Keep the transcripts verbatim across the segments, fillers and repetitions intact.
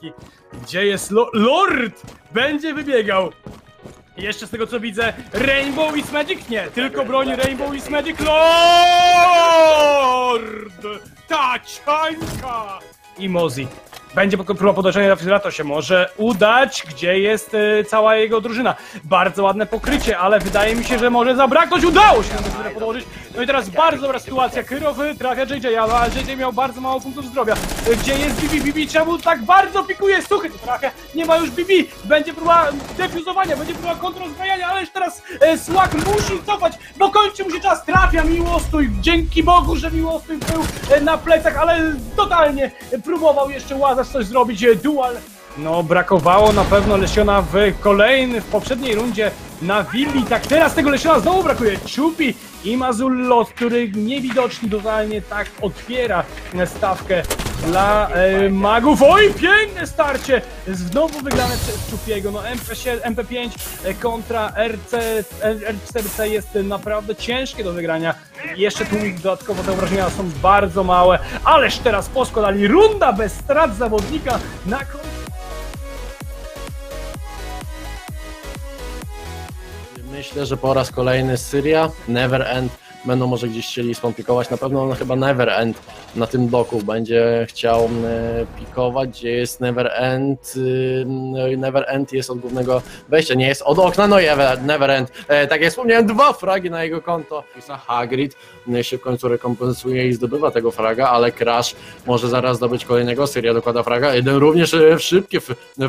wielki. Gdzie jest lo Lord? Będzie wybiegał. I jeszcze z tego co widzę, Rainbow is Magic? Nie, tylko broń Rainbow is Magic. Lord! Ta ciańka! I Mozi. Będzie próba podejrzenia, Rafirato się może udać, gdzie jest y, cała jego drużyna. Bardzo ładne pokrycie, ale wydaje mi się, że może zabraknąć. Udało się nam podłożyć. No i teraz bardzo dobra sytuacja. Kyrow trafia J J, a J J miał bardzo mało punktów zdrowia. Gdzie jest B B? B B czemu tak bardzo pikuje? Suchy to trafia. Nie ma już B B. Będzie próba defuzowania, będzie próba kontrozbrajania, ale już teraz y, Słak musi cofać, bo kończy mu się czas. Trafia Miłostój. Dzięki Bogu, że Miłostój był y, na plecach, ale totalnie próbował jeszcze łazać. Coś zrobić Dual. No brakowało na pewno Lesiona w kolejnej, w poprzedniej rundzie na willi. Tak teraz tego Lesiona znowu brakuje. Czupi i Mazullo, który niewidocznie totalnie tak otwiera stawkę dla e, magów. Oj, piękne starcie! Znowu wygrane przez Czupiego. No M P pięć kontra R C, R cztery C jest naprawdę ciężkie do wygrania. Jeszcze tu dodatkowo te obrażenia są bardzo małe. Ależ teraz poskładali, runda bez strat zawodnika na końcu. Myślę, że po raz kolejny Syria, Never End będą może gdzieś chcieli spomplikować. Na pewno on chyba Never End na tym bloku będzie chciał pikować, gdzie jest Never End. Never End jest od głównego wejścia, nie jest od okna, no i Never End. Tak jak wspomniałem, dwa fragi na jego konto. Hagrid się w końcu rekompensuje i zdobywa tego fraga, ale Crash może zaraz zdobyć kolejnego. Syria dokłada fraga, jeden również szybkie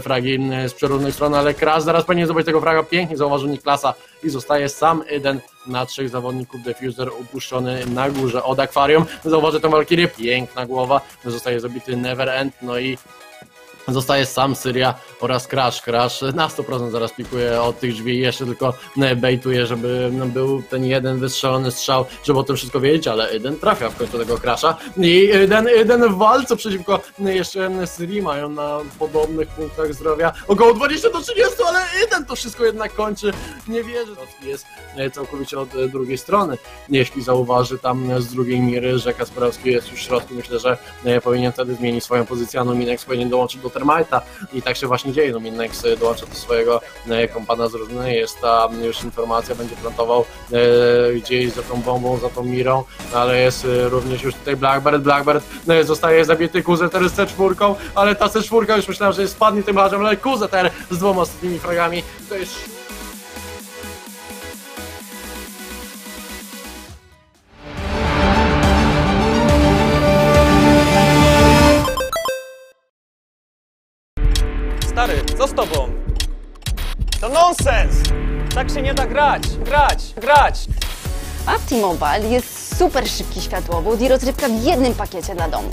fragi z przeróżnych stron, ale Crash zaraz powinien zdobyć tego fraga. Pięknie zauważył Niklasa i zostaje sam Eden na trzech zawodników. Defuser upuszczony na górze od akwarium. Zauważy tę Valkyrię, piękna głowa, zostaje zabity Never End, no i zostaje sam Syria oraz Crash. Crash na sto procent zaraz pikuje od tych drzwi, jeszcze tylko baituje, żeby był ten jeden wystrzelony strzał, żeby o tym wszystko wiedzieć, ale Eden trafia w końcu tego Crasha i Eden, Eden w walce przeciwko jeszcze Syrii, mają na podobnych punktach zdrowia około dwadzieścia do trzydziestu, ale Eden to wszystko jednak kończy, nie wierzy. Jest całkowicie od drugiej strony, jeśli zauważy tam z drugiej miry, że Kasperowski jest już w środku, myślę, że powinien wtedy zmienić swoją pozycję, a no Minnex powinien dołączyć do Termite'a i tak się właśnie dzieje. No Minnex dołącza do swojego kompana z różnej, jest ta już informacja, będzie plantował e, gdzieś za tą bombą, za tą mirą, ale jest e, również już tutaj Blackbird, Blackbird e, zostaje zabity, Kuzeter z C cztery, ale ta C cztery już myślałem, że spadnie tym razem, ale Kuzeter z dwoma ostatnimi fragami, to jest... Stary, co z tobą? To nonsens! Tak się nie da grać, grać, grać! T-Mobile jest super szybki światłowód i rozrywka w jednym pakiecie dla domu.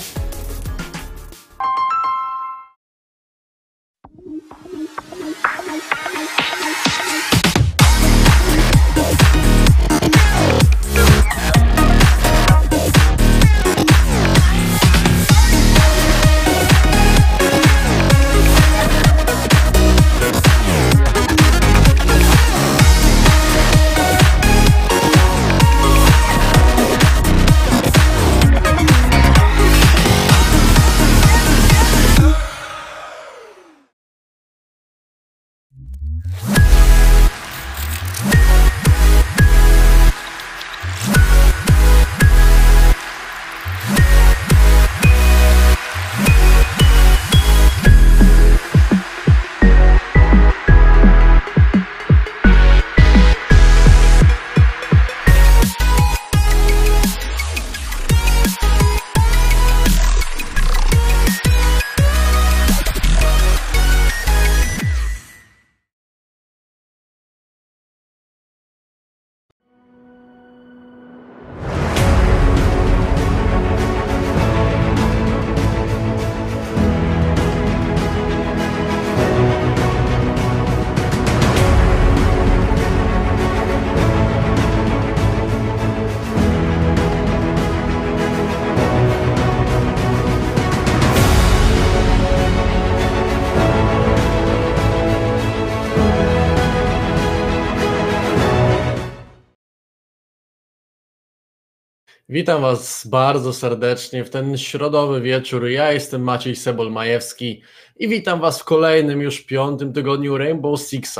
Witam Was bardzo serdecznie w ten środowy wieczór. Ja jestem Maciej Sebol-Majewski i witam Was w kolejnym już piątym tygodniu Rainbow Sixa.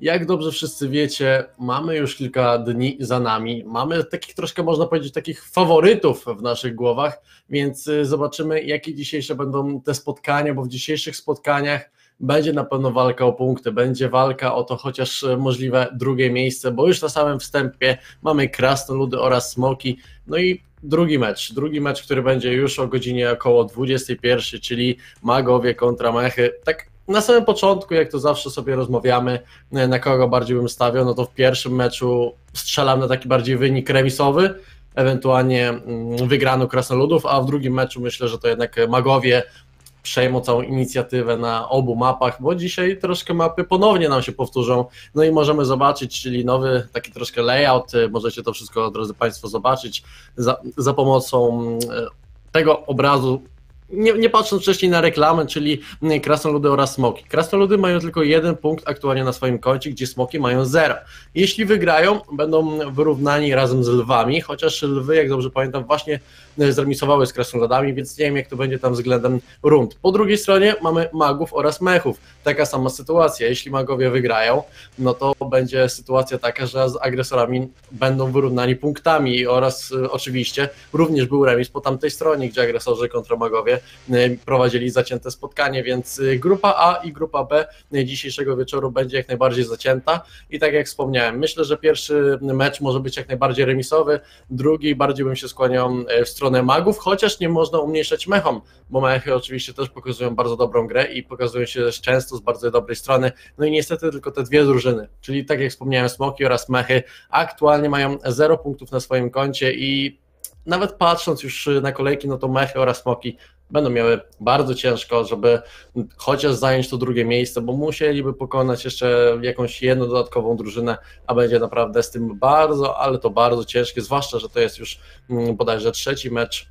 Jak dobrze wszyscy wiecie, mamy już kilka dni za nami. Mamy takich troszkę, można powiedzieć, takich faworytów w naszych głowach, więc zobaczymy, jakie dzisiejsze będą te spotkania, bo w dzisiejszych spotkaniach będzie na pewno walka o punkty, będzie walka o to chociaż możliwe drugie miejsce, bo już na samym wstępie mamy Krasnoludy oraz Smoki, no i drugi mecz, drugi mecz, który będzie już o godzinie około dwudziestej pierwszej, czyli Magowie kontra Mechy. Tak na samym początku, jak to zawsze sobie rozmawiamy, na kogo bardziej bym stawiał, no to w pierwszym meczu strzelam na taki bardziej wynik remisowy, ewentualnie wygrano Krasnoludów, a w drugim meczu myślę, że to jednak Magowie przejmą całą inicjatywę na obu mapach, bo dzisiaj troszkę mapy ponownie nam się powtórzą, no i możemy zobaczyć, czyli nowy taki troszkę layout, możecie to wszystko, drodzy Państwo, zobaczyć za, za pomocą tego obrazu, nie, nie patrząc wcześniej na reklamę, czyli Krasnoludy oraz Smoki. Krasnoludy mają tylko jeden punkt aktualnie na swoim koncie, gdzie Smoki mają zero. Jeśli wygrają, będą wyrównani razem z Lwami, chociaż Lwy, jak dobrze pamiętam, właśnie zremisowały z Krasnoludami, więc nie wiem, jak to będzie tam względem rund. Po drugiej stronie mamy Magów oraz Mechów. Taka sama sytuacja. Jeśli Magowie wygrają, no to będzie sytuacja taka, że z agresorami będą wyrównani punktami oraz oczywiście również był remis po tamtej stronie, gdzie agresorzy kontra Magowie prowadzili zacięte spotkanie, więc grupa A i grupa B dzisiejszego wieczoru będzie jak najbardziej zacięta i tak jak wspomniałem, myślę, że pierwszy mecz może być jak najbardziej remisowy, drugi bardziej bym się skłaniał w stronę Magów, chociaż nie można umniejszać Mechom, bo Mechy oczywiście też pokazują bardzo dobrą grę i pokazują się też często z bardzo dobrej strony, no i niestety tylko te dwie drużyny, czyli tak jak wspomniałem, Smoki oraz Mechy aktualnie mają zero punktów na swoim koncie i nawet patrząc już na kolejki, no to Mechy oraz Smoki będą miały bardzo ciężko, żeby chociaż zająć to drugie miejsce, bo musieliby pokonać jeszcze jakąś jedną dodatkową drużynę, a będzie naprawdę z tym bardzo, ale to bardzo ciężkie, zwłaszcza, że to jest już bodajże trzeci mecz,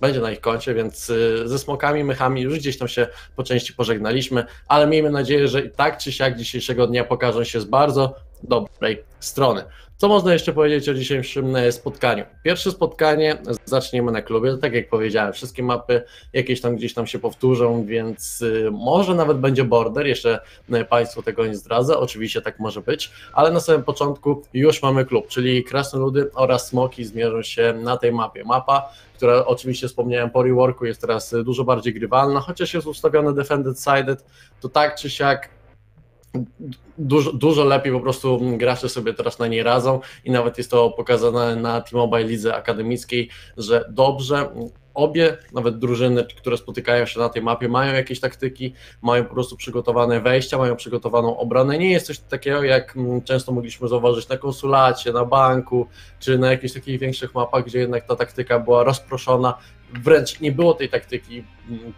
będzie na ich koncie, więc ze Smokami, Mechami już gdzieś tam się po części pożegnaliśmy, ale miejmy nadzieję, że i tak czy siak dzisiejszego dnia pokażą się z bardzo dobrej strony. Co można jeszcze powiedzieć o dzisiejszym spotkaniu? Pierwsze spotkanie zaczniemy na klubie, tak jak powiedziałem, wszystkie mapy jakieś tam gdzieś tam się powtórzą, więc może nawet będzie border, jeszcze Państwu tego nie zdradzę, oczywiście tak może być, ale na samym początku już mamy klub, czyli Krasnoludy oraz Smoki zmierzą się na tej mapie. Mapa, która oczywiście wspomniałem po reworku, jest teraz dużo bardziej grywalna, chociaż jest ustawione defended sided, to tak czy siak Dużo, dużo lepiej po prostu gracze sobie teraz na niej radzą i nawet jest to pokazane na T-Mobile Lidze Akademickiej, że dobrze obie nawet drużyny, które spotykają się na tej mapie, mają jakieś taktyki, mają po prostu przygotowane wejścia, mają przygotowaną obronę. Nie jest coś takiego, jak często mogliśmy zauważyć na konsulacie, na banku, czy na jakichś takich większych mapach, gdzie jednak ta taktyka była rozproszona, wręcz nie było tej taktyki,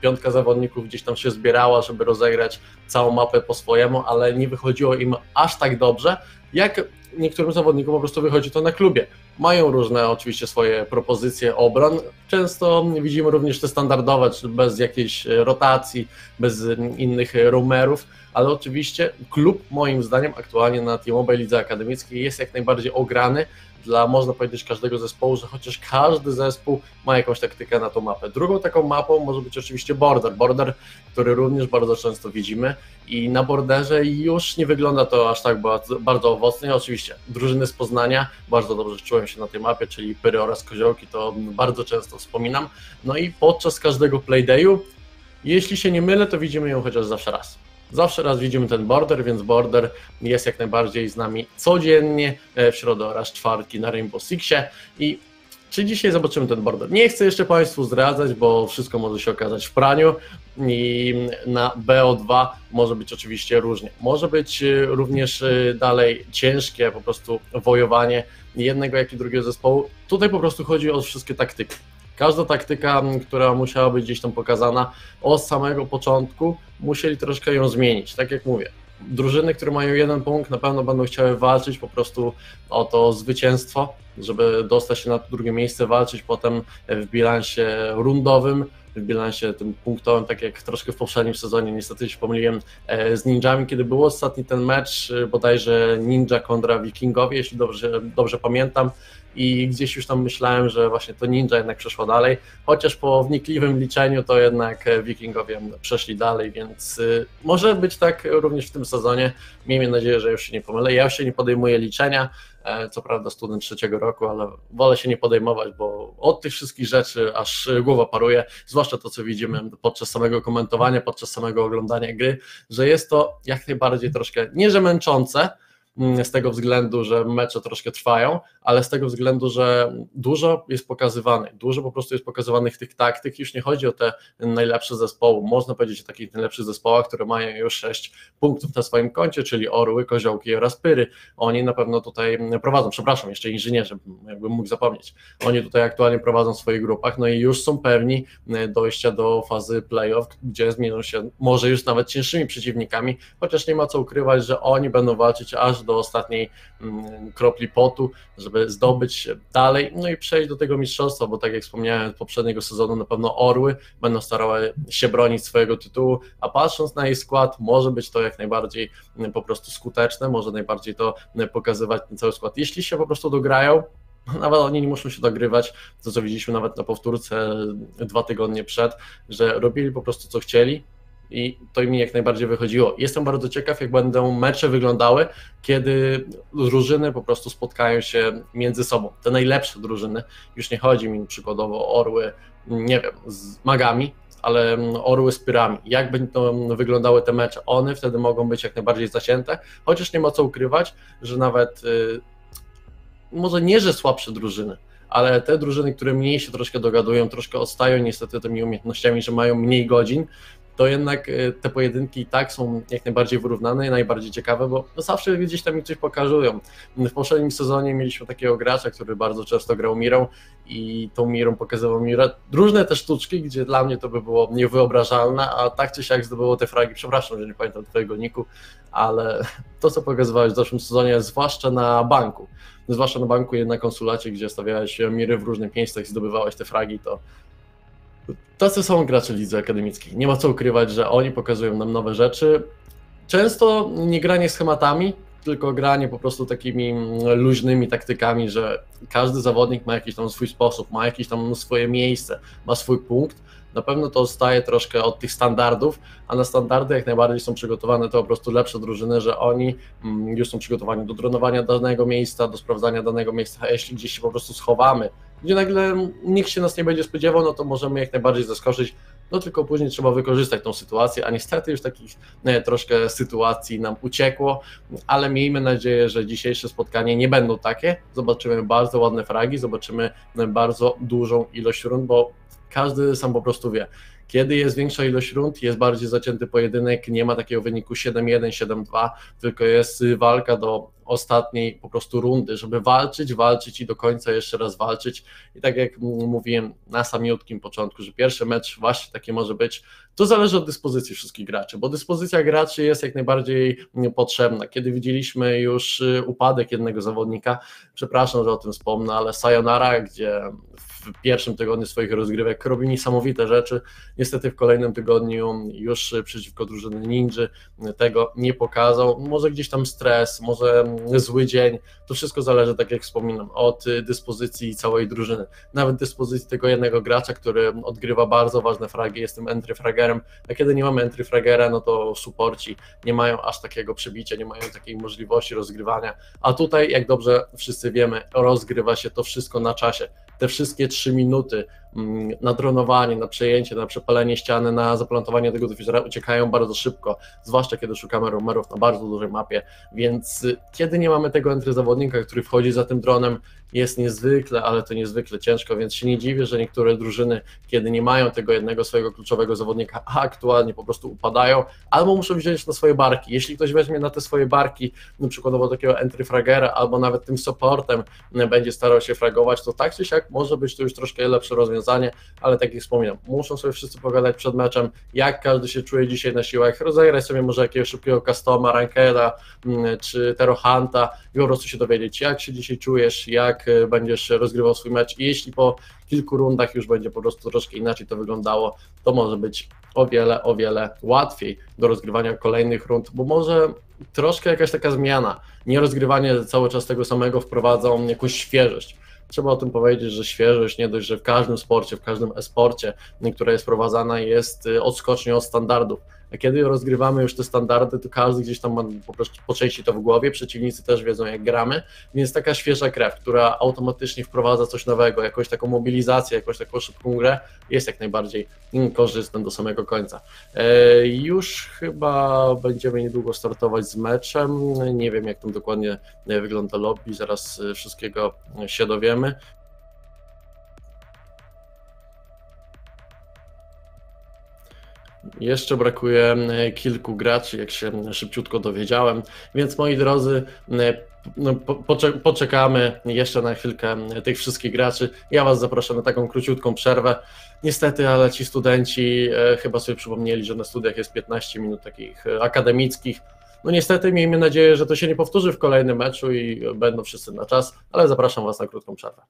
piątka zawodników gdzieś tam się zbierała, żeby rozegrać całą mapę po swojemu, ale nie wychodziło im aż tak dobrze, jak niektórym zawodnikom po prostu wychodzi to na klubie. Mają różne oczywiście swoje propozycje obron, często widzimy również te standardowe, czy bez jakiejś rotacji, bez innych roamerów, ale oczywiście klub moim zdaniem aktualnie na T-Mobile Lidze Akademickiej jest jak najbardziej ograny dla, można powiedzieć, każdego zespołu, że chociaż każdy zespół ma jakąś taktykę na tą mapę. Drugą taką mapą może być oczywiście border, border, który również bardzo często widzimy i na borderze już nie wygląda to aż tak bardzo, bardzo owocnie. Oczywiście drużyny z Poznania bardzo dobrze czułem się na tej mapie, czyli Pyry oraz Koziołki, to bardzo często wspominam. No i podczas każdego playdayu, jeśli się nie mylę, to widzimy ją chociaż zawsze raz. Zawsze raz widzimy ten border, więc border jest jak najbardziej z nami codziennie w środę oraz czwartki na Rainbow Sixie. I czy dzisiaj zobaczymy ten border? Nie chcę jeszcze Państwu zdradzać, bo wszystko może się okazać w praniu i na B O dwa może być oczywiście różnie. Może być również dalej ciężkie po prostu wojowanie jednego jak i drugiego zespołu. Tutaj po prostu chodzi o wszystkie taktyki. Każda taktyka, która musiała być gdzieś tam pokazana od samego początku, musieli troszkę ją zmienić, tak jak mówię. Drużyny, które mają jeden punkt, na pewno będą chciały walczyć po prostu o to zwycięstwo, żeby dostać się na to drugie miejsce, walczyć potem w bilansie rundowym, w bilansie tym punktowym, tak jak troszkę w poprzednim sezonie, niestety się pomyliłem z Ninjami, kiedy był ostatni ten mecz, bodajże Ninja kontra Wikingowie, jeśli dobrze, dobrze pamiętam. i gdzieś już tam myślałem, że właśnie to ninja jednak przeszło dalej, chociaż po wnikliwym liczeniu to jednak wikingowie przeszli dalej, więc może być tak również w tym sezonie. Miejmy nadzieję, że już się nie pomylę. Ja już się nie podejmuję liczenia, co prawda student trzeciego roku, ale wolę się nie podejmować, bo od tych wszystkich rzeczy aż głowa paruje, zwłaszcza to, co widzimy podczas samego komentowania, podczas samego oglądania gry, że jest to jak najbardziej troszkę, nie że męczące, z tego względu, że mecze troszkę trwają, ale z tego względu, że dużo jest pokazywanych, dużo po prostu jest pokazywanych tych taktyk, już nie chodzi o te najlepsze zespoły, można powiedzieć o takich najlepszych zespołach, które mają już sześć punktów na swoim koncie, czyli orły, koziołki oraz pyry, oni na pewno tutaj prowadzą, przepraszam, jeszcze inżynierzy, jakbym mógł zapomnieć, oni tutaj aktualnie prowadzą w swoich grupach, no i już są pewni dojścia do fazy play-off, gdzie zmierzą się może już nawet cięższymi przeciwnikami, chociaż nie ma co ukrywać, że oni będą walczyć aż do ostatniej kropli potu, żeby zdobyć się dalej, no i przejść do tego mistrzostwa, bo tak jak wspomniałem, z poprzedniego sezonu na pewno orły będą starały się bronić swojego tytułu, a patrząc na jej skład, może być to jak najbardziej po prostu skuteczne, może najbardziej to pokazywać ten cały skład, jeśli się po prostu dograją. Nawet oni nie muszą się dogrywać, to co widzieliśmy nawet na powtórce dwa tygodnie przed, że robili po prostu co chcieli, i to mi jak najbardziej wychodziło. Jestem bardzo ciekaw, jak będą mecze wyglądały, kiedy drużyny po prostu spotkają się między sobą. Te najlepsze drużyny, już nie chodzi mi przykładowo o orły, nie wiem, z magami, ale orły z pyrami. Jak będą wyglądały te mecze? One wtedy mogą być jak najbardziej zasięte, chociaż nie ma co ukrywać, że nawet może nie, że słabsze drużyny, ale te drużyny, które mniej się troszkę dogadują, troszkę odstają niestety tymi umiejętnościami, że mają mniej godzin, to jednak te pojedynki i tak są jak najbardziej wyrównane i najbardziej ciekawe, bo zawsze gdzieś tam mi coś pokazują. W poprzednim sezonie mieliśmy takiego gracza, który bardzo często grał mirą i tą mirą pokazywał mi różne te sztuczki, gdzie dla mnie to by było niewyobrażalne, a tak czy siak zdobyło te fragi, przepraszam, że nie pamiętam twojego niku, ale to, co pokazywałeś w zeszłym sezonie, zwłaszcza na banku, zwłaszcza na banku i na konsulacie, gdzie stawiałeś miry w różnych miejscach i zdobywałeś te fragi, to tacy są gracze lidze akademickiej. Nie ma co ukrywać, że oni pokazują nam nowe rzeczy. Często nie granie schematami, tylko granie po prostu takimi luźnymi taktykami, że każdy zawodnik ma jakiś tam swój sposób, ma jakieś tam swoje miejsce, ma swój punkt. Na pewno to odstaje troszkę od tych standardów, a na standardy jak najbardziej są przygotowane to po prostu lepsze drużyny, że oni już są przygotowani do dronowania danego miejsca, do sprawdzania danego miejsca, a jeśli gdzieś się po prostu schowamy, gdzie nagle nikt się nas nie będzie spodziewał, no to możemy jak najbardziej zaskoczyć, no tylko później trzeba wykorzystać tą sytuację, a niestety już takich nie, troszkę sytuacji nam uciekło, ale miejmy nadzieję, że dzisiejsze spotkanie nie będą takie, zobaczymy bardzo ładne fragi, zobaczymy bardzo dużą ilość rund, bo każdy sam po prostu wie, kiedy jest większa ilość rund, jest bardziej zacięty pojedynek, nie ma takiego wyniku siedem jeden, siedem dwa, tylko jest walka do ostatniej po prostu rundy, żeby walczyć, walczyć i do końca jeszcze raz walczyć. I tak jak mówiłem na samiutkim początku, że pierwszy mecz właśnie taki może być, to zależy od dyspozycji wszystkich graczy, bo dyspozycja graczy jest jak najbardziej potrzebna. Kiedy widzieliśmy już upadek jednego zawodnika, przepraszam, że o tym wspomnę, ale Sayonara, gdzie w pierwszym tygodniu swoich rozgrywek robi niesamowite rzeczy, niestety w kolejnym tygodniu już przeciwko drużyny ninży tego nie pokazał, może gdzieś tam stres, może zły dzień, to wszystko zależy, tak jak wspominam, od dyspozycji całej drużyny, nawet dyspozycji tego jednego gracza, który odgrywa bardzo ważne fragi, jest tym entry fragerem, a kiedy nie mamy entry fragera, no to suporci nie mają aż takiego przebicia, nie mają takiej możliwości rozgrywania, a tutaj jak dobrze wszyscy wiemy, rozgrywa się to wszystko na czasie. Te wszystkie trzy minuty na dronowanie, na przejęcie, na przepalenie ściany, na zaplantowanie tego difusera uciekają bardzo szybko, zwłaszcza kiedy szukamy roamerów na bardzo dużej mapie, więc kiedy nie mamy tego entry zawodnika, który wchodzi za tym dronem, jest niezwykle, ale to niezwykle ciężko, więc się nie dziwię, że niektóre drużyny, kiedy nie mają tego jednego swojego kluczowego zawodnika, a aktualnie po prostu upadają, albo muszą wziąć na swoje barki. Jeśli ktoś weźmie na te swoje barki, no przykładowo takiego entry fragera, albo nawet tym supportem będzie starał się fragować, to tak czy siak może być to już troszkę lepsze rozwiązanie, ale tak jak wspominam, muszą sobie wszyscy pogadać przed meczem, jak każdy się czuje dzisiaj na siłach, rozegrać sobie może jakiegoś szybkiego customa, rankeda, czy terohanta i po prostu się dowiedzieć, jak się dzisiaj czujesz, jak będziesz rozgrywał swój mecz i jeśli po kilku rundach już będzie po prostu troszkę inaczej to wyglądało, to może być o wiele, o wiele łatwiej do rozgrywania kolejnych rund, bo może troszkę jakaś taka zmiana, nie rozgrywanie cały czas tego samego wprowadzą jakąś świeżość. Trzeba o tym powiedzieć, że świeżość nie dość, że w każdym sporcie, w każdym e-sporcie, która jest prowadzana, jest odskocznią od standardów. A kiedy rozgrywamy już te standardy, to każdy gdzieś tam ma po prostu po części to w głowie, przeciwnicy też wiedzą, jak gramy, więc taka świeża krew, która automatycznie wprowadza coś nowego, jakąś taką mobilizację, jakąś taką szybką grę, jest jak najbardziej korzystna do samego końca. Już chyba będziemy niedługo startować z meczem, nie wiem, jak tam dokładnie wygląda lobby, zaraz wszystkiego się dowiemy. Jeszcze brakuje kilku graczy, jak się szybciutko dowiedziałem, więc moi drodzy, poczekamy jeszcze na chwilkę tych wszystkich graczy. Ja was zapraszam na taką króciutką przerwę. Niestety, ale ci studenci chyba sobie przypomnieli, że na studiach jest piętnaście minut takich akademickich. No niestety, miejmy nadzieję, że to się nie powtórzy w kolejnym meczu i będą wszyscy na czas, ale zapraszam was na krótką przerwę.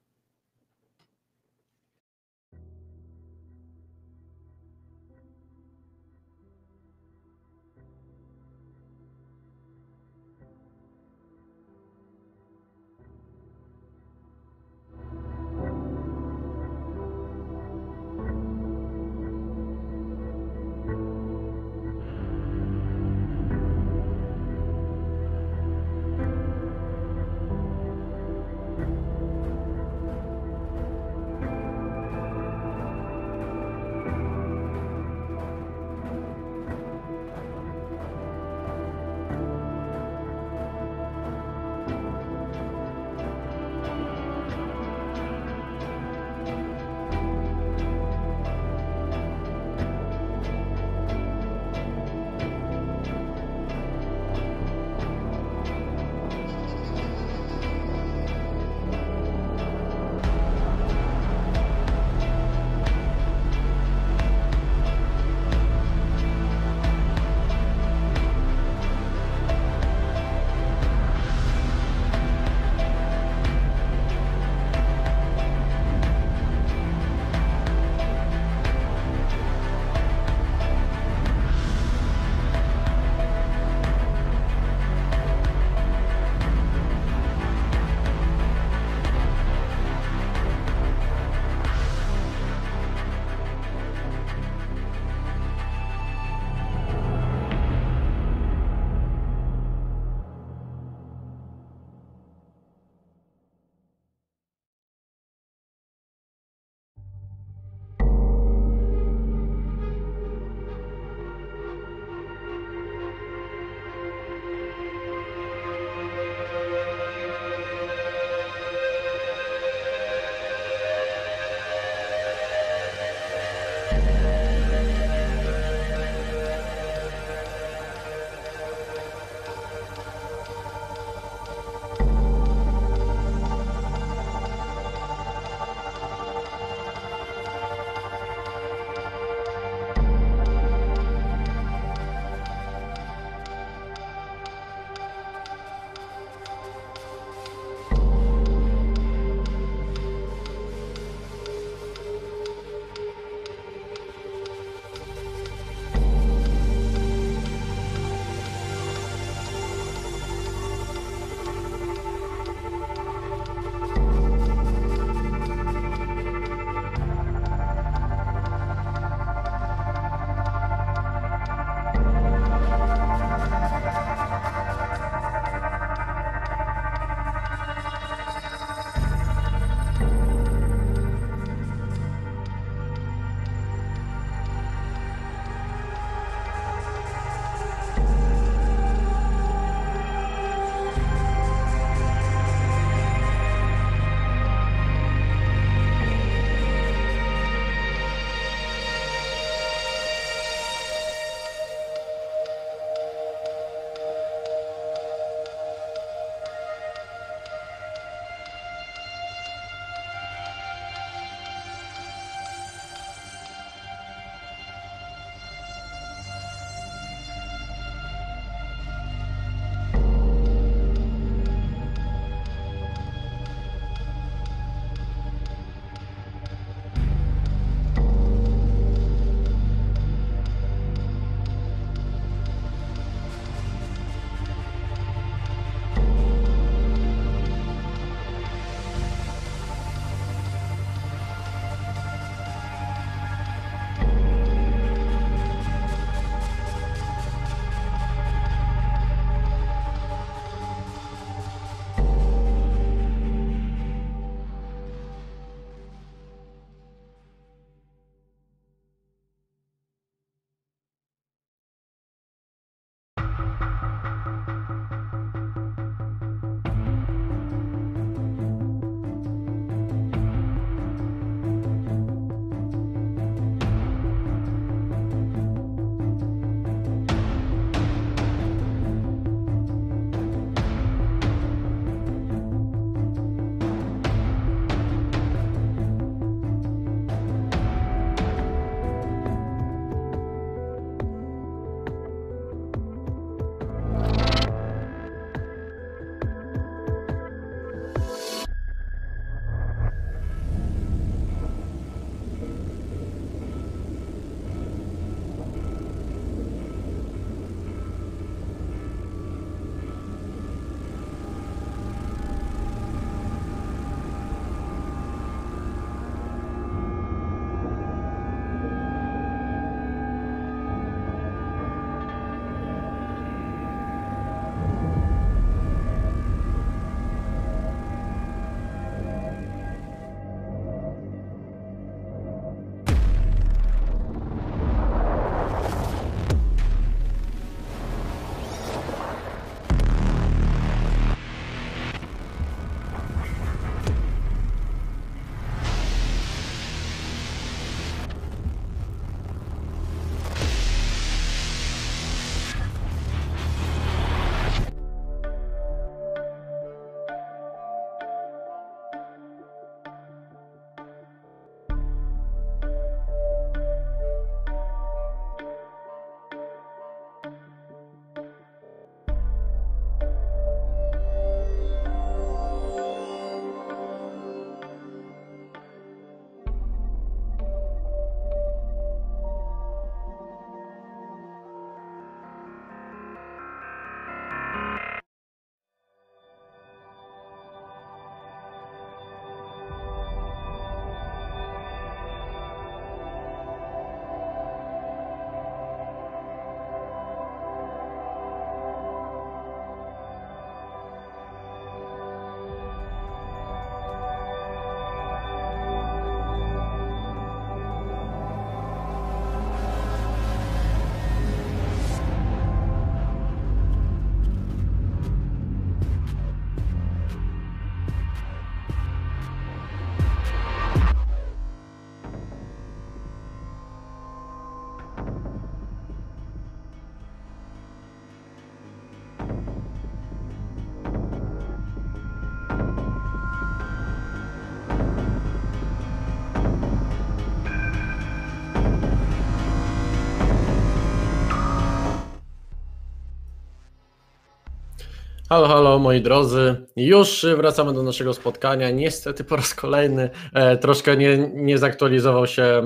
Halo, halo moi drodzy, już wracamy do naszego spotkania, niestety po raz kolejny e, troszkę nie, nie zaktualizował się e,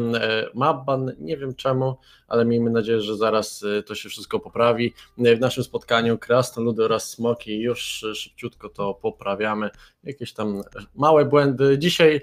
mapban, nie wiem czemu, ale miejmy nadzieję, że zaraz e, to się wszystko poprawi. E, w naszym spotkaniu Krasnoludy oraz Smoki już e, szybciutko to poprawiamy, jakieś tam małe błędy. Dzisiaj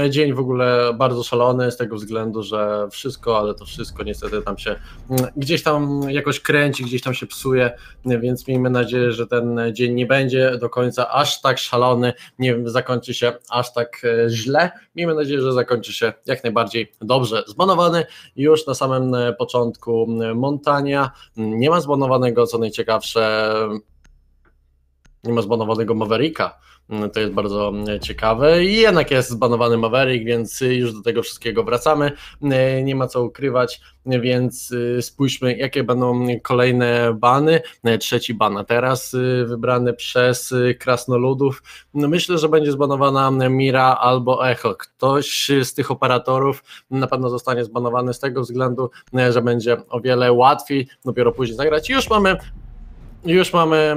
e, dzień w ogóle bardzo szalony z tego względu, że wszystko, ale to wszystko niestety tam się m, gdzieś tam jakoś kręci, gdzieś tam się psuje, e, więc miejmy nadzieję, że ten dzień nie będzie do końca aż tak szalony, nie wiem, zakończy się aż tak źle. Miejmy nadzieję, że zakończy się jak najbardziej dobrze. Zbanowany już na samym początku Montania. Nie ma zbanowanego, co najciekawsze, nie ma zbanowanego Mavericka. To jest bardzo ciekawe i jednak jest zbanowany Maverick, więc już do tego wszystkiego wracamy, nie ma co ukrywać, więc spójrzmy, jakie będą kolejne bany. Trzeci ban teraz wybrany przez Krasnoludów, myślę, że będzie zbanowana Mira albo Echo, ktoś z tych operatorów na pewno zostanie zbanowany z tego względu, że będzie o wiele łatwiej dopiero później zagrać. Już mamy Już mamy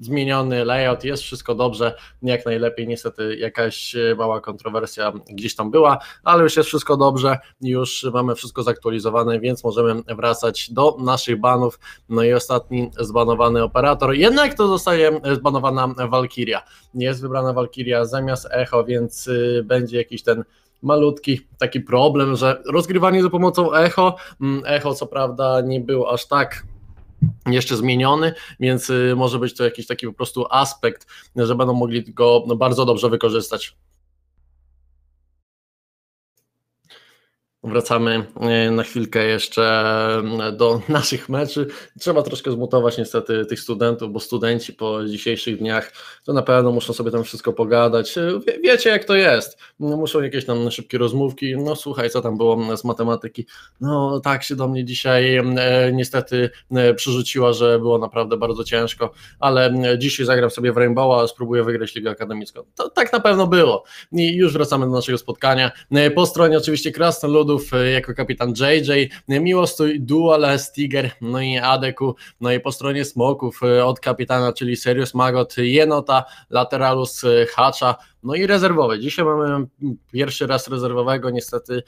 zmieniony layout, jest wszystko dobrze, jak najlepiej, niestety jakaś mała kontrowersja gdzieś tam była, ale już jest wszystko dobrze, już mamy wszystko zaktualizowane, więc możemy wracać do naszych banów. No i ostatni zbanowany operator, jednak to zostaje zbanowana Valkyria, jest wybrana Valkyria zamiast Echo, więc będzie jakiś ten malutki taki problem, że rozgrywanie za pomocą Echo, Echo co prawda nie był aż tak jeszcze zmieniony, więc może być to jakiś taki po prostu aspekt, że będą mogli go bardzo dobrze wykorzystać. Wracamy na chwilkę jeszcze do naszych meczy. Trzeba troszkę zmutować niestety tych studentów, bo studenci po dzisiejszych dniach to na pewno muszą sobie tam wszystko pogadać. Wie, wiecie jak to jest. No, muszą jakieś tam szybkie rozmówki. No słuchaj, co tam było z matematyki. No tak się do mnie dzisiaj e, niestety e, przerzuciła, że było naprawdę bardzo ciężko, ale dzisiaj zagram sobie w Rainbowa, spróbuję wygrać ligę akademicką. To tak na pewno było. I już wracamy do naszego spotkania. E, po stronie oczywiście Krasnolud jako kapitan J J, Miłostój, Dual, Stiger, no i Adeku, no i po stronie Smoków od kapitana, czyli Sirius Magot, Jenota, Lateralus, Hacza, no i rezerwowe. Dzisiaj mamy pierwszy raz rezerwowego, niestety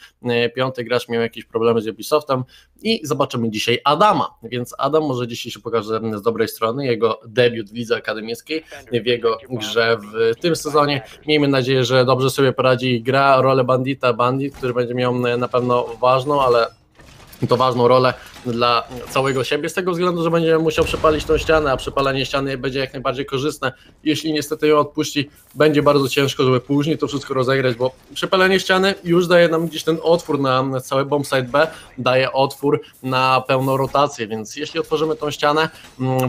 piąty gracz miał jakieś problemy z Ubisoftem i zobaczymy dzisiaj Adama, więc Adam może dzisiaj się pokaże z dobrej strony, jego debiut w lidze akademickiej, w jego grze w tym sezonie. Miejmy nadzieję, że dobrze sobie poradzi i gra rolę bandita, bandit, który będzie miał na pewno ważną, ale to ważną rolę dla całego siebie, z tego względu, że będzie musiał przepalić tą ścianę, a przepalanie ściany będzie jak najbardziej korzystne. Jeśli niestety ją odpuści, będzie bardzo ciężko, żeby później to wszystko rozegrać, bo przepalenie ściany już daje nam gdzieś ten otwór na całe bombsite B, daje otwór na pełną rotację, więc jeśli otworzymy tą ścianę,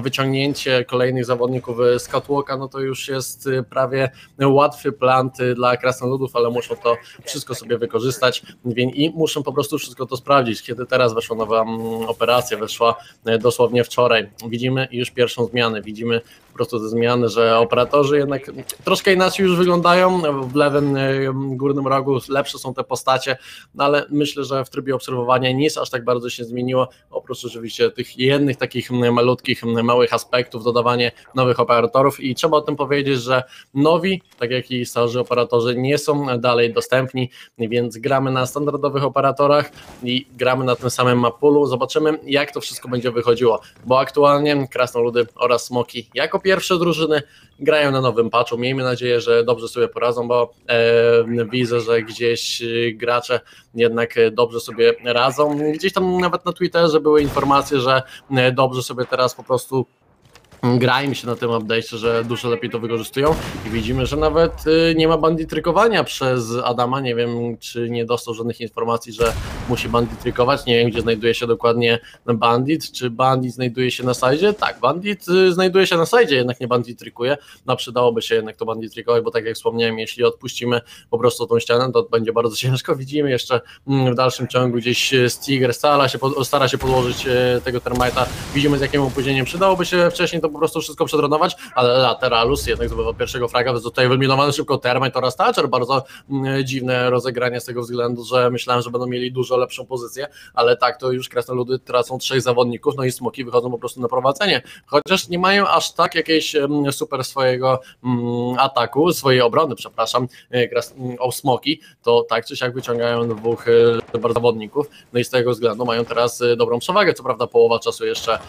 wyciągnięcie kolejnych zawodników z catwalka, no to już jest prawie łatwy plant dla Krasnoludów, ale muszą to wszystko sobie wykorzystać i muszą po prostu wszystko to sprawdzić. Kiedy teraz weszła nowa operacja, weszła dosłownie wczoraj. Widzimy już pierwszą zmianę, widzimy po prostu te zmiany, że operatorzy jednak troszkę inaczej już wyglądają, w lewym górnym rogu lepsze są te postacie, no ale myślę, że w trybie obserwowania nic aż tak bardzo się zmieniło, oprócz oczywiście tych jednych takich malutkich, małych aspektów, dodawanie nowych operatorów i trzeba o tym powiedzieć, że nowi, tak jak i starzy operatorzy nie są dalej dostępni, więc gramy na standardowych operatorach i gramy na tym samym mapulu. Zobaczymy, jak to wszystko będzie wychodziło, bo aktualnie Krasnoludy oraz Smoki jako pierwsze drużyny grają na nowym patchu. Miejmy nadzieję, że dobrze sobie poradzą, bo e, widzę, że gdzieś gracze jednak dobrze sobie radzą. Gdzieś tam nawet na Twitterze były informacje, że dobrze sobie teraz po prostu gra im się na tym update'cie, że dużo lepiej to wykorzystują i widzimy, że nawet nie ma banditrykowania przez Adama, nie wiem czy nie dostał żadnych informacji, że musi banditrykować, nie wiem gdzie znajduje się dokładnie bandit, czy bandit znajduje się na sajdzie, tak, bandit znajduje się na sajdzie, jednak nie banditrykuje, no przydałoby się jednak to banditrykować, bo tak jak wspomniałem, jeśli odpuścimy po prostu tą ścianę, to będzie bardzo ciężko, widzimy jeszcze w dalszym ciągu gdzieś Stiger stara się, stara się podłożyć tego termajta, widzimy z jakim opóźnieniem, przydałoby się wcześniej to po prostu wszystko przedronować, ale Lateralus jednak zdobywa pierwszego fraga, więc tutaj wyeliminowany szybko Termite oraz Thatcher, bardzo dziwne rozegranie z tego względu, że myślałem, że będą mieli dużo dużo lepszą pozycję, ale tak to już Krasnoludy tracą trzech zawodników, no i Smoki wychodzą po prostu na prowadzenie, chociaż nie mają aż tak jakiejś super swojego ataku, swojej obrony, przepraszam, o Smoki, to tak czy siak wyciągają dwóch zawodników, no i z tego względu mają teraz dobrą przewagę, co prawda połowa czasu jeszcze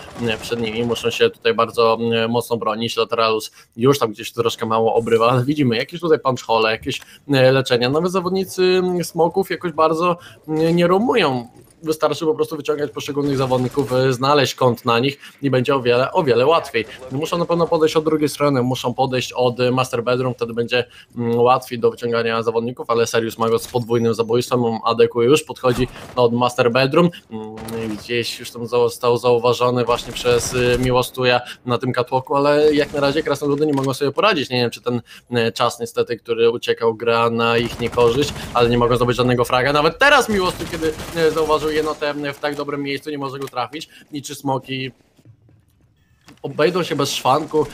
przed nimi, muszą się tutaj bardzo mocno bronić, Lateralus już tam gdzieś troszkę mało obrywa, ale widzimy jakieś tutaj punch-hole, jakieś leczenia, nawet zawodnicy Smoków jakoś bardzo nie romują. Wystarczy po prostu wyciągać poszczególnych zawodników, znaleźć kąt na nich i będzie o wiele, o wiele łatwiej. Muszą na pewno podejść od drugiej strony, muszą podejść od Master Bedroom, wtedy będzie łatwiej do wyciągania zawodników, ale Sirius Magot z podwójnym zabójstwem, Adeku już podchodzi od Master Bedroom, gdzieś już tam został zauważony właśnie przez Miłostója na tym katłoku, ale jak na razie Krasnoludy nie mogą sobie poradzić, nie wiem czy ten czas niestety, który uciekał, gra na ich niekorzyść, ale nie mogą zdobyć żadnego fraga, nawet teraz Miłostój, kiedy zauważył Jenotę w tak dobrym miejscu, nie może go trafić, i czy Smoki obejdą się bez szwanku,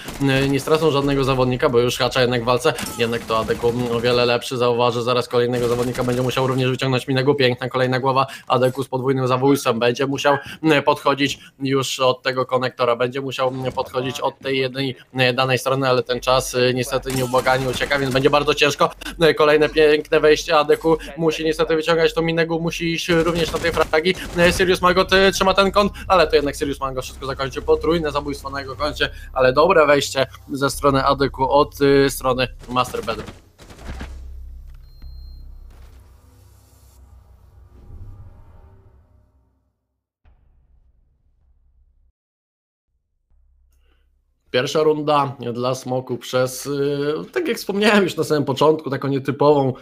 nie stracą żadnego zawodnika, bo już Hacza jednak w walce, jednak to Adeku o wiele lepszy, zauważy zaraz kolejnego zawodnika, będzie musiał również wyciągnąć Minnego, piękna kolejna głowa, Adeku z podwójnym zabójstwem, będzie musiał podchodzić już od tego konektora, będzie musiał podchodzić od tej jednej danej strony, ale ten czas niestety nieubłaganie ucieka, więc będzie bardzo ciężko, kolejne piękne wejście, Adeku musi niestety wyciągać to Minnego, musi iść również na tej fragi, Sirius Magot trzyma ten kąt, ale to jednak Sirius Magot wszystko zakończy, potrójne zabójstwo na jego koncie, ale dobre wejście ze strony Adeku od y, strony Master Bedroom. Pierwsza runda dla Smoku przez, tak jak wspomniałem już na samym początku, taką nietypową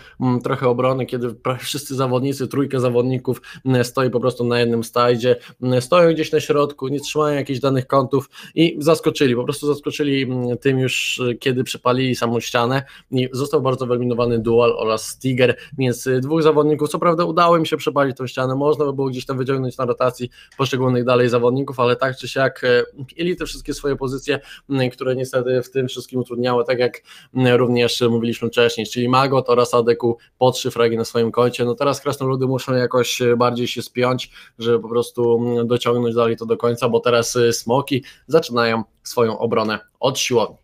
trochę obronę, kiedy prawie wszyscy zawodnicy, trójkę zawodników stoi po prostu na jednym stajdzie, stoją gdzieś na środku, nie trzymają jakichś danych kątów i zaskoczyli, po prostu zaskoczyli tym już, kiedy przypalili samą ścianę i został bardzo wyeliminowany Dual oraz Stiger, więc dwóch zawodników, co prawda udało im się przypalić tą ścianę, można by było gdzieś tam wyciągnąć na rotacji poszczególnych dalej zawodników, ale tak czy siak mieli te wszystkie swoje pozycje, które niestety w tym wszystkim utrudniały, tak jak również mówiliśmy wcześniej, czyli Magot oraz Adeku po trzy fragi na swoim koncie, no teraz Krasnoludy muszą jakoś bardziej się spiąć, żeby po prostu dociągnąć dalej to do końca, bo teraz Smoki zaczynają swoją obronę od siłowni.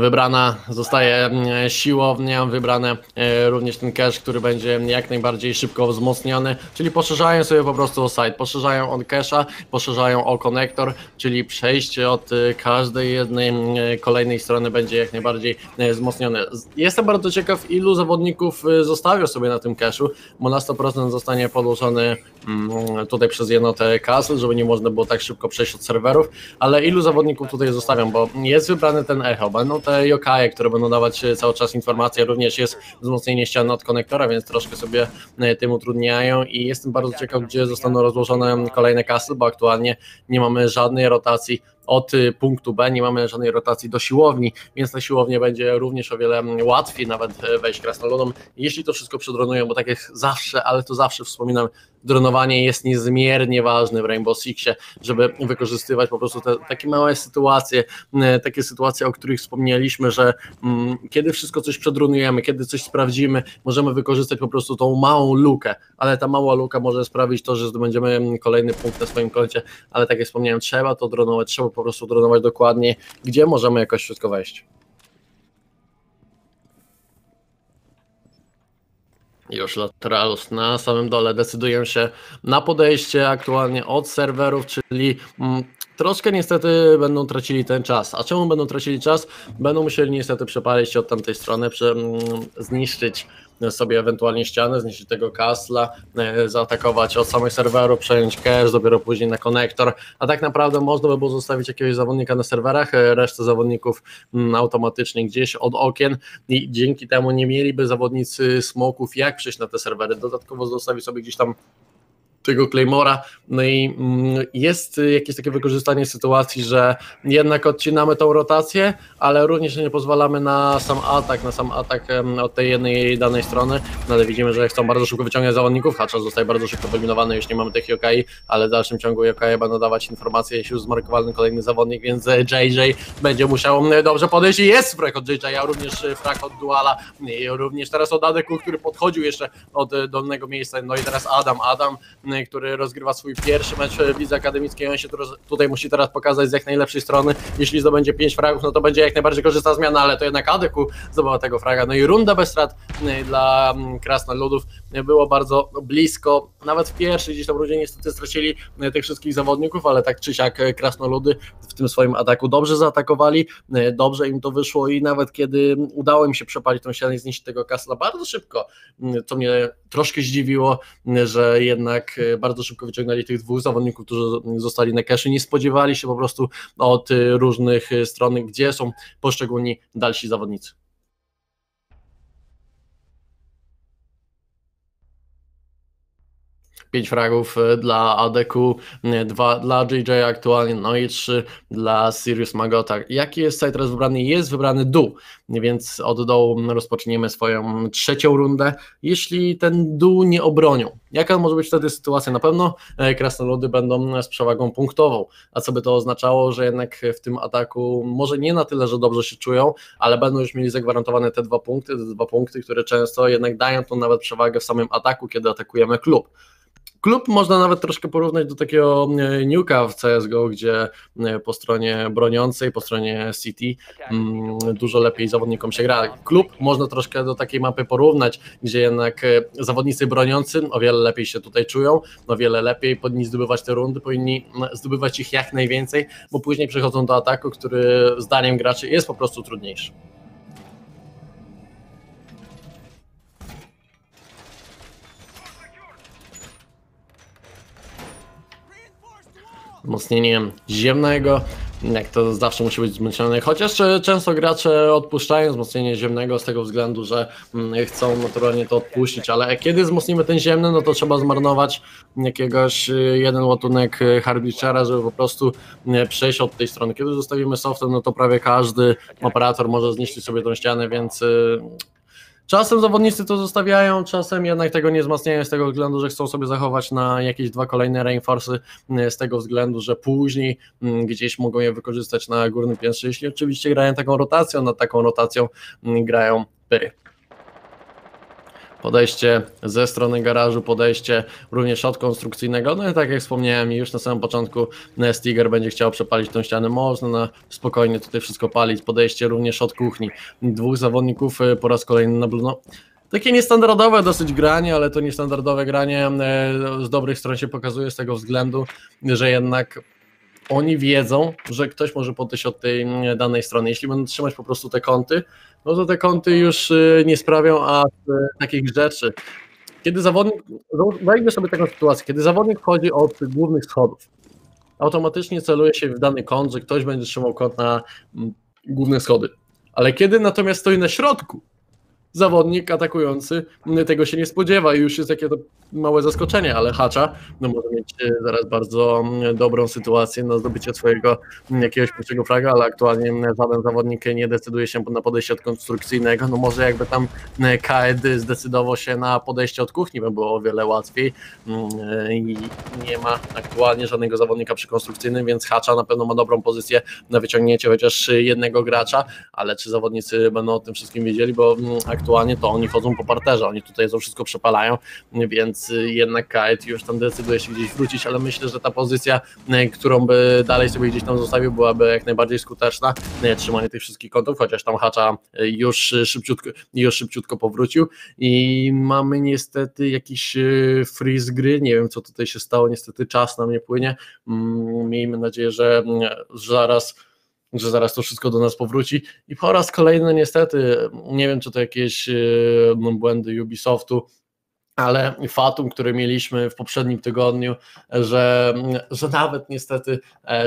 Wybrana zostaje siłownia, wybrane również ten cache, który będzie jak najbardziej szybko wzmocniony, czyli poszerzają sobie po prostu o site, poszerzają on cache'a, poszerzają o konektor, czyli przejście od każdej jednej kolejnej strony będzie jak najbardziej wzmocnione. Jestem bardzo ciekaw, ilu zawodników zostawią sobie na tym cache'u, bo na sto procent zostanie podłożony tutaj przez Jenotę castle, żeby nie można było tak szybko przejść od serwerów, ale ilu zawodników tutaj zostawiam, bo jest wybrany ten echo, będą te yokaje, które będą dawać cały czas informacje, również jest wzmocnienie ściany od konektora, więc troszkę sobie tym utrudniają i jestem bardzo ciekaw, gdzie zostaną rozłożone kolejne kasy, bo aktualnie nie mamy żadnej rotacji od punktu B, nie mamy żadnej rotacji do siłowni, więc na siłownię będzie również o wiele łatwiej nawet wejść Krasnoludom, jeśli to wszystko przedronują, bo tak jak zawsze, ale to zawsze wspominam, dronowanie jest niezmiernie ważne w Rainbow Sixie, żeby wykorzystywać po prostu te takie małe sytuacje, takie sytuacje, o których wspomnieliśmy, że mm, kiedy wszystko coś przedronujemy, kiedy coś sprawdzimy, możemy wykorzystać po prostu tą małą lukę, ale ta mała luka może sprawić to, że zdobędziemy kolejny punkt na swoim koncie, ale tak jak wspomniałem, trzeba to dronować, trzeba po prostu dronować dokładnie, gdzie możemy jakoś wszystko wejść. Już Lateralus na samym dole decydują się na podejście aktualnie od serwerów, czyli mm, troszkę niestety będą tracili ten czas. A czemu będą tracili czas? Będą musieli niestety przepalić się od tamtej strony, prze, mm, zniszczyć sobie ewentualnie ścianę, zniszczyć tego kasla, zaatakować od samych serwerów, przejąć cache, dopiero później na konektor, a tak naprawdę można by było zostawić jakiegoś zawodnika na serwerach, resztę zawodników automatycznie gdzieś od okien i dzięki temu nie mieliby zawodnicy Smoków jak przejść na te serwery, dodatkowo zostawić sobie gdzieś tam tego Claymora. No i jest jakieś takie wykorzystanie sytuacji, że jednak odcinamy tą rotację, ale również nie pozwalamy na sam atak, na sam atak od tej jednej danej strony. No ale widzimy, że chcą bardzo szybko wyciągać zawodników, Hacza zostaje bardzo szybko wyeliminowany, już nie mamy tych yokai, ale w dalszym ciągu yokai będą dawać informacje, jeśli już zmarkowany kolejny zawodnik, więc J J będzie musiał dobrze podejść i jest frak od J J, również frak od Duala, i również teraz od Adeku, który podchodził jeszcze od dolnego miejsca, no i teraz Adam, Adam, który rozgrywa swój pierwszy mecz w lidze akademickiej, on się tutaj musi teraz pokazać z jak najlepszej strony, jeśli zdobędzie pięć fragów, no to będzie jak najbardziej korzystna zmiana, ale to jednak Adeku zdobyła tego fraga, no i runda bez strat dla Krasnoludów, było bardzo blisko, nawet w pierwszej gdzieś tam rundzie niestety stracili tych wszystkich zawodników, ale tak czy siak Krasnoludy w tym swoim ataku dobrze zaatakowali, dobrze im to wyszło i nawet kiedy udało im się przepalić tą ścianę i zniszczyć tego Kasla bardzo szybko, co mnie troszkę zdziwiło, że jednak bardzo szybko wyciągnęli tych dwóch zawodników, którzy zostali na cash i nie spodziewali się po prostu od różnych stron, gdzie są poszczególni dalsi zawodnicy. pięć fragów dla Adeku, dwa dla J J aktualnie, no i trzy dla Sirius Magota. Jaki jest site teraz wybrany? Jest wybrany dół, więc od dołu rozpoczniemy swoją trzecią rundę, jeśli ten dół nie obronią. Jaka może być wtedy sytuacja? Na pewno Krasnoludy będą z przewagą punktową, a co by to oznaczało, że jednak w tym ataku może nie na tyle, że dobrze się czują, ale będą już mieli zagwarantowane te dwa punkty, te dwa punkty, które często jednak dają tą nawet przewagę w samym ataku, kiedy atakujemy klub. Klub można nawet troszkę porównać do takiego Nuka w C S G O, gdzie po stronie broniącej, po stronie City dużo lepiej zawodnikom się gra. Klub można troszkę do takiej mapy porównać, gdzie jednak zawodnicy broniący o wiele lepiej się tutaj czują, o wiele lepiej powinni zdobywać te rundy, powinni zdobywać ich jak najwięcej, bo później przechodzą do ataku, który zdaniem graczy jest po prostu trudniejszy. Wzmocnieniem ziemnego, jak to zawsze musi być zmęczone, chociaż często gracze odpuszczają wzmocnienie ziemnego z tego względu, że chcą naturalnie to odpuścić, ale kiedy wzmocnimy ten ziemny, no to trzeba zmarnować jakiegoś jeden łotunek hardwichera, żeby po prostu przejść od tej strony. Kiedy zostawimy softem, no to prawie każdy operator może zniszczyć sobie tą ścianę, więc... Czasem zawodnicy to zostawiają, czasem jednak tego nie wzmacniają z tego względu, że chcą sobie zachować na jakieś dwa kolejne reinforcy z tego względu, że później gdzieś mogą je wykorzystać na górnym piętrze, jeśli oczywiście grają taką rotacją, nad taką rotacją grają pyry. Podejście ze strony garażu, podejście również od konstrukcyjnego, no i tak jak wspomniałem już na samym początku, Stiger będzie chciał przepalić tą ścianę, można na spokojnie tutaj wszystko palić, podejście również od kuchni, dwóch zawodników po raz kolejny na bluno. Takie niestandardowe dosyć granie, ale to niestandardowe granie z dobrych stron się pokazuje z tego względu, że jednak oni wiedzą, że ktoś może podejść od tej danej strony. Jeśli będą trzymać po prostu te kąty, no to te kąty już nie sprawią aż takich rzeczy. Kiedy zawodnik, weźmy sobie taką sytuację, kiedy zawodnik wchodzi od głównych schodów, automatycznie celuje się w dany kąt, że ktoś będzie trzymał kąt na główne schody. Ale kiedy natomiast stoi na środku, zawodnik atakujący tego się nie spodziewa i już jest takie to małe zaskoczenie, ale Hacza no może mieć zaraz bardzo dobrą sytuację na zdobycie swojego jakiegoś pierwszego fraga, ale aktualnie żaden zawodnik nie decyduje się na podejście od konstrukcyjnego, no może jakby tam K E D zdecydował się na podejście od kuchni, by było o wiele łatwiej i nie ma aktualnie żadnego zawodnika przy konstrukcyjnym, więc Hacza na pewno ma dobrą pozycję na wyciągnięcie chociaż jednego gracza, ale czy zawodnicy będą o tym wszystkim wiedzieli, bo aktualnie to oni chodzą po parterze, oni tutaj to wszystko przepalają, więc jednak Kite już tam decyduje się gdzieś wrócić, ale myślę, że ta pozycja, którą by dalej sobie gdzieś tam zostawił, byłaby jak najbardziej skuteczna, trzymanie tych wszystkich kątów, chociaż tam Hacza już szybciutko, już szybciutko powrócił i mamy niestety jakiś freeze gry, nie wiem co tutaj się stało, niestety czas nam nie płynie, miejmy nadzieję, że zaraz że zaraz to wszystko do nas powróci i po raz kolejny niestety, nie wiem czy to jakieś błędy Ubisoftu, ale fatum, który mieliśmy w poprzednim tygodniu, że, że nawet niestety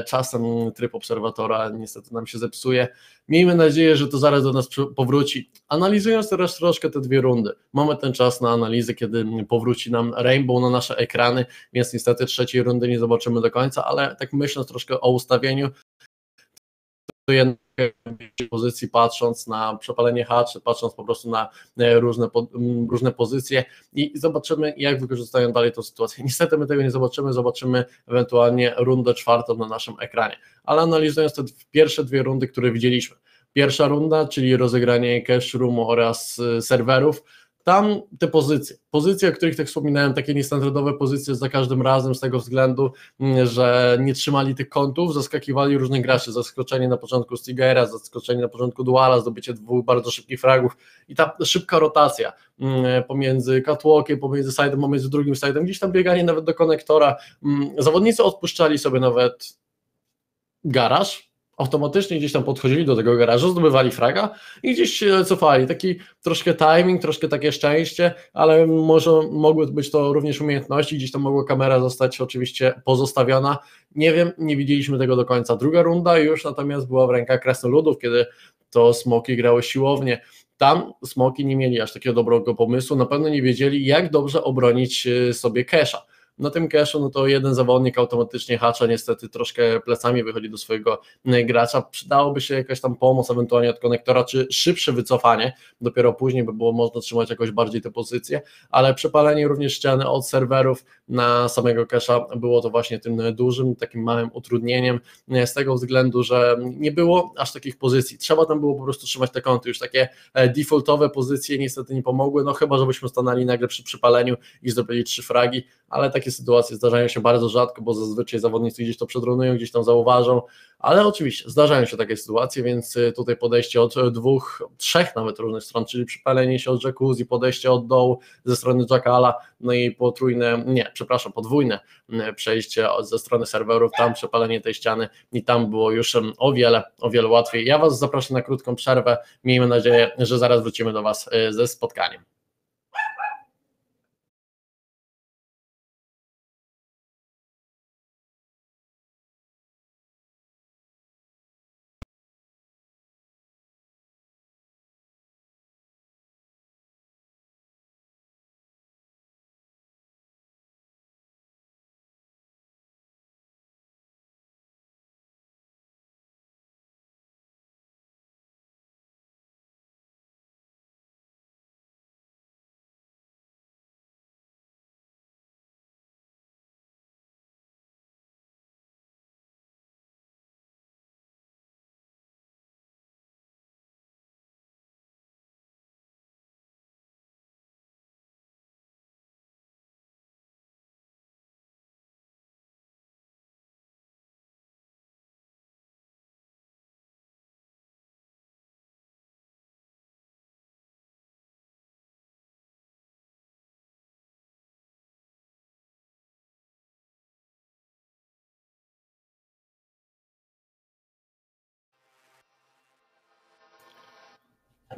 czasem tryb obserwatora niestety nam się zepsuje. Miejmy nadzieję, że to zaraz do nas powróci. Analizując teraz troszkę te dwie rundy, mamy ten czas na analizę, kiedy powróci nam Rainbow na nasze ekrany, więc niestety trzeciej rundy nie zobaczymy do końca, ale tak myśląc troszkę o ustawieniu, to jednak w pozycji patrząc na przepalenie haczy, patrząc po prostu na różne, po, różne pozycje i zobaczymy, jak wykorzystają dalej tą sytuację. Niestety my tego nie zobaczymy, zobaczymy ewentualnie rundę czwartą na naszym ekranie, ale analizując te pierwsze dwie rundy, które widzieliśmy. Pierwsza runda, czyli rozegranie cash roomu oraz serwerów, tam te pozycje, pozycje, o których tak wspominałem, takie niestandardowe pozycje za każdym razem z tego względu, że nie trzymali tych kątów, zaskakiwali różnych graczy, zaskoczenie na początku Stigera, zaskoczenie na początku Duala, zdobycie dwóch bardzo szybkich fragów i ta szybka rotacja pomiędzy catwalkiem, pomiędzy side'em, pomiędzy drugim side'em, gdzieś tam bieganie nawet do konektora, zawodnicy odpuszczali sobie nawet garaż, automatycznie gdzieś tam podchodzili do tego garażu, zdobywali fraga i gdzieś się cofali. Taki troszkę timing, troszkę takie szczęście, ale może mogły być to również umiejętności, gdzieś tam mogła kamera zostać oczywiście pozostawiona. Nie wiem, nie widzieliśmy tego do końca. Druga runda już natomiast była w rękach Krasnoludów, kiedy to Smoki grały siłownie. Tam Smoki nie mieli aż takiego dobrego pomysłu, na pewno nie wiedzieli, jak dobrze obronić sobie Casha. Na tym cashu, no to jeden zawodnik automatycznie hacza, niestety troszkę plecami wychodzi do swojego gracza, przydałoby się jakaś tam pomoc ewentualnie od konektora, czy szybsze wycofanie, dopiero później by było można trzymać jakoś bardziej te pozycje, ale przepalenie również ściany od serwerów na samego casha było to właśnie tym dużym, takim małym utrudnieniem z tego względu, że nie było aż takich pozycji, trzeba tam było po prostu trzymać te kąty, już takie defaultowe pozycje niestety nie pomogły, no chyba żebyśmy stanęli nagle przy przypaleniu i zdobyli trzy fragi, ale takie sytuacje zdarzają się bardzo rzadko, bo zazwyczaj zawodnicy gdzieś to przedrunują, gdzieś tam zauważą, ale oczywiście zdarzają się takie sytuacje, więc tutaj podejście od dwóch, trzech nawet różnych stron, czyli przypalenie się od jacuzzi, podejście od dołu ze strony Jackala, no i potrójne, nie, przepraszam, podwójne przejście ze strony serwerów, tam przepalenie tej ściany i tam było już o wiele, o wiele łatwiej. Ja Was zapraszam na krótką przerwę, miejmy nadzieję, że zaraz wrócimy do Was ze spotkaniem.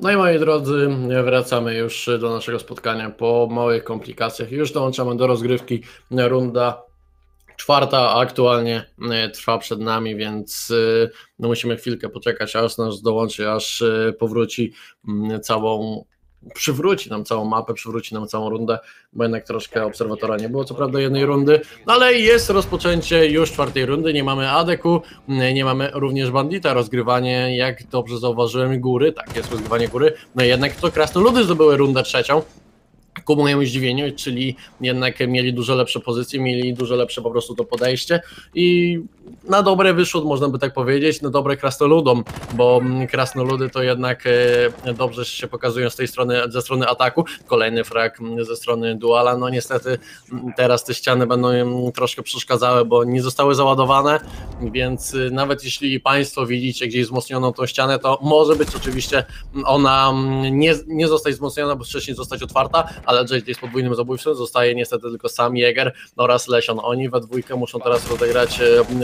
No i moi drodzy, wracamy już do naszego spotkania po małych komplikacjach. Już dołączamy do rozgrywki. Runda czwarta aktualnie trwa przed nami, więc musimy chwilkę poczekać, aż nas dołączy, aż powróci całą... przywróci nam całą mapę, przywróci nam całą rundę, bo jednak troszkę obserwatora nie było, co prawda jednej rundy, no ale jest rozpoczęcie już czwartej rundy, nie mamy Adeku, nie mamy również Bandita, rozgrywanie, jak dobrze zauważyłem, góry, tak, jest rozgrywanie góry, no jednak to Krasnoludy zdobyły rundę trzecią, ku mojemu zdziwieniu, czyli jednak mieli dużo lepsze pozycje, mieli dużo lepsze po prostu to podejście i na dobre wyszło, można by tak powiedzieć, na dobre Krasnoludom, bo Krasnoludy to jednak dobrze się pokazują z tej strony, ze strony ataku, kolejny frag ze strony Duala, no niestety teraz te ściany będą im troszkę przeszkadzały, bo nie zostały załadowane, więc nawet jeśli Państwo widzicie gdzieś wzmocnioną tą ścianę, to może być oczywiście ona nie, nie zostać wzmocniona, bo wcześniej zostać otwarta, ale J J jest podwójnym zabójcą, zostaje niestety tylko sam Jäger oraz Lesion. Oni we dwójkę muszą teraz rozegrać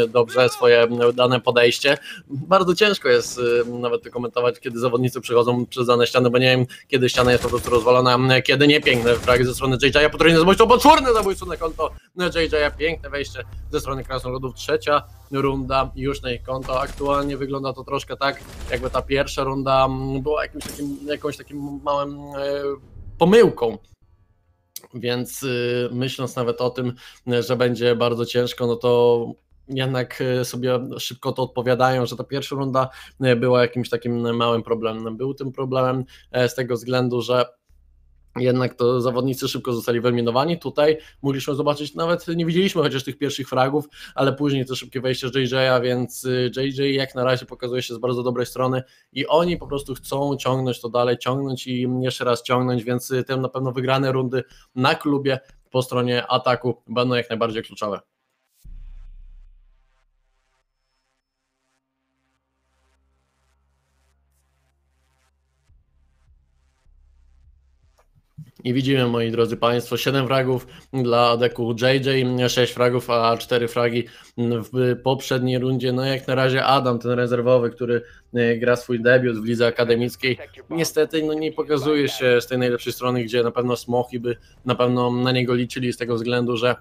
dobrze swoje dane podejście. Bardzo ciężko jest nawet to komentować, kiedy zawodnicy przychodzą przez dane ściany, bo nie wiem, kiedy ściana jest po prostu rozwalona, kiedy nie. Piękne fragi ze strony J J, potrójne zabójstwo, poczwórne zabójstwo na konto J J, piękne wejście ze strony Krasnoludów. Trzecia runda już na ich konto. Aktualnie wygląda to troszkę tak, jakby ta pierwsza runda była jakimś takim, jakąś takim małym e, pomyłką. Więc y, myśląc nawet o tym, że będzie bardzo ciężko, no to jednak sobie szybko to odpowiadają, że ta pierwsza runda była jakimś takim małym problemem. Był tym problemem z tego względu, że jednak to zawodnicy szybko zostali wyeliminowani. Tutaj mogliśmy zobaczyć, nawet nie widzieliśmy chociaż tych pierwszych fragów, ale później to szybkie wejście J J-a, więc J J jak na razie pokazuje się z bardzo dobrej strony i oni po prostu chcą ciągnąć to dalej, ciągnąć i jeszcze raz ciągnąć, więc tym na pewno wygrane rundy na klubie po stronie ataku będą jak najbardziej kluczowe. I widzimy, moi drodzy Państwo, siedem fragów dla Adeku J J, sześć fragów, a cztery fragi w poprzedniej rundzie. No jak na razie Adam, ten rezerwowy, który gra swój debiut w lidze akademickiej, niestety no nie pokazuje się z tej najlepszej strony, gdzie na pewno Smoki by na pewno na niego liczyli z tego względu, że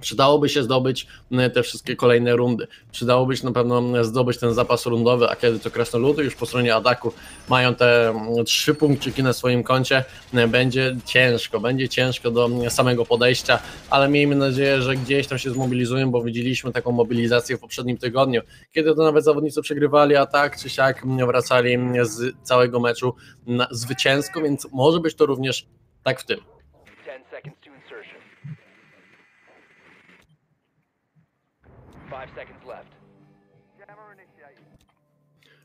przydałoby się zdobyć te wszystkie kolejne rundy. Przydałoby się na pewno zdobyć ten zapas rundowy, a kiedy to Krasnoludy już po stronie ataku mają te trzy punkciki na swoim koncie, będzie ciężko, będzie ciężko do samego podejścia, ale miejmy nadzieję, że gdzieś tam się zmobilizują, bo widzieliśmy taką mobilizację w poprzednim tygodniu, kiedy to nawet zawodnicy przegrywali, a tak czy siak wracali z całego meczu na zwycięsko, więc może być to również tak w tym.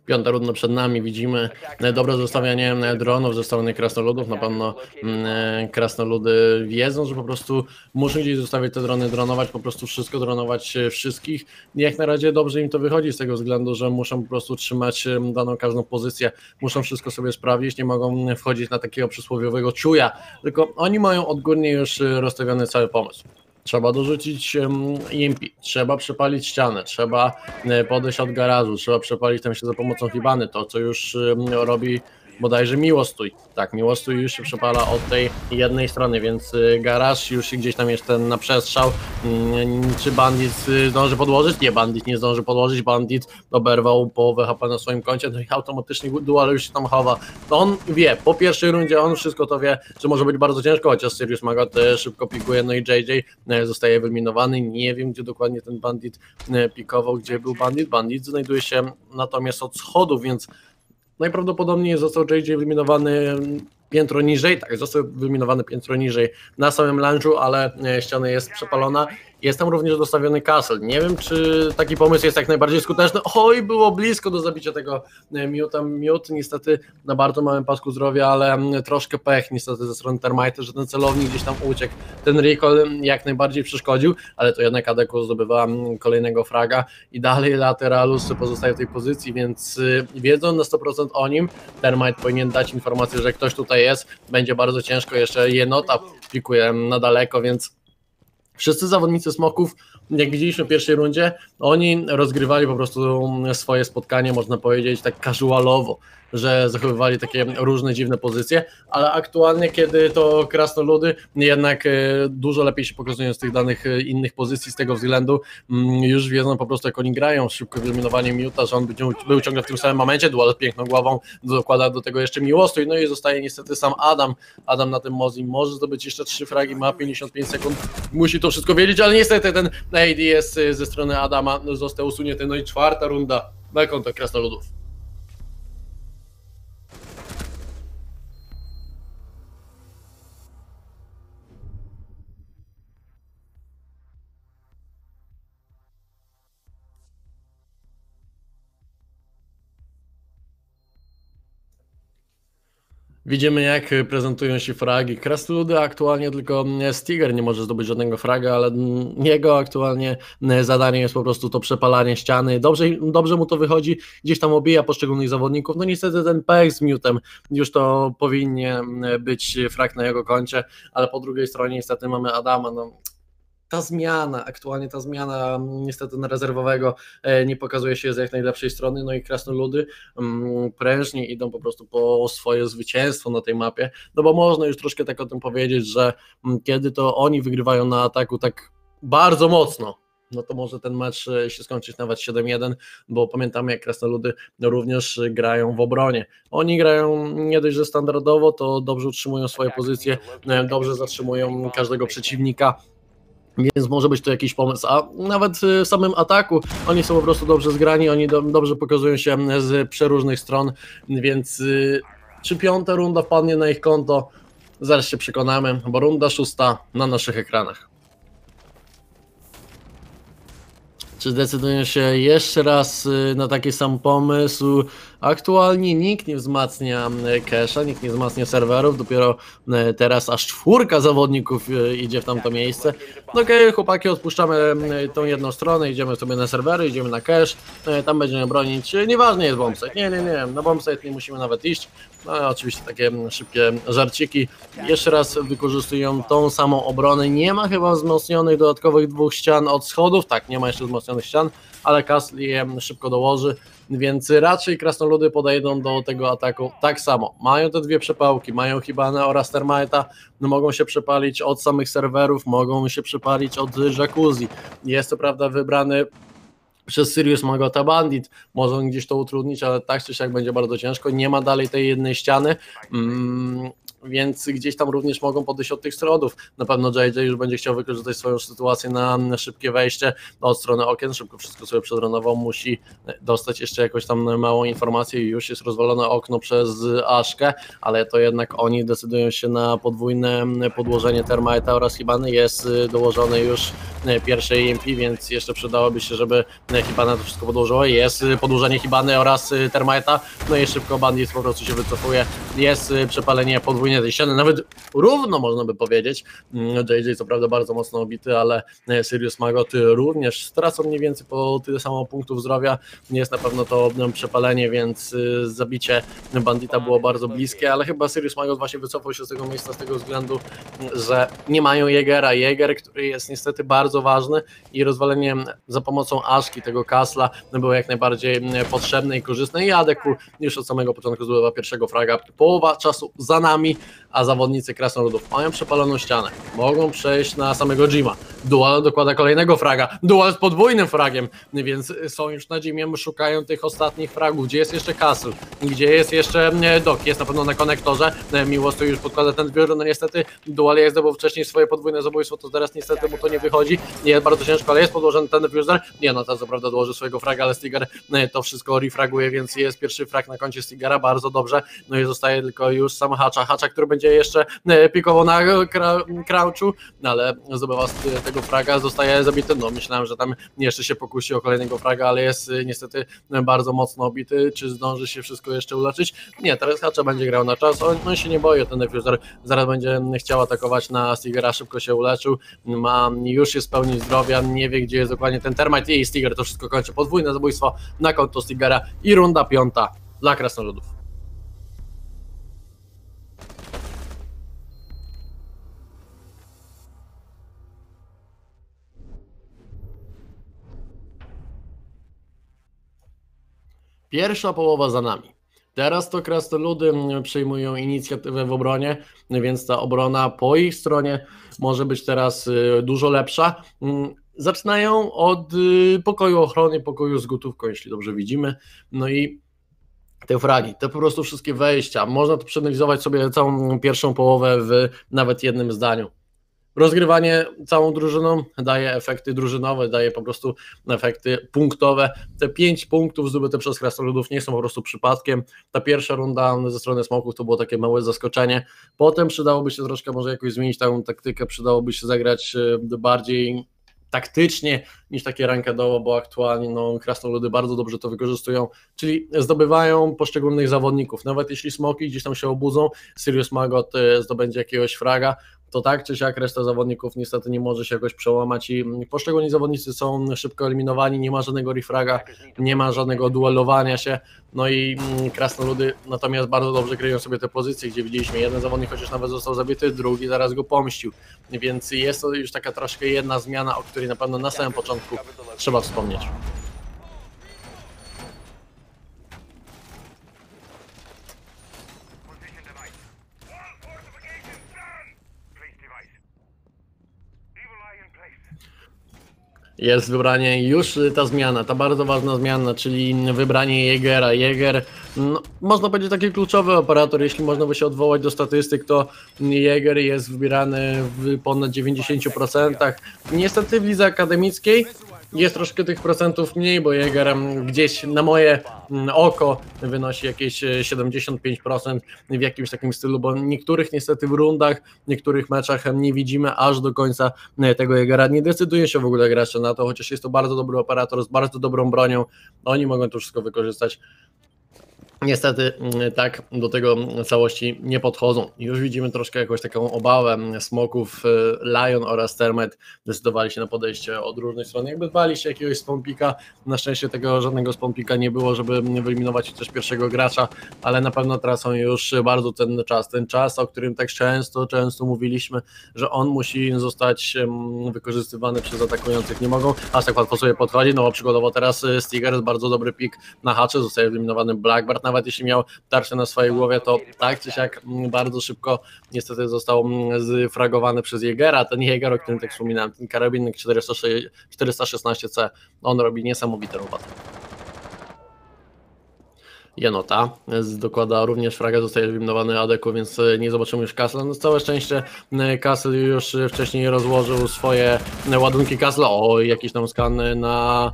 Piąta runda przed nami, widzimy dobre zostawianie dronów ze strony Krasnoludów. Na pewno Krasnoludy wiedzą, że po prostu muszą gdzieś zostawić te drony, dronować, po prostu wszystko, dronować wszystkich. Jak na razie dobrze im to wychodzi z tego względu, że muszą po prostu trzymać daną każdą pozycję, muszą wszystko sobie sprawdzić, nie mogą wchodzić na takiego przysłowiowego czuja, tylko oni mają odgórnie już rozstawiony cały pomysł. Trzeba dorzucić I M P, trzeba przepalić ścianę, trzeba podejść od garażu, trzeba przepalić tam się za pomocą hibany, to co już robi bodajże Miłostój. Tak, Miłostój już się przepala od tej jednej strony, więc garaż już gdzieś tam jest ten na przestrzał. Czy bandit zdąży podłożyć? Nie, bandit nie zdąży podłożyć, bandit oberwał połowę H P na swoim koncie, no i automatycznie Dual już się tam chowa. On wie, po pierwszej rundzie on wszystko to wie, że może być bardzo ciężko, chociaż Sirius Magot szybko pikuje, no i J J zostaje eliminowany. Nie wiem, gdzie dokładnie ten bandit pikował, gdzie był bandit. Bandit znajduje się natomiast od schodów, więc najprawdopodobniej został J J wyeliminowany piętro niżej, tak, został wyeliminowany piętro niżej na samym lunchu, ale ściana jest przepalona. Jest tam również dostawiony castle. Nie wiem, czy taki pomysł jest jak najbardziej skuteczny. Oj, było blisko do zabicia tego miuta. Miut niestety na bardzo małym pasku zdrowia, ale troszkę pech niestety ze strony Termite, że ten celownik gdzieś tam uciekł. Ten recall jak najbardziej przeszkodził, ale to jednak Adeku zdobywa kolejnego fraga i dalej Lateralus pozostaje w tej pozycji, więc wiedzą na sto procent o nim. Termite powinien dać informację, że ktoś tutaj jest. Będzie bardzo ciężko, jeszcze Jenota pikuje na daleko, więc wszyscy zawodnicy Smoków, jak widzieliśmy w pierwszej rundzie, oni rozgrywali po prostu swoje spotkanie, można powiedzieć, tak casualowo, że zachowywali takie różne dziwne pozycje, ale aktualnie, kiedy to Krasnoludy jednak dużo lepiej się pokazują z tych danych innych pozycji, z tego względu już wiedzą po prostu, jak oni grają, szybko wyeliminowanie Miuta, że on był ciągle w tym samym momencie, Dual z piękną głową dokłada do tego jeszcze Miłostój, no i zostaje niestety sam Adam. Adam na tym Mozi może zdobyć jeszcze trzy fragi, ma pięćdziesiąt pięć sekund, musi to wszystko wiedzieć, ale niestety ten A D S ze strony Adama został usunięty, no i czwarta runda na konto Krasnoludów. Widzimy, jak prezentują się fragi Krasnoludy, aktualnie tylko Stiger nie może zdobyć żadnego fraga, ale jego aktualnie zadanie jest po prostu to przepalanie ściany. Dobrze, dobrze mu to wychodzi, gdzieś tam obija poszczególnych zawodników, no niestety ten pech z miutem, już to powinien być frag na jego koncie, ale po drugiej stronie niestety mamy Adama, no. Ta zmiana, aktualnie ta zmiana niestety na rezerwowego nie pokazuje się z jak najlepszej strony, no i Krasnoludy prężnie idą po prostu po swoje zwycięstwo na tej mapie, no bo można już troszkę tak o tym powiedzieć, że kiedy to oni wygrywają na ataku tak bardzo mocno, no to może ten mecz się skończyć nawet siedem jeden, bo pamiętamy, jak Krasnoludy również grają w obronie. Oni grają nie dość, że standardowo, to dobrze utrzymują swoje pozycje, dobrze zatrzymują każdego przeciwnika, więc może być to jakiś pomysł, a nawet w samym ataku oni są po prostu dobrze zgrani, oni do, dobrze pokazują się z przeróżnych stron, więc y, czy piąta runda wpadnie na ich konto? Zaraz się przekonamy, bo runda szósta na naszych ekranach. Czy zdecydują się jeszcze raz na taki sam pomysł? Aktualnie nikt nie wzmacnia cache'a, nikt nie wzmacnia serwerów, dopiero teraz aż czwórka zawodników idzie w tamto miejsce. No okej, okay, chłopaki, odpuszczamy tą jedną stronę, idziemy sobie na serwery, idziemy na cache, tam będziemy bronić, nieważne jest bombsite, nie, nie, nie, na bombsite nie musimy nawet iść. No oczywiście takie szybkie żarciki, jeszcze raz wykorzystują tą samą obronę, nie ma chyba wzmocnionych dodatkowych dwóch ścian od schodów, tak, nie ma jeszcze wzmocnionych ścian, ale Kasli je szybko dołoży, więc raczej Krasnoludy podejdą do tego ataku tak samo. Mają te dwie przepałki, mają Hibanę oraz Termite'a, mogą się przepalić od samych serwerów, mogą się przepalić od jacuzzi. Jest to prawda wybrany przez Sirius Magota Bandit, może on gdzieś to utrudnić, ale tak czy siak będzie bardzo ciężko, nie ma dalej tej jednej ściany, mm, więc gdzieś tam również mogą podejść od tych strodów, na pewno J J już będzie chciał wykorzystać swoją sytuację na szybkie wejście od strony okien, szybko wszystko sobie przedrenował, musi dostać jeszcze jakąś tam małą informację i już jest rozwalone okno przez Aszkę, ale to jednak oni decydują się na podwójne podłożenie Termite'a oraz Hibany, jest dołożone już pierwsze E M P, więc jeszcze przydałoby się, żeby Hibana to wszystko podłożyła, jest podłożenie Hibany oraz Termite'a, no i szybko Bandit po prostu się wycofuje, jest przepalenie podwójne tej ściany, nawet równo można by powiedzieć, J J co prawda bardzo mocno obity, ale Sirius Magot również stracą mniej więcej po tyle samo punktów zdrowia, jest na pewno to przepalenie, więc zabicie Bandita było bardzo bliskie, ale chyba Sirius Magot właśnie wycofał się z tego miejsca z tego względu, że nie mają Jägera, Jäger, który jest niestety bardzo ważny i rozwalenie za pomocą Aszki tego Kasla było jak najbardziej potrzebne i korzystne i Adeku już od samego początku zdobywa pierwszego fraga, połowa czasu za nami, a zawodnicy Krasnoludów mają przepaloną ścianę, mogą przejść na samego Jima. Dual dokłada kolejnego fraga, Dual z podwójnym fragiem, więc są już na Jimie, szukają tych ostatnich fragów, gdzie jest jeszcze Castle, gdzie jest jeszcze Doc, jest na pewno na konektorze, Miłostój już podkłada ten zbiór, no niestety Dual jak zdobył wcześniej swoje podwójne zabójstwo, to teraz niestety mu to nie wychodzi, jest bardzo ciężko, ale jest podłożony ten diffuser, nie no, ta co prawda dołoży swojego fraga, ale Stiger to wszystko refraguje, więc jest pierwszy frag na koncie Stigera, bardzo dobrze, no i zostaje tylko już sam Hacza, Hacza, który będzie jeszcze pikował na krauczu, ale zdobywa z tego fraga, zostaje zabity, no myślałem, że tam jeszcze się pokusi o kolejnego fraga, ale jest niestety bardzo mocno obity, czy zdąży się wszystko jeszcze uleczyć? Nie, teraz Hacza będzie grał na czas, on, on się nie boi, ten defuser zaraz będzie chciał atakować na Stigera, szybko się uleczył, ma, już jest w pełni zdrowia, nie wie, gdzie jest dokładnie ten Termite i Stiger to wszystko kończy, podwójne zabójstwo na konto Stigera i runda piąta dla Krasnoludów. Pierwsza połowa za nami. Teraz to Krasnoludy przejmują inicjatywę w obronie, więc ta obrona po ich stronie może być teraz dużo lepsza. Zaczynają od pokoju ochrony, pokoju z gotówką, jeśli dobrze widzimy. No i te fragi, te po prostu wszystkie wejścia. Można to przeanalizować sobie całą pierwszą połowę w nawet jednym zdaniu. Rozgrywanie całą drużyną daje efekty drużynowe, daje po prostu efekty punktowe. Te pięć punktów zdobyte przez Krasnoludów nie są po prostu przypadkiem. Ta pierwsza runda ze strony Smoków to było takie małe zaskoczenie. Potem przydałoby się troszkę może jakoś zmienić tę taktykę, przydałoby się zagrać bardziej taktycznie niż takie rankedowo, bo aktualnie no, krasnoludy bardzo dobrze to wykorzystują, czyli zdobywają poszczególnych zawodników. Nawet jeśli smoki gdzieś tam się obudzą, Sirius Magot zdobędzie jakiegoś fraga, to tak czy siak reszta zawodników niestety nie może się jakoś przełamać i poszczególni zawodnicy są szybko eliminowani, nie ma żadnego refraga, nie ma żadnego duelowania się, no i krasnoludy natomiast bardzo dobrze kryją sobie te pozycje, gdzie widzieliśmy jeden zawodnik chociaż nawet został zabity, drugi zaraz go pomścił, więc jest to już taka troszkę jedna zmiana, o której na pewno na samym początku trzeba wspomnieć. Jest wybranie, już ta zmiana, ta bardzo ważna zmiana, czyli wybranie Jägera. Jäger, no, można powiedzieć taki kluczowy operator, jeśli można by się odwołać do statystyk, to Jäger jest wybierany w ponad dziewięćdziesięciu procentach. Niestety w lidze akademickiej jest troszkę tych procentów mniej, bo Jäger gdzieś na moje oko wynosi jakieś siedemdziesiąt pięć procent w jakimś takim stylu, bo niektórych niestety w rundach, niektórych meczach nie widzimy aż do końca tego Jägera. Nie decyduje się w ogóle grać na to, chociaż jest to bardzo dobry operator z bardzo dobrą bronią. Oni mogą to wszystko wykorzystać. Niestety tak do tego całości nie podchodzą. Już widzimy troszkę jakąś taką obawę smoków. Lion oraz Termet decydowali się na podejście od różnych stron. Jakby bali się jakiegoś spompika. Na szczęście tego żadnego spompika nie było, żeby wyeliminować też pierwszego gracza, ale na pewno tracą już bardzo cenny czas. Ten czas, o którym tak często, często mówiliśmy, że on musi zostać wykorzystywany przez atakujących. Nie mogą aż tak łatwo sobie podchodzić. No bo przykładowo teraz Stiger, bardzo dobry pik na hacze, zostaje wyeliminowany Blackbird. Nawet jeśli miał tarczę na swojej głowie, to tak czy siak bardzo szybko niestety został zfragowany przez Jägera. Ten Jäger, o którym tak wspominałem, ten karabinnik czterysta szesnaście C, on robi niesamowite roboty. Jenota dokłada również fraga, zostaje wyeliminowany Adeku, więc nie zobaczymy już Castle. No całe szczęście Castle już wcześniej rozłożył swoje ładunki Castle. O, jakiś tam skan na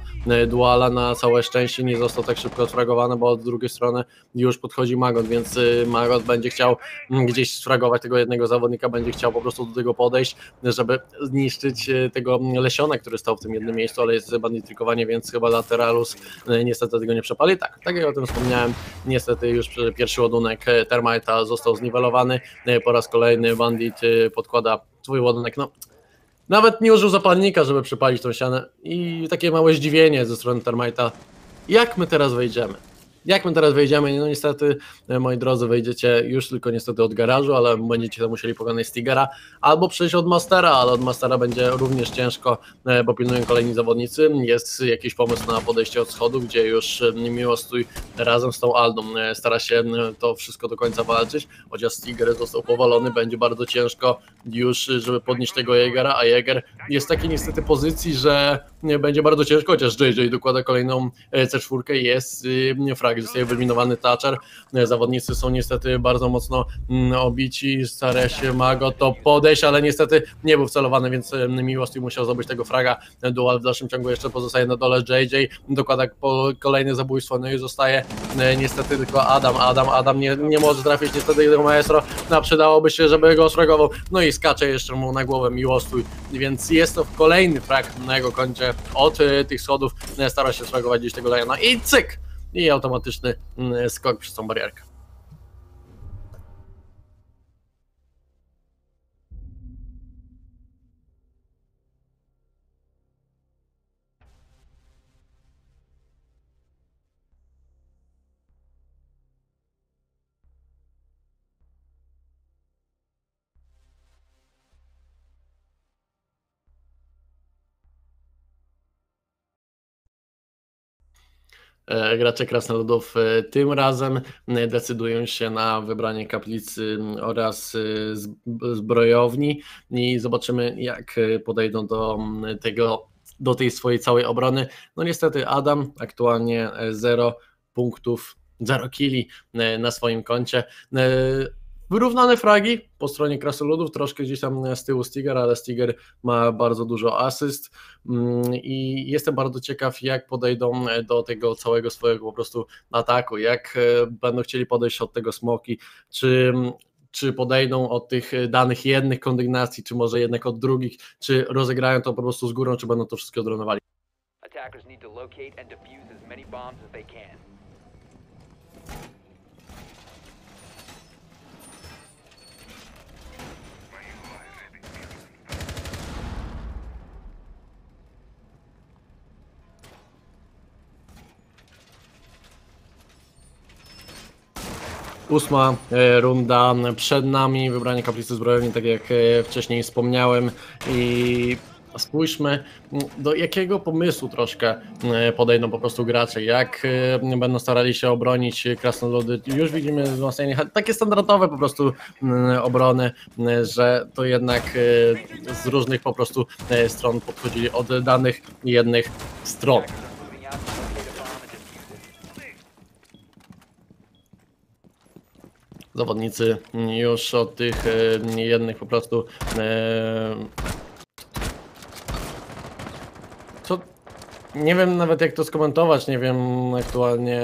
Duala, na całe szczęście nie został tak szybko odfragowany, bo od drugiej strony już podchodzi Magot, więc Magot będzie chciał gdzieś sfragować tego jednego zawodnika, będzie chciał po prostu do tego podejść, żeby zniszczyć tego Lesiona, który stał w tym jednym miejscu, ale jest banditrykowanie, więc chyba Lateralus niestety tego nie przepali. Tak, tak jak o tym wspomniałem, niestety już pierwszy ładunek Termite'a został zniwelowany. Po raz kolejny Bandit podkłada swój ładunek. No, nawet nie użył zapalnika, żeby przypalić tą ścianę. I takie małe zdziwienie ze strony Termite'a. Jak my teraz wejdziemy? Jak my teraz wejdziemy? No niestety, moi drodzy, wejdziecie już tylko niestety od garażu, ale będziecie tam musieli pokonać Stigera albo przejść od Mastera, ale od Mastera będzie również ciężko, bo pilnują kolejni zawodnicy. Jest jakiś pomysł na podejście od schodu, gdzie już Miłostój razem z tą Aldą stara się to wszystko do końca walczyć, chociaż Stiger został powalony, będzie bardzo ciężko już, żeby podnieść tego Jägera, a Jäger jest w takiej niestety pozycji, że będzie bardzo ciężko, chociaż J J dokłada kolejną C cztery, jest frag, gdzie zostaje wyeliminowany Thatcher. Zawodnicy są niestety bardzo mocno obici. Stara się Mago to podejść, ale niestety nie był wcelowany, więc Miłostój musiał zdobyć tego fraga. Dual w dalszym ciągu jeszcze pozostaje na dole. J J dokłada kolejne zabójstwo, no i zostaje niestety tylko Adam. Adam Adam nie, nie może trafić niestety jego maestro, no, przydałoby się, żeby go osfragował. No i skacze jeszcze mu na głowę Miłostój, więc jest to kolejny frag na jego koncie od tych schodów. Stara się sfragować gdzieś tego Liona i cyk! I automatyczny skok przez tą barierkę. Gracze krasnoludów tym razem decydują się na wybranie kaplicy oraz zbrojowni i zobaczymy, jak podejdą do tego, do tej swojej całej obrony. No niestety Adam aktualnie zero punktów, zero killi na swoim koncie. Wyrównane fragi po stronie krasnoludów, troszkę gdzieś tam z tyłu Stiger, ale Stiger ma bardzo dużo asyst i jestem bardzo ciekaw, jak podejdą do tego całego swojego po prostu ataku, jak będą chcieli podejść od tego smoki, czy... czy podejdą od tych danych jednych kondygnacji, czy może jednak od drugich, czy rozegrają to po prostu z górą, czy będą to wszystko dronowali. Ósma runda przed nami, wybranie kaplicy zbrojowni, tak jak wcześniej wspomniałem, i spójrzmy, do jakiego pomysłu troszkę podejdą po prostu gracze, jak będą starali się obronić Krasnoludy. Już widzimy wzmocnienie, takie standardowe po prostu obrony, że to jednak z różnych po prostu stron podchodzili, od danych jednych stron. Zawodnicy już od tych jednych po prostu. Co? Nie wiem nawet jak to skomentować, nie wiem aktualnie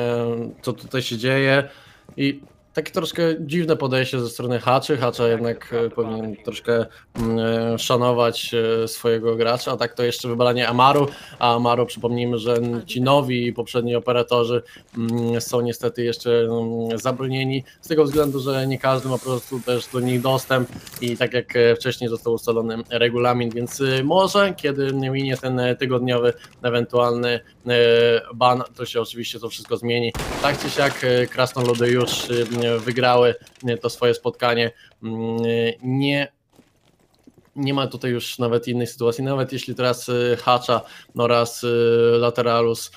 co tutaj się dzieje i takie troszkę dziwne podejście ze strony Hacza. Hacza jednak powinien troszkę szanować swojego gracza, a tak to jeszcze wybranie Amaru, a Amaru, przypomnijmy, że ci nowi poprzedni operatorzy są niestety jeszcze zabronieni z tego względu, że nie każdy ma po prostu też do nich dostęp i tak jak wcześniej został ustalony regulamin, więc może kiedy minie ten tygodniowy ewentualny ban, to się oczywiście to wszystko zmieni. Tak czy siak Krasnoludy już wygrały to swoje spotkanie. Nie, nie ma tutaj już nawet innej sytuacji, nawet jeśli teraz Hacza oraz Lateralus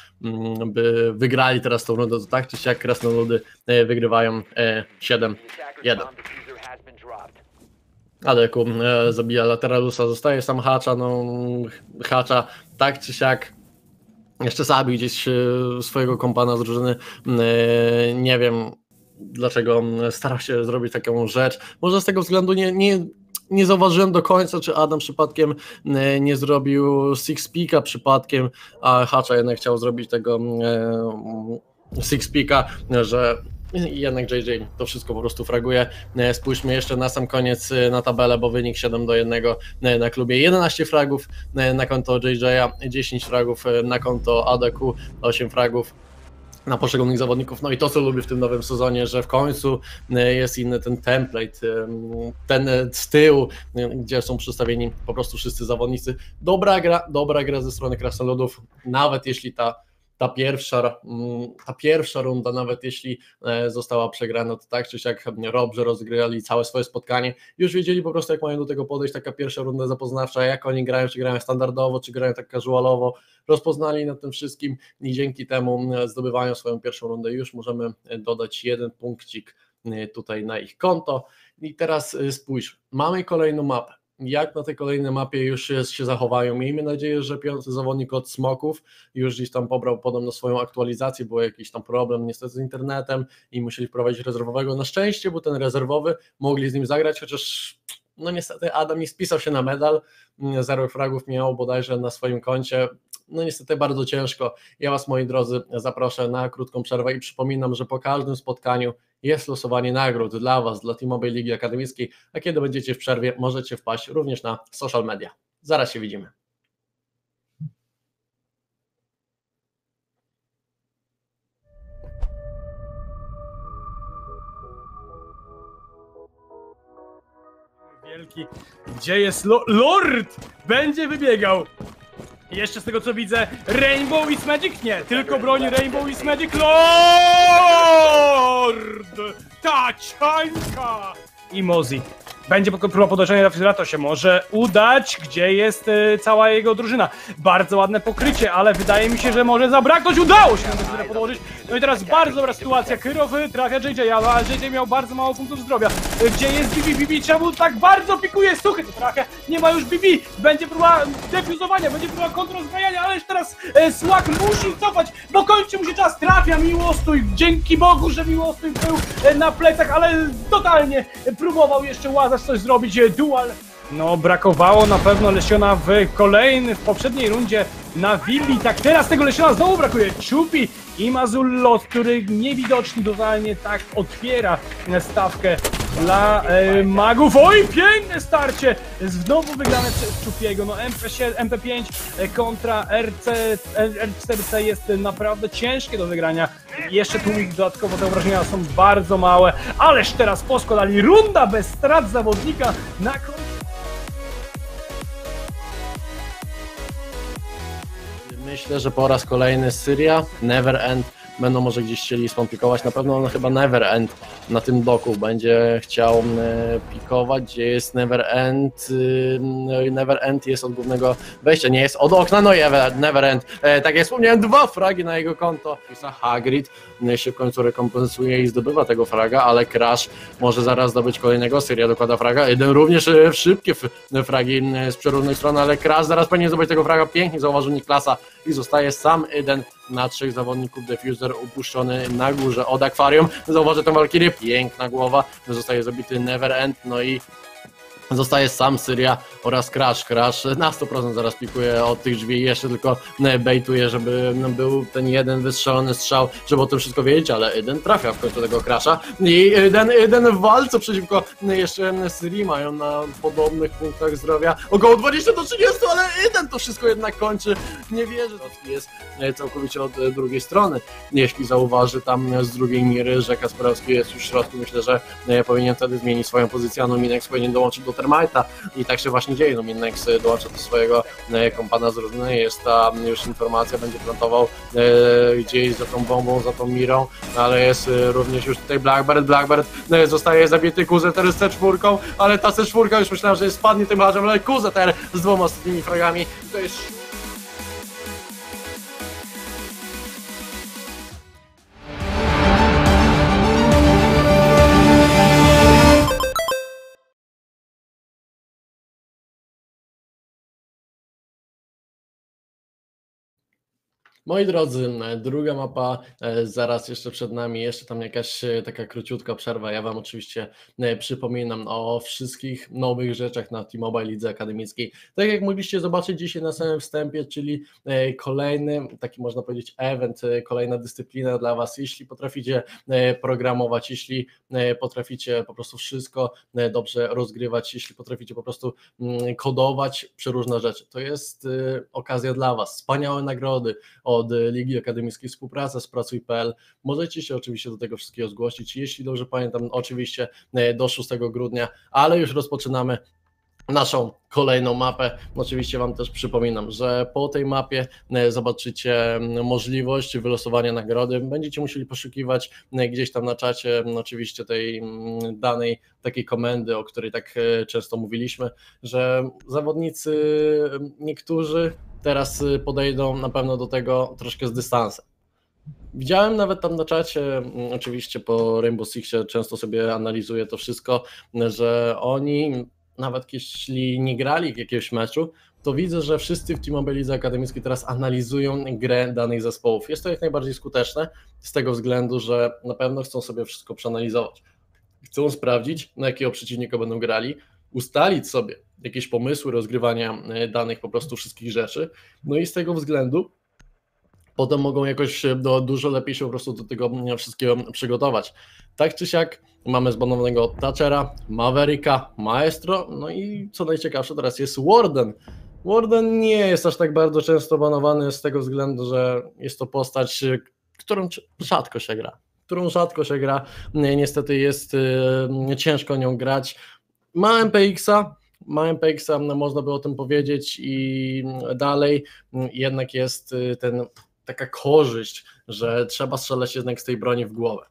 by wygrali teraz tą rundę, to tak czy siak Krasnoludy wygrywają siedem jeden. Adeku zabija Lateralusa, zostaje sam Hacza. No, Hacza tak czy siak jeszcze zabił gdzieś swojego kompana z drużyny. Nie wiem dlaczego starał się zrobić taką rzecz. Może z tego względu nie, nie, nie zauważyłem do końca, czy Adam przypadkiem nie zrobił six-picka przypadkiem, a Hacza jednak chciał zrobić tego six-picka, że jednak J J to wszystko po prostu fraguje. Spójrzmy jeszcze na sam koniec na tabelę, bo wynik siedem do jednego na klubie. jedenaście fragów na konto J J, dziesięć fragów na konto Adeku, osiem fragów na poszczególnych zawodników. No i to co lubię w tym nowym sezonie, że w końcu jest inny ten template, ten z tyłu, gdzie są przedstawieni po prostu wszyscy zawodnicy. Dobra gra, dobra gra ze strony Krasnoludów, nawet jeśli ta, ta, pierwsza, ta pierwsza runda, nawet jeśli została przegrana, to tak czy siak dobrze rozgrywali całe swoje spotkanie, już wiedzieli po prostu jak mają do tego podejść, taka pierwsza runda zapoznawcza, jak oni grają, czy grają standardowo, czy grają tak casualowo. Rozpoznali na tym wszystkim i dzięki temu zdobywają swoją pierwszą rundę. Już możemy dodać jeden punkcik tutaj na ich konto. I teraz spójrz, mamy kolejną mapę. Jak na tej kolejnej mapie już się zachowają? Miejmy nadzieję, że piąty zawodnik od Smoków już gdzieś tam pobrał podobno swoją aktualizację, był jakiś tam problem niestety z internetem i musieli wprowadzić rezerwowego. Na szczęście, bo ten rezerwowy mogli z nim zagrać, chociaż no niestety Adam nie spisał się na medal, zero fragów miał bodajże na swoim koncie. No niestety bardzo ciężko. Ja Was, moi drodzy, zaproszę na krótką przerwę i przypominam, że po każdym spotkaniu jest losowanie nagród dla Was, dla Teamowej Ligi Akademickiej, a kiedy będziecie w przerwie, możecie wpaść również na social media. Zaraz się widzimy. Wielki, gdzie jest lo Lord? Będzie wybiegał! Jeszcze z tego co widzę, Rainbow is Magic? Nie, tylko broń Rainbow is Magic. Lord! Ta ciańka! I Mozi. Będzie próba podejrzenia na Fizera, to się może udać, gdzie jest y, cała jego drużyna. Bardzo ładne pokrycie, ale wydaje mi się, że może zabraknąć. Udało się na podłożyć. No i teraz bardzo dobra sytuacja. Kyrow trafia J J, a J J miał bardzo mało punktów zdrowia. Gdzie jest B B? B B czemu tak bardzo pikuje? Suchy to trafia. Nie ma już B B. Będzie próba defuzowania, będzie próba kontrozbrajania, ale już teraz y, Słak musi cofać, bo kończy mu się czas. Trafia Miłostój. Dzięki Bogu, że Miłostój był y, na plecach, ale totalnie próbował jeszcze łazać, coś zrobić Dual. No brakowało na pewno Lesiona w kolejnym, w poprzedniej rundzie na willi. Tak teraz tego Lesiona znowu brakuje. Czupi i Mazullo, który niewidoczny totalnie tak otwiera stawkę dla e, magów. Oj, piękne starcie! Znowu wygrane przez Czupiego. No M P pięć kontra R C, R cztery C jest naprawdę ciężkie do wygrania. Jeszcze tu ich dodatkowo te obrażenia są bardzo małe. Ależ teraz poskładali, runda bez strat zawodnika na koniec. Myślę, że po raz kolejny Syria, Never End będą może gdzieś chcieli skomplikować. Na pewno on chyba Never End na tym bloku będzie chciał pikować, gdzie jest Never End. Never End jest od głównego wejścia, nie jest od okna, no i Never End. Tak jak wspomniałem, dwa fragi na jego konto. Hagrid się w końcu rekompensuje i zdobywa tego fraga, ale Crash może zaraz zdobyć kolejnego. Syria dokłada fraga, jeden również w szybkie fragi z przeróżnych stron, ale Crash zaraz powinien zdobyć tego fraga. Pięknie zauważył Niklasa i zostaje sam Eden na trzech zawodników. Defuser upuszczony na górze od akwarium. Zauważy tę Valkyrię, piękna głowa, zostaje zabity Never End, no i zostaje sam Syria oraz Crash. Crash na sto procent zaraz pikuje od tych drzwi, jeszcze tylko baituje, żeby był ten jeden wystrzelony strzał, żeby o tym wszystko wiedzieć, ale Eden trafia w końcu tego Crasha i Eden, Eden w walce przeciwko jeszcze Syrii, mają na podobnych punktach zdrowia około dwadzieścia do trzydziestu, ale Eden to wszystko jednak kończy, nie wierzy. Jest całkowicie od drugiej strony, jeśli zauważy tam z drugiej miry, że Kasperowski jest już w środku, myślę, że powinien wtedy zmienić swoją pozycję, a no Minnex powinien dołączyć do Termite'a i tak się właśnie dzieje. No Minnex dołącza do swojego kompana z drużyny, jest ta już informacja, będzie plantował e, gdzieś za tą bombą, za tą mirą, ale jest e, również już tutaj Blackbird, Blackbird e, zostaje zabity, Kuzeter z C cztery, ale ta C cztery już myślałem, że spadnie tym razem, ale Kuzeter z dwoma ostatnimi fragami, to jest... Moi drodzy, druga mapa zaraz jeszcze przed nami, jeszcze tam jakaś taka króciutka przerwa. Ja wam oczywiście przypominam o wszystkich nowych rzeczach na T-Mobile Lidze Akademickiej. Tak jak mogliście zobaczyć dzisiaj na samym wstępie, czyli kolejny, taki można powiedzieć event, kolejna dyscyplina dla was. Jeśli potraficie programować, jeśli potraficie po prostu wszystko dobrze rozgrywać, jeśli potraficie po prostu kodować przeróżne rzeczy, to jest okazja dla was, wspaniałe nagrody od Ligi Akademickiej, współpraca z pracuj kropka p l. Możecie się oczywiście do tego wszystkiego zgłosić, jeśli dobrze pamiętam, oczywiście do szóstego grudnia, ale już rozpoczynamy naszą kolejną mapę. Oczywiście wam też przypominam, że po tej mapie zobaczycie możliwość wylosowania nagrody. Będziecie musieli poszukiwać gdzieś tam na czacie oczywiście tej danej takiej komendy, o której tak często mówiliśmy, że zawodnicy niektórzy teraz podejdą na pewno do tego troszkę z dystansem. Widziałem nawet tam na czacie, oczywiście po Rainbow Sixie często sobie analizuję to wszystko, że oni nawet jeśli nie grali jakiegoś meczu, to widzę, że wszyscy w T-Mobile Lidze Akademickiej teraz analizują grę danych zespołów. Jest to jak najbardziej skuteczne z tego względu, że na pewno chcą sobie wszystko przeanalizować. Chcą sprawdzić, na jakiego przeciwnika będą grali, ustalić sobie jakieś pomysły rozgrywania danych po prostu wszystkich rzeczy, no i z tego względu potem mogą jakoś do, dużo lepiej się po prostu do tego wszystkiego przygotować. Tak czy siak mamy zbanowanego Thatchera, Mavericka, Maestro, no i co najciekawsze teraz jest Warden. Warden nie jest aż tak bardzo często banowany z tego względu, że jest to postać, którą rzadko się gra, którą rzadko się gra, niestety jest yy, ciężko nią grać. Ma M P X-a, ma M P X-a, no można by o tym powiedzieć i dalej jednak jest ten, taka korzyść, że trzeba strzelać jednak z tej broni w głowę.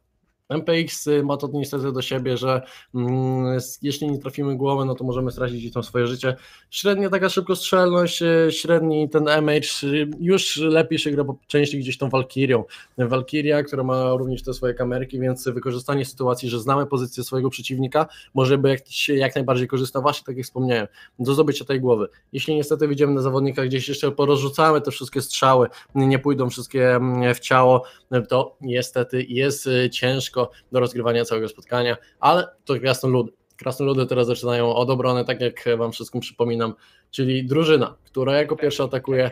M P X ma to niestety do siebie, że mm, jeśli nie trafimy głowę, no to możemy stracić i tam swoje życie. Średnia taka szybkostrzelność, średni ten M H, już lepiej się gra po części gdzieś tą Valkyrią. Valkyria, która ma również te swoje kamerki, więc wykorzystanie sytuacji, że znamy pozycję swojego przeciwnika, może być jak najbardziej korzystna, właśnie tak jak wspomniałem, do zdobycia tej głowy. Jeśli niestety widzimy na zawodnikach gdzieś jeszcze porozrzucamy te wszystkie strzały, nie pójdą wszystkie w ciało, to niestety jest ciężko do rozgrywania całego spotkania, ale to Krasnoludy. Krasnoludy teraz zaczynają od obrony, tak jak wam wszystkim przypominam, czyli drużyna, która jako pierwsza atakuje,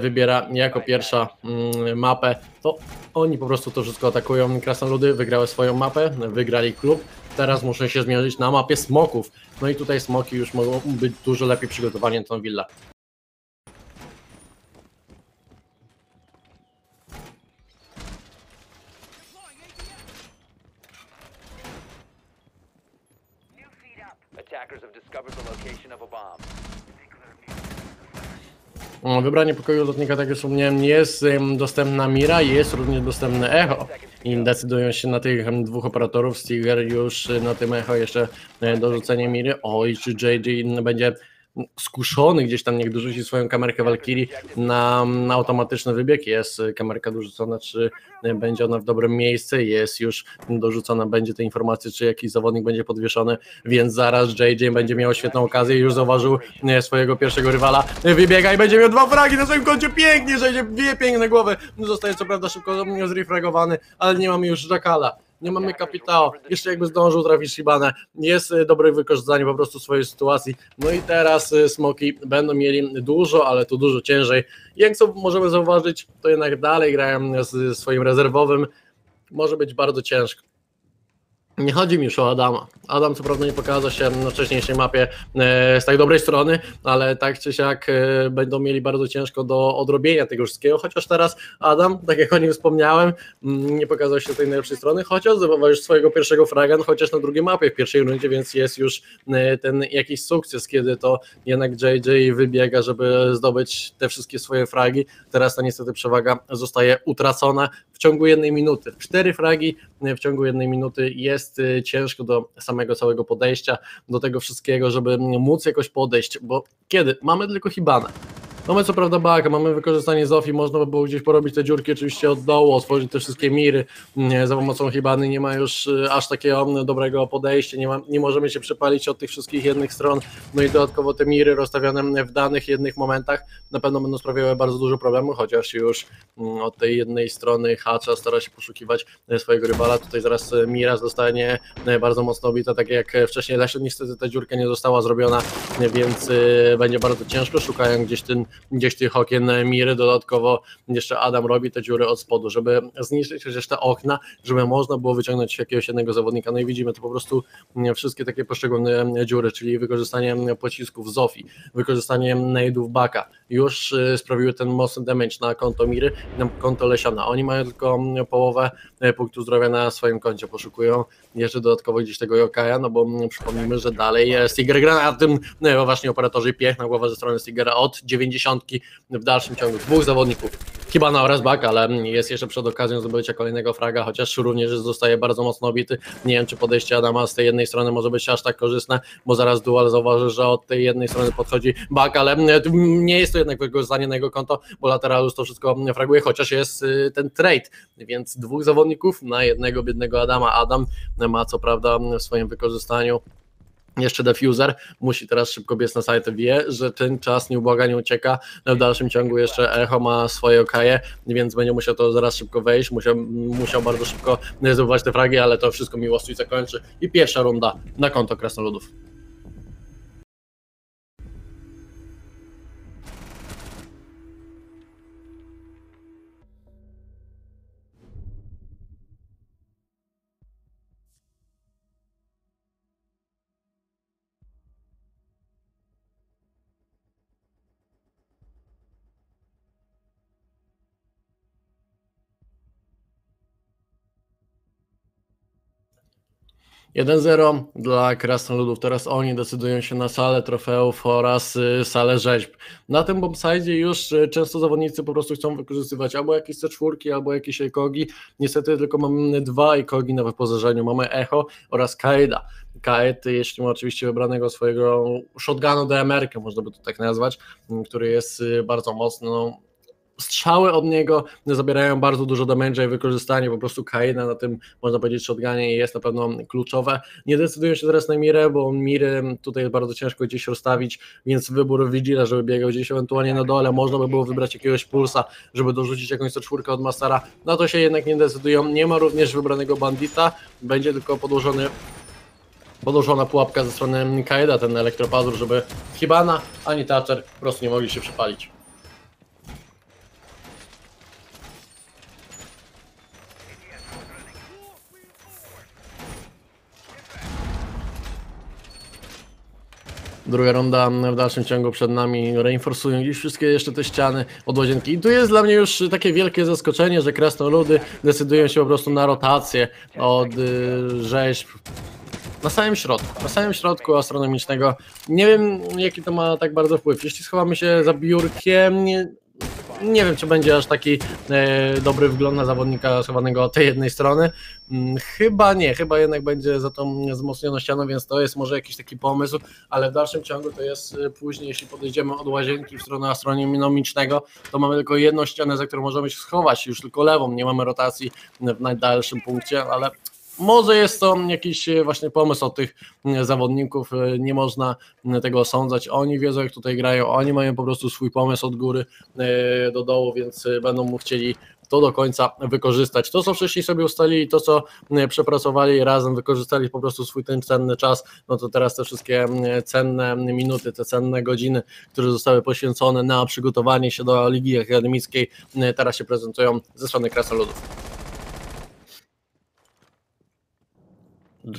wybiera jako pierwsza mapę, to oni po prostu to wszystko atakują. Krasnoludy wygrały swoją mapę, wygrali klub, Teraz muszę się zmierzyć na mapie smoków. No i tutaj smoki już mogą być dużo lepiej przygotowane na tą willę. Wybranie pokoju lotnika, tak jak wspomniałem, jest dostępna mira i jest również dostępne echo. I decydują się na tych dwóch operatorów, Stiger już na tym echo jeszcze dorzucenie miry. O, i czy J J będzie skuszony gdzieś tam, niech dorzuci swoją kamerkę Valkyrii na, na automatyczny wybieg. Jest kamerka dorzucona, czy będzie ona w dobrym miejscu, jest już dorzucona, będzie te informacje, czy jakiś zawodnik będzie podwieszony, więc zaraz J J będzie miał świetną okazję, już zauważył swojego pierwszego rywala, wybiega i będzie miał dwa fragi na swoim koncie, pięknie, J J, dwie piękne głowy, zostaje co prawda szybko zrefragowany, ale nie mamy już Żakala. Nie mamy kapitału, jeszcze jakby zdążył trafić Shibane, jest dobre wykorzystanie po prostu swojej sytuacji. No i teraz smoki będą mieli dużo, ale to dużo ciężej. Jak co możemy zauważyć, to jednak dalej grają z swoim rezerwowym, może być bardzo ciężko. Nie chodzi mi już o Adama. Adam co prawda nie pokazał się na wcześniejszej mapie z tak dobrej strony, ale tak czy siak będą mieli bardzo ciężko do odrobienia tego wszystkiego, chociaż teraz Adam, tak jak o nim wspomniałem, nie pokazał się z tej najlepszej strony, chociaż zdobywał już swojego pierwszego fraga, chociaż na drugiej mapie w pierwszej rundzie, więc jest już ten jakiś sukces, kiedy to jednak J J wybiega, żeby zdobyć te wszystkie swoje fragi. Teraz ta niestety przewaga zostaje utracona w ciągu jednej minuty. Cztery fragi w ciągu jednej minuty jest ciężko do samego całego podejścia, do tego wszystkiego, żeby móc jakoś podejść, bo kiedy? Mamy tylko Hibana. Mamy co prawda baka, mamy wykorzystanie Zofii, można by było gdzieś porobić te dziurki oczywiście od dołu, otworzyć te wszystkie miry, za pomocą Hibany nie ma już aż takiego dobrego podejścia, nie, ma, nie możemy się przepalić od tych wszystkich jednych stron, no i dodatkowo te miry rozstawiane w danych jednych momentach na pewno będą sprawiały bardzo dużo problemu, chociaż już od tej jednej strony Hacza stara się poszukiwać swojego rywala, tutaj zaraz mira zostanie bardzo mocno obita, tak jak wcześniej Lesion, niestety ta dziurka nie została zrobiona, więc będzie bardzo ciężko, szukają gdzieś ten gdzieś tych okien miry, dodatkowo jeszcze Adam robi te dziury od spodu, żeby zniszczyć chociaż te okna, żeby można było wyciągnąć jakiegoś jednego zawodnika, no i widzimy to po prostu wszystkie takie poszczególne dziury, czyli wykorzystanie pocisków Zofii, wykorzystanie nade'ów baka, już sprawiły ten mocny damage na konto miry, na konto Lesiona, oni mają tylko połowę punktu zdrowia na swoim koncie, poszukują jeszcze dodatkowo gdzieś tego Jokaja, no bo przypomnijmy, że dalej Stiger gra na tym, no właśnie operatorzy piękna głowa ze strony Stigera od dziewięćdziesiątego w dalszym ciągu dwóch zawodników, Hibana oraz Bak, ale jest jeszcze przed okazją zdobycia kolejnego fraga, chociaż również zostaje bardzo mocno obity. Nie wiem, czy podejście Adama z tej jednej strony może być aż tak korzystne, bo zaraz Dual zauważy, że od tej jednej strony podchodzi Bak, ale nie jest to jednak wykorzystanie na jego konto, bo Lateralus to wszystko fraguje, chociaż jest ten trade, więc dwóch zawodników na jednego biednego Adama. Adam ma co prawda w swoim wykorzystaniu jeszcze defuser, musi teraz szybko biec na site, wie, że ten czas nieubłaganie ucieka, w dalszym ciągu jeszcze echo ma swoje okaje, więc będzie musiał to zaraz szybko wejść, musiał, musiał bardzo szybko zdobywać te fragi, ale to wszystko Miłostój zakończy i pierwsza runda na konto Krasnoludów. jeden zero dla Krasnoludów, teraz oni decydują się na salę trofeów oraz salę rzeźb. Na tym bombside już często zawodnicy po prostu chcą wykorzystywać albo jakieś C cztery, albo jakieś Ekogi. Niestety tylko mamy dwa Ekogi na wyposażeniu, mamy Echo oraz Kaida. Kaid, jeśli ma oczywiście wybranego swojego shotgunu D M R-kę, można by to tak nazwać, który jest bardzo mocno... Strzały od niego zabierają bardzo dużo damage'a i wykorzystanie po prostu Kaina na tym, można powiedzieć, shotgunie jest na pewno kluczowe. Nie decydują się teraz na mirę, bo miry tutaj jest bardzo ciężko gdzieś rozstawić, więc wybór Vigila, żeby biegał gdzieś ewentualnie na dole, można by było wybrać jakiegoś pulsa, żeby dorzucić jakąś C cztery od Mastera. Na to się jednak nie decydują, nie ma również wybranego bandita, będzie tylko podłożony... podłożona pułapka ze strony Kaida, ten elektropazur, żeby Hibana ani Thatcher po prostu nie mogli się przypalić. Druga runda w dalszym ciągu przed nami. Reinforsują gdzieś wszystkie jeszcze te ściany od łazienki. I tu jest dla mnie już takie wielkie zaskoczenie, że krasnoludy decydują się po prostu na rotację od rzeźb. Na samym środku, na samym środku astronomicznego. Nie wiem, jaki to ma tak bardzo wpływ. Jeśli schowamy się za biurkiem, nie, nie wiem, czy będzie aż taki e, dobry wygląd na zawodnika schowanego od tej jednej strony. Hmm, chyba nie, chyba jednak będzie za tą wzmocnioną ścianą, więc to jest może jakiś taki pomysł, ale w dalszym ciągu to jest później, jeśli podejdziemy od łazienki w stronę astronomicznego, to mamy tylko jedną ścianę, za którą możemy się schować, już tylko lewą, nie mamy rotacji w najdalszym punkcie, ale... Może jest to jakiś właśnie pomysł od tych zawodników, nie można tego osądzać, oni wiedzą jak tutaj grają, oni mają po prostu swój pomysł od góry do dołu, więc będą mu chcieli to do końca wykorzystać. To co wcześniej sobie ustalili, to co przepracowali razem, wykorzystali po prostu swój ten cenny czas, no to teraz te wszystkie cenne minuty, te cenne godziny, które zostały poświęcone na przygotowanie się do Ligi Akademickiej, teraz się prezentują ze strony Krasnoludów.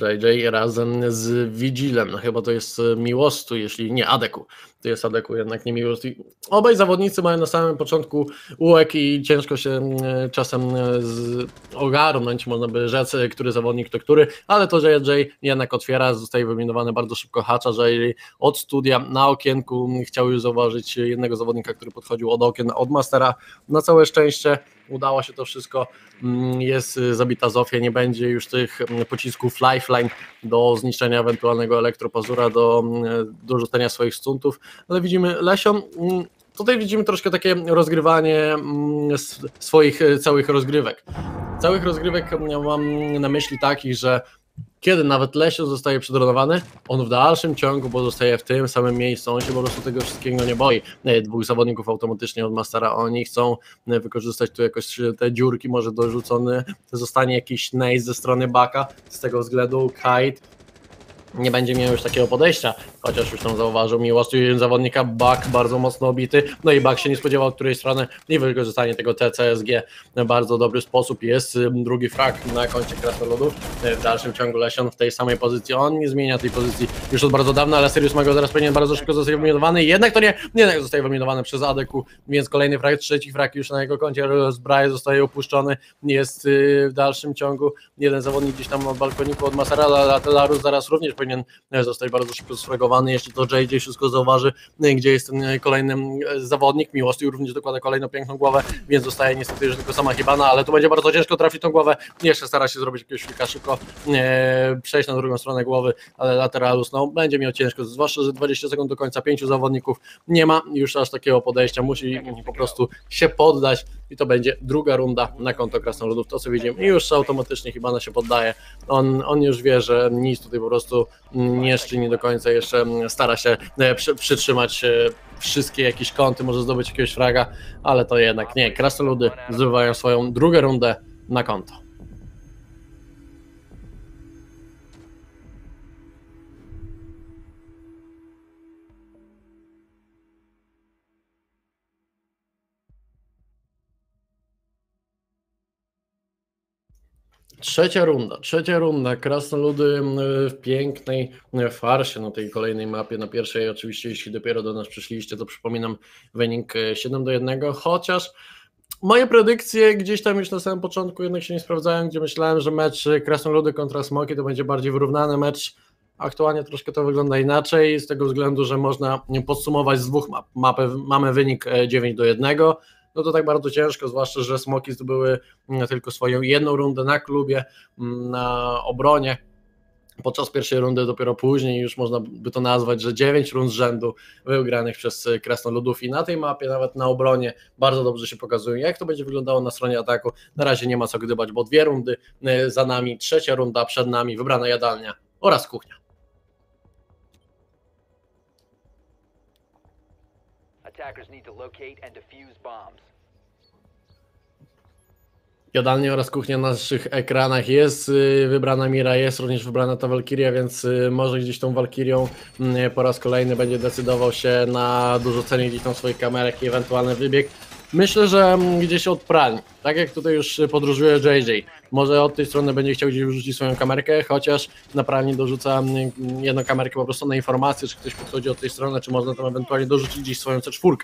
J J razem z Vigilem, chyba to jest Miłostój, jeśli nie Adeku, to jest Adeku, jednak nie Miłostój. Obaj zawodnicy mają na samym początku ułek i ciężko się czasem ogarnąć, można by rzec, który zawodnik to który, ale to J J jednak otwiera, zostaje wyminowany bardzo szybko Hacza, J J od studia na okienku chciał już zauważyć jednego zawodnika, który podchodził od okien, od Mastera, na całe szczęście. Udało się to wszystko, jest zabita Zofia, nie będzie już tych pocisków Lifeline do zniszczenia ewentualnego elektropazura, do dorzucenia swoich stuntów, ale widzimy Lesion, tutaj widzimy troszkę takie rozgrywanie swoich całych rozgrywek. Całych rozgrywek mam na myśli takich, że kiedy nawet Lesion zostaje przedronowany, on w dalszym ciągu pozostaje w tym samym miejscu, on się po prostu tego wszystkiego nie boi. Dwóch zawodników automatycznie od Mastera, oni chcą wykorzystać tu jakoś te dziurki, może dorzucony zostanie jakiś nade ze strony Baka, z tego względu Kite nie będzie miał już takiego podejścia, chociaż już tam zauważył Miłostój zawodnika, Bak bardzo mocno obity, no i Bak się nie spodziewał, od której strony, i wykorzystanie tego T C S G w bardzo dobry sposób. Jest drugi frag na koncie Krasnoludów, w dalszym ciągu Lesion w tej samej pozycji, on nie zmienia tej pozycji już od bardzo dawna, ale Sirius Magot zaraz powinien bardzo szybko zostać wyminowany, jednak to nie, jednak zostaje wyminowany przez Adeku, więc kolejny frag, trzeci frag już na jego koncie, Rozbraje zostaje opuszczony, jest w dalszym ciągu jeden zawodnik gdzieś tam od balkoniku od Masera, Lateralus zaraz również powinien zostać bardzo szybko sfragowany, jeśli to J J wszystko zauważy, gdzie jest ten kolejny zawodnik. Miłostój również dokłada kolejną piękną głowę, więc zostaje niestety już tylko sama Hibana, ale tu będzie bardzo ciężko trafić tą głowę, jeszcze stara się zrobić jakiegoś kilka szybko, e, przejść na drugą stronę głowy, ale Lateralus no, będzie miał ciężko, zwłaszcza, że dwadzieścia sekund do końca, pięciu zawodników, nie ma już aż takiego podejścia, musi po prostu się poddać i to będzie druga runda na konto Krasnoludów, to co widzimy, i już automatycznie Hibana się poddaje, on, on już wie, że nic tutaj po prostu nie szczyni do końca, jeszcze stara się przytrzymać wszystkie jakieś kąty, może zdobyć jakiegoś fraga, ale to jednak nie. Krasnoludy zdobywają swoją drugą rundę na konto. Trzecia runda, trzecia runda, Krasnoludy w pięknej farsie na tej kolejnej mapie, na pierwszej oczywiście, jeśli dopiero do nas przyszliście, to przypominam wynik siedem do jednego, chociaż moje predykcje gdzieś tam już na samym początku jednak się nie sprawdzają, gdzie myślałem, że mecz Krasnoludy kontra Smoki to będzie bardziej wyrównany mecz. Aktualnie troszkę to wygląda inaczej, z tego względu, że można podsumować z dwóch map, mapy, mamy wynik dziewięć do jednego, no to tak bardzo ciężko, zwłaszcza, że Smoki zdobyły tylko swoją jedną rundę na klubie, na obronie. Podczas pierwszej rundy dopiero później już można by to nazwać, że dziewięć rund z rzędu wygranych przez Krasnoludów i na tej mapie nawet na obronie bardzo dobrze się pokazują, jak to będzie wyglądało na stronie ataku. Na razie nie ma co gdybać, bo dwie rundy za nami, trzecia runda przed nami, wybrana jadalnia oraz kuchnia. Jadalnia oraz kuchnia na naszych ekranach, jest wybrana Mira, jest również wybrana ta Valkyria, więc może gdzieś tą Valkyrią po raz kolejny będzie decydował się na dorzucenie gdzieś tam swoich kamerek i ewentualny wybieg. Myślę, że gdzieś od pralni. Tak jak tutaj już podróżuje J J. Może od tej strony będzie chciał gdzieś wrzucić swoją kamerkę, chociaż na pralni dorzuca jedną kamerkę po prostu na informację, czy ktoś podchodzi od tej strony, czy można tam ewentualnie dorzucić gdzieś swoją C cztery.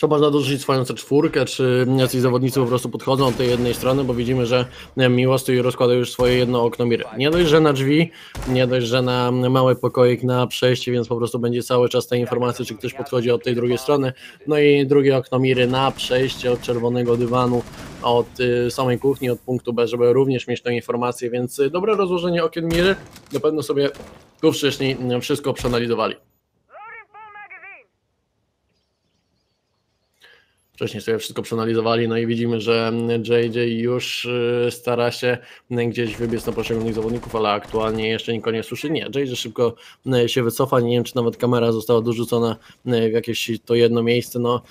Czy można dorzucić swoją C cztery, czy jacyś zawodnicy po prostu podchodzą od tej jednej strony, bo widzimy, że Miłostój rozkłada już swoje jedno okno miry. Nie dość, że na drzwi, nie dość, że na mały pokoik na przejście, więc po prostu będzie cały czas ta informacja, czy ktoś podchodzi od tej drugiej strony. No i drugie okno miry na przejście od czerwonego dywanu, od samej kuchni, od punktu B, żeby również mieć tę informację, więc dobre rozłożenie okien miry. Na pewno sobie tu wcześniej wszystko przeanalizowali. Wcześniej sobie wszystko przeanalizowali, no i widzimy, że J J już stara się gdzieś wybiec na poszczególnych zawodników, ale aktualnie jeszcze nikogo nie słyszy. Nie, J J szybko się wycofa, nie wiem, czy nawet kamera została dorzucona w jakieś to jedno miejsce. No,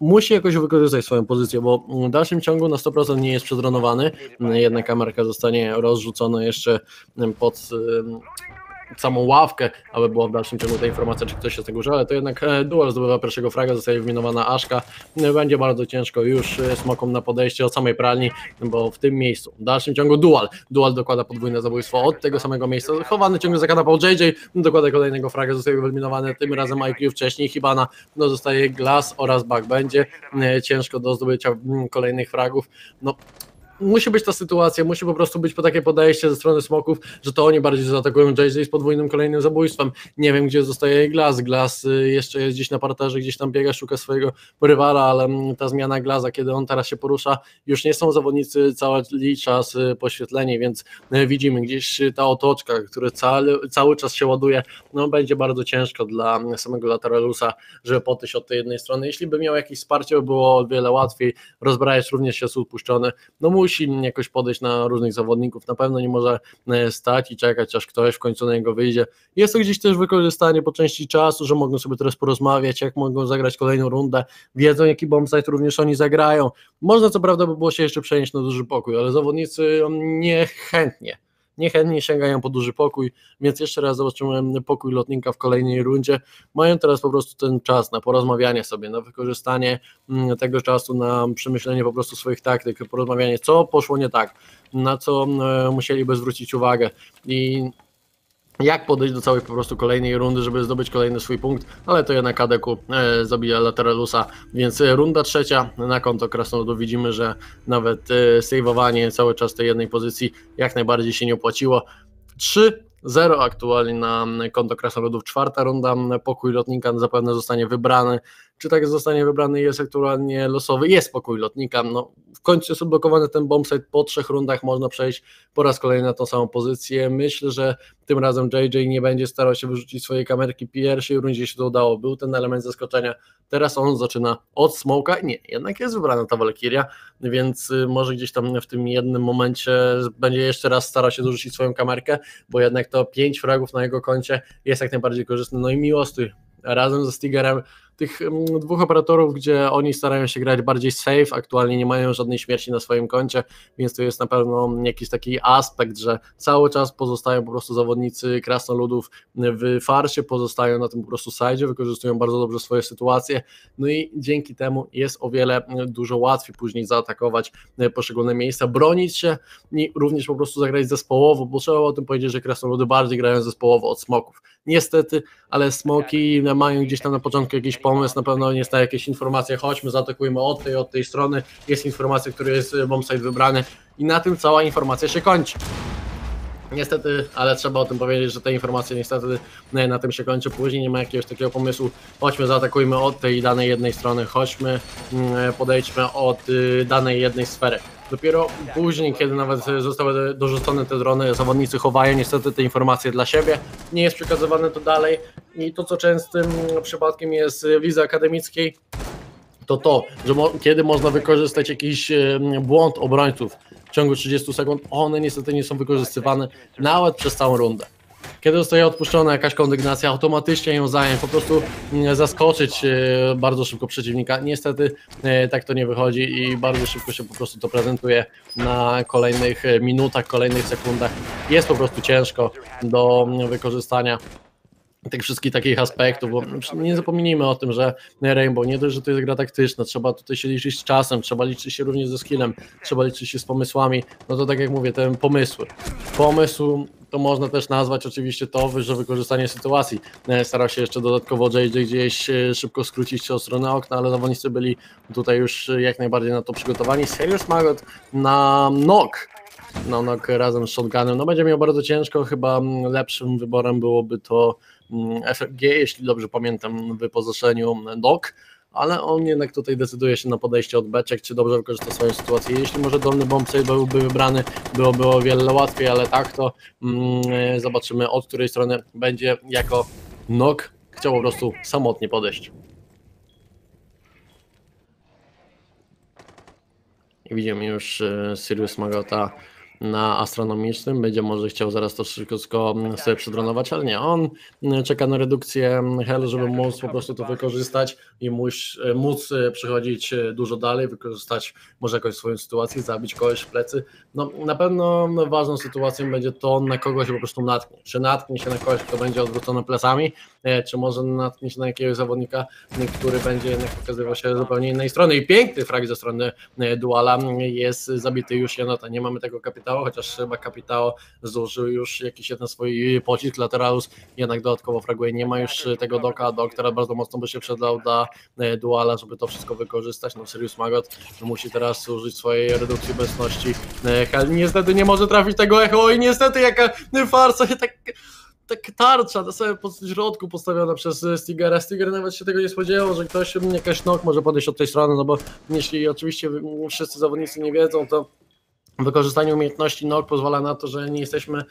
musi jakoś wykorzystać swoją pozycję, bo w dalszym ciągu na sto procent nie jest przedronowany. Jedna kamerka zostanie rozrzucona jeszcze pod samą ławkę, aby była w dalszym ciągu ta informacja, czy ktoś się z tego używa, ale to jednak Dual zdobywa pierwszego fraga, zostaje wyminowana Aszka. Będzie bardzo ciężko już Smokom na podejście od samej pralni, bo w tym miejscu w dalszym ciągu Dual. Dual dokłada podwójne zabójstwo od tego samego miejsca. Chowany ciągle za kanapą J J, dokłada kolejnego fraga, zostaje wyeliminowany, tym razem I Q, wcześniej Hibana, no zostaje Glass oraz Bug. Będzie ciężko do zdobycia kolejnych fragów. No, musi być ta sytuacja, musi po prostu być po takie podejście ze strony Smoków, że to oni bardziej zaatakują J J z podwójnym kolejnym zabójstwem. Nie wiem, gdzie zostaje Glass. Glass jeszcze jest gdzieś na parterze, gdzieś tam biega, szuka swojego rywala, ale ta zmiana Glassa, kiedy on teraz się porusza, już nie są zawodnicy cały czas poświetleni, więc widzimy gdzieś ta otoczka, która cały, cały czas się ładuje. No, będzie bardzo ciężko dla samego Lateralusa, żeby potyć od tej jednej strony. Jeśli by miał jakieś wsparcie, by było o wiele łatwiej. Rozbrajać również się upuszczony. No, musi jakoś podejść na różnych zawodników, na pewno nie może stać i czekać, aż ktoś w końcu na niego wyjdzie. Jest to gdzieś też wykorzystanie po części czasu, że mogą sobie teraz porozmawiać, jak mogą zagrać kolejną rundę, wiedzą jaki bombsite również oni zagrają. Można co prawda by było się jeszcze przenieść na duży pokój, ale zawodnicy niechętnie, niechętnie sięgają po duży pokój, więc jeszcze raz zobaczymy pokój lotnika w kolejnej rundzie. Mają teraz po prostu ten czas na porozmawianie sobie, na wykorzystanie tego czasu, na przemyślenie po prostu swoich taktyk, porozmawianie, co poszło nie tak, na co musieliby zwrócić uwagę i jak podejść do całej po prostu kolejnej rundy, żeby zdobyć kolejny swój punkt, ale to jednak Adeku e, zabija Lateralusa, więc runda trzecia na konto Krasnoludu. Widzimy, że nawet e, saveowanie cały czas tej jednej pozycji jak najbardziej się nie opłaciło. trzy zero aktualnie na konto Krasnoludów. Czwarta runda, pokój lotnika zapewne zostanie wybrany. Czy tak zostanie wybrany, jest aktualnie losowy, jest pokój lotnika, no w końcu jest odblokowany ten bombsite, po trzech rundach można przejść po raz kolejny na tą samą pozycję. Myślę, że tym razem J J nie będzie starał się wyrzucić swojej kamerki, pierwszej rundzie się to udało, był ten element zaskoczenia, teraz on zaczyna od Smoka, nie, jednak jest wybrana ta Valkyria, więc może gdzieś tam w tym jednym momencie będzie jeszcze raz starał się dorzucić swoją kamerkę, bo jednak to pięć fragów na jego koncie jest jak najbardziej korzystne, no i Miłostój razem ze Stigerem, tych dwóch operatorów, gdzie oni starają się grać bardziej safe, aktualnie nie mają żadnej śmierci na swoim koncie, więc to jest na pewno jakiś taki aspekt, że cały czas pozostają po prostu zawodnicy Krasnoludów w farsie, pozostają na tym po prostu sajdzie, wykorzystują bardzo dobrze swoje sytuacje, no i dzięki temu jest o wiele dużo łatwiej później zaatakować poszczególne miejsca, bronić się i również po prostu zagrać zespołowo, bo trzeba o tym powiedzieć, że Krasnoludy bardziej grają zespołowo od Smoków. Niestety, ale Smoki mają gdzieś tam na początku jakiś pomysł, na pewno jest na jakieś informacje, chodźmy, zaatakujmy od tej, od tej strony, jest informacja, która jest bombsite wybrany i na tym cała informacja się kończy. Niestety, ale trzeba o tym powiedzieć, że te informacje niestety na tym się kończy, później nie ma jakiegoś takiego pomysłu, chodźmy, zaatakujmy od tej danej jednej strony, chodźmy, podejdźmy od danej jednej sfery. Dopiero później, kiedy nawet zostały dorzucone te drony, zawodnicy chowają niestety te informacje dla siebie, nie jest przekazywane to dalej i to, co częstym przypadkiem jest w lidze akademickiej, to to, że mo kiedy można wykorzystać jakiś błąd obrońców w ciągu trzydziestu sekund, one niestety nie są wykorzystywane nawet przez całą rundę. Kiedy zostaje odpuszczona jakaś kondygnacja, automatycznie ją zająć, po prostu zaskoczyć bardzo szybko przeciwnika. Niestety tak to nie wychodzi i bardzo szybko się po prostu to prezentuje na kolejnych minutach, kolejnych sekundach. Jest po prostu ciężko do wykorzystania tych wszystkich takich aspektów, bo nie zapomnijmy o tym, że Rainbow nie dość, że to jest gra taktyczna, trzeba tutaj się liczyć z czasem, trzeba liczyć się również ze skillem, trzeba liczyć się z pomysłami, no to tak jak mówię, te pomysły. Pomysł to można też nazwać oczywiście to, że wykorzystanie sytuacji. Starał się jeszcze dodatkowo J J gdzieś szybko skrócić się o stronę okna, ale zawodnicy byli tutaj już jak najbardziej na to przygotowani. Sirius Magot na knock. No, no, razem z shotgunem, no będzie miał bardzo ciężko, chyba lepszym wyborem byłoby to F F G, jeśli dobrze pamiętam, w wypożyczeniu D O C, ale on jednak tutaj decyduje się na podejście od beczek, czy dobrze wykorzysta swoją sytuację. Jeśli może dolny bombsite byłby wybrany, byłoby o wiele łatwiej, ale tak to mm, zobaczymy, od której strony będzie jako knock chciał po prostu samotnie podejść. I widzimy już Sirius Magota na astronomicznym, będzie może chciał zaraz to wszystko sobie przedronować, ale nie, on czeka na redukcję helu, żeby móc po prostu to wykorzystać i móc, móc przychodzić dużo dalej, wykorzystać może jakąś swoją sytuację, zabić kogoś w plecy. No na pewno ważną sytuacją będzie to, na kogo się po prostu natknie, czy natknie się na kogoś, kto będzie odwrócony plecami, czy może natknie się na jakiegoś zawodnika, który będzie jednak pokazywał się zupełnie innej strony. I piękny frag ze strony Duala, jest zabity już Jenota, nie mamy tego kapitału, chociaż chyba Kapitao zużył już jakiś jeden swój pocisk. Lateralus jednak dodatkowo fraguje, nie ma już tego doka, do która bardzo mocno by się przydał dla Duala, żeby to wszystko wykorzystać. No Sirius Magot musi teraz użyć swojej redukcji obecności. Hel niestety nie może trafić tego echo i niestety jaka farsa, tak, tak tarcza na samym środku postawiona przez Stigera. Stiger nawet się tego nie spodziewał, że ktoś, jakaś knock może podejść od tej strony, no bo jeśli oczywiście wszyscy zawodnicy nie wiedzą, to wykorzystanie umiejętności N O K pozwala na to, że nie jesteśmy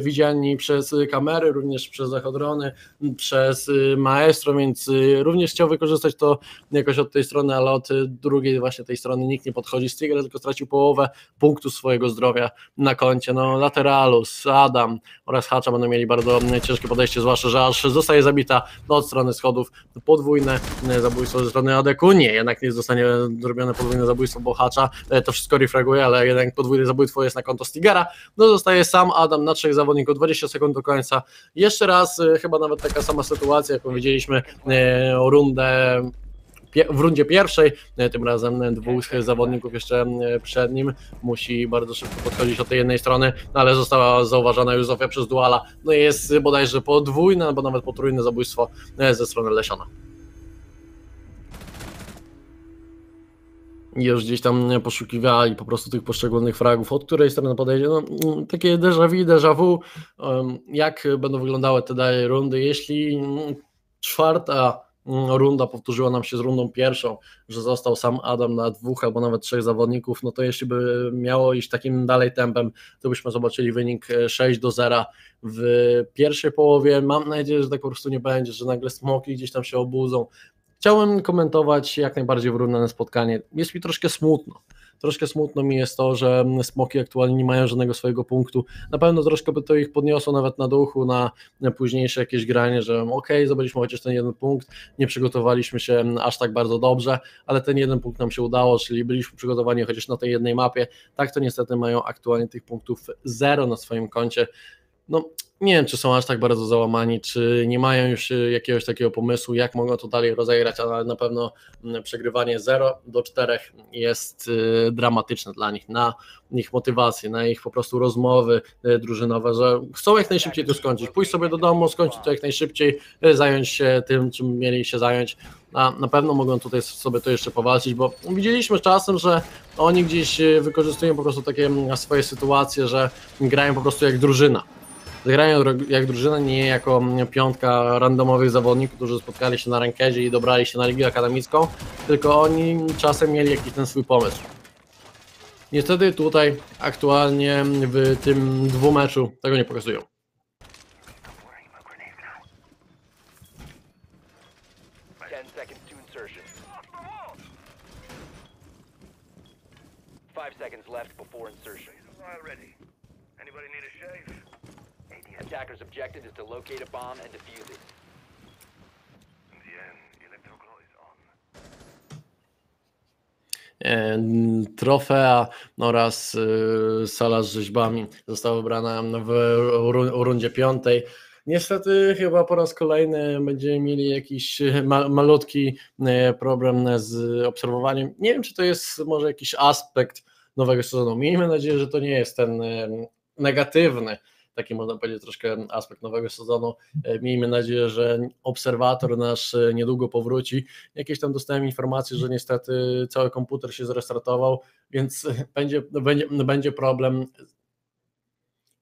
widziani przez kamery, również przez zachodrony, przez maestro, więc również chciał wykorzystać to jakoś od tej strony, ale od drugiej właśnie tej strony nikt nie podchodzi. Stiger tylko stracił połowę punktu swojego zdrowia na koncie. No Lateralus, Adam oraz Hacza będą mieli bardzo ciężkie podejście, zwłaszcza że aż zostaje zabita od strony schodów. Podwójne zabójstwo ze strony Adeku, nie, jednak nie zostanie zrobione podwójne zabójstwo, bo Hacza to wszystko refraguje, ale jednak podwójne zabójstwo jest na konto Stigera. No zostaje sam Adam na trzech zawodników, dwadzieścia sekund do końca. Jeszcze raz chyba nawet taka sama sytuacja, jaką widzieliśmy e, o rundę w rundzie pierwszej, tym razem dwóch zawodników jeszcze przed nim musi bardzo szybko podchodzić od tej jednej strony, ale została zauważona już Zofia przez Duala. No i jest bodajże podwójne, albo nawet potrójne zabójstwo ze strony Lesiona. Już gdzieś tam poszukiwali po prostu tych poszczególnych fragów, od której strony podejdzie. No, takie déjà vu, déjà vu, jak będą wyglądały te dalej rundy, jeśli czwarta runda powtórzyła nam się z rundą pierwszą, że został sam Adam na dwóch albo nawet trzech zawodników, no to jeśli by miało iść takim dalej tempem, to byśmy zobaczyli wynik sześć do zera w pierwszej połowie. Mam nadzieję, że tak po prostu nie będzie, że nagle smoki gdzieś tam się obudzą. Chciałem komentować jak najbardziej wyrównane spotkanie. Jest mi troszkę smutno. Troszkę smutno mi jest to, że smoki aktualnie nie mają żadnego swojego punktu. Na pewno troszkę by to ich podniosło nawet na duchu, na późniejsze jakieś granie, że okej, okay, zdobyliśmy chociaż ten jeden punkt, nie przygotowaliśmy się aż tak bardzo dobrze, ale ten jeden punkt nam się udało, czyli byliśmy przygotowani chociaż na tej jednej mapie. Tak to niestety mają aktualnie tych punktów zero na swoim koncie. No, nie wiem, czy są aż tak bardzo załamani, czy nie mają już jakiegoś takiego pomysłu, jak mogą to dalej rozegrać, ale na pewno przegrywanie zero do czterech jest dramatyczne dla nich, na ich motywację, na ich po prostu rozmowy drużynowe, że chcą jak najszybciej to skończyć, pójść sobie do domu, skończyć to jak najszybciej, zająć się tym, czym mieli się zająć, a na pewno mogą tutaj sobie to jeszcze powalczyć, bo widzieliśmy czasem, że oni gdzieś wykorzystują po prostu takie swoje sytuacje, że grają po prostu jak drużyna. Zagrają jak drużyna, nie jako piątka randomowych zawodników, którzy spotkali się na rankedzie i dobrali się na ligę akademicką, tylko oni czasem mieli jakiś ten swój pomysł. Niestety tutaj aktualnie w tym dwumeczu tego nie pokazują. Attacker's objective is to locate a bomb and defuse it. In the end, the electrical is on. Trofea oraz sala z rzeźbami została wybrana w rundzie piątej. Niestety chyba po raz kolejny będziemy mieli jakiś ma malutki problem z obserwowaniem. Nie wiem, czy to jest może jakiś aspekt nowego sezonu. Miejmy nadzieję, że to nie jest ten negatywny, taki można powiedzieć troszkę aspekt nowego sezonu. Miejmy nadzieję, że obserwator nasz niedługo powróci. Jakieś tam dostałem informacje, że niestety cały komputer się zrestartował, więc będzie, będzie, będzie problem.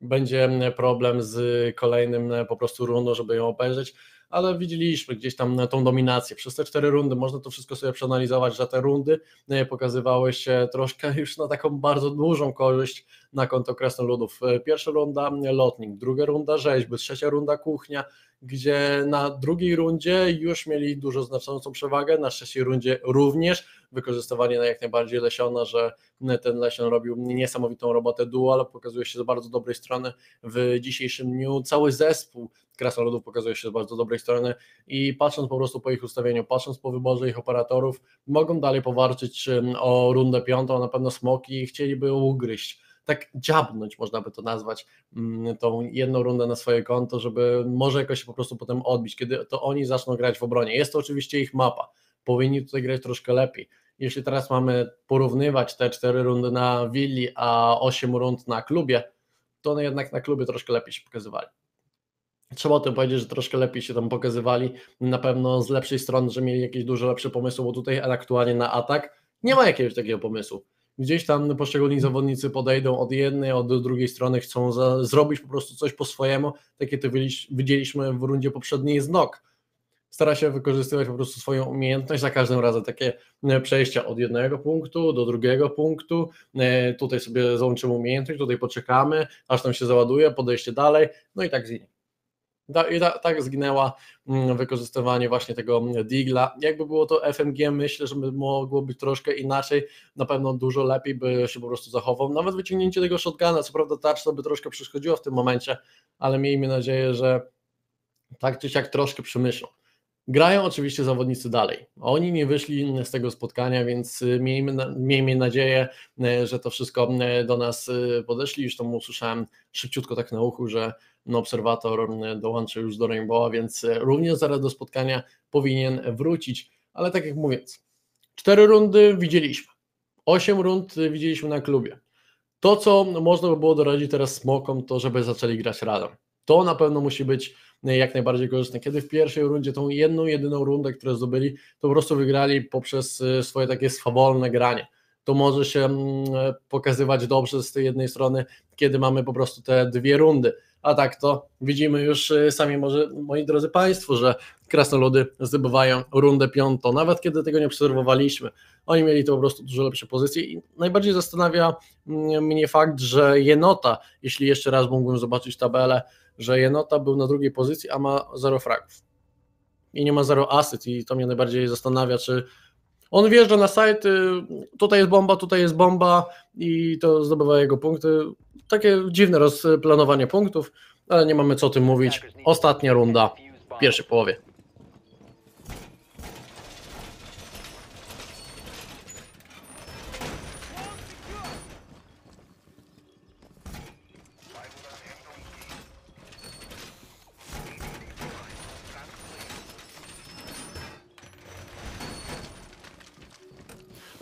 Będzie problem z kolejnym po prostu rundą, żeby ją obejrzeć, ale widzieliśmy gdzieś tam tą dominację. Przez te cztery rundy można to wszystko sobie przeanalizować, że te rundy pokazywały się troszkę już na taką bardzo dużą korzyść na konto Krasnoludów. Pierwsza runda lotnik, druga runda rzeźby, trzecia runda kuchnia, gdzie na drugiej rundzie już mieli dużo znaczącą przewagę, na trzeciej rundzie również wykorzystywanie na jak najbardziej Lesiona, że ten Lesion robił niesamowitą robotę Dual, pokazuje się z bardzo dobrej strony w dzisiejszym dniu, cały zespół Krasnoludów pokazuje się z bardzo dobrej strony i patrząc po prostu po ich ustawieniu, patrząc po wyborze ich operatorów, mogą dalej powalczyć o rundę piątą, a na pewno Smoki chcieliby ugryźć, tak dziabnąć, można by to nazwać, tą jedną rundę na swoje konto, żeby może jakoś się po prostu potem odbić, kiedy to oni zaczną grać w obronie. Jest to oczywiście ich mapa, powinni tutaj grać troszkę lepiej. Jeśli teraz mamy porównywać te cztery rundy na willi, a osiem rund na klubie, to one jednak na klubie troszkę lepiej się pokazywali. Trzeba o tym powiedzieć, że troszkę lepiej się tam pokazywali, na pewno z lepszej strony, że mieli jakieś dużo lepsze pomysły, bo tutaj aktualnie na atak nie ma jakiegoś takiego pomysłu. Gdzieś tam poszczególni zawodnicy podejdą od jednej, od drugiej strony, chcą za, zrobić po prostu coś po swojemu, takie to widzieliśmy w rundzie poprzedniej z Nog. Stara się wykorzystywać po prostu swoją umiejętność, za każdym razem takie przejścia od jednego punktu do drugiego punktu, tutaj sobie złączymy umiejętność, tutaj poczekamy, aż tam się załaduje, podejście dalej, no i tak z I ta, tak zginęła wykorzystywanie właśnie tego digla. Jakby było to F M G, myślę, że mogło być troszkę inaczej, na pewno dużo lepiej by się po prostu zachował. Nawet wyciągnięcie tego shotguna, co prawda tarcza by troszkę przeszkodziła w tym momencie, ale miejmy nadzieję, że tak czy siak troszkę przemyślą. Grają oczywiście zawodnicy dalej. Oni nie wyszli z tego spotkania, więc miejmy, miejmy nadzieję, że to wszystko do nas podeszli. Już to usłyszałem szybciutko tak na uchu, że no obserwator dołączył już do Rainbowa, więc również zaraz do spotkania powinien wrócić. Ale tak jak mówiąc, cztery rundy widzieliśmy, osiem rund widzieliśmy na klubie. To, co można by było doradzić teraz Smokom, to żeby zaczęli grać razem. To na pewno musi być jak najbardziej korzystne. Kiedy w pierwszej rundzie tą jedną, jedyną rundę, którą zdobyli, to po prostu wygrali poprzez swoje takie swawolne granie. To może się pokazywać dobrze z tej jednej strony, kiedy mamy po prostu te dwie rundy. A tak to widzimy już sami, może, moi drodzy Państwo, że Krasnoludy zdobywają rundę piątą, nawet kiedy tego nie obserwowaliśmy. Oni mieli to po prostu dużo lepsze pozycje i najbardziej zastanawia mnie fakt, że Jenota, jeśli jeszcze raz mógłbym zobaczyć tabelę, że Jenota był na drugiej pozycji, a ma zero fragów i nie ma zero asyst i to mnie najbardziej zastanawia, czy on wjeżdża na site, tutaj jest bomba, tutaj jest bomba i to zdobywa jego punkty. Takie dziwne rozplanowanie punktów, ale nie mamy co o tym mówić. Ostatnia runda w pierwszej połowie.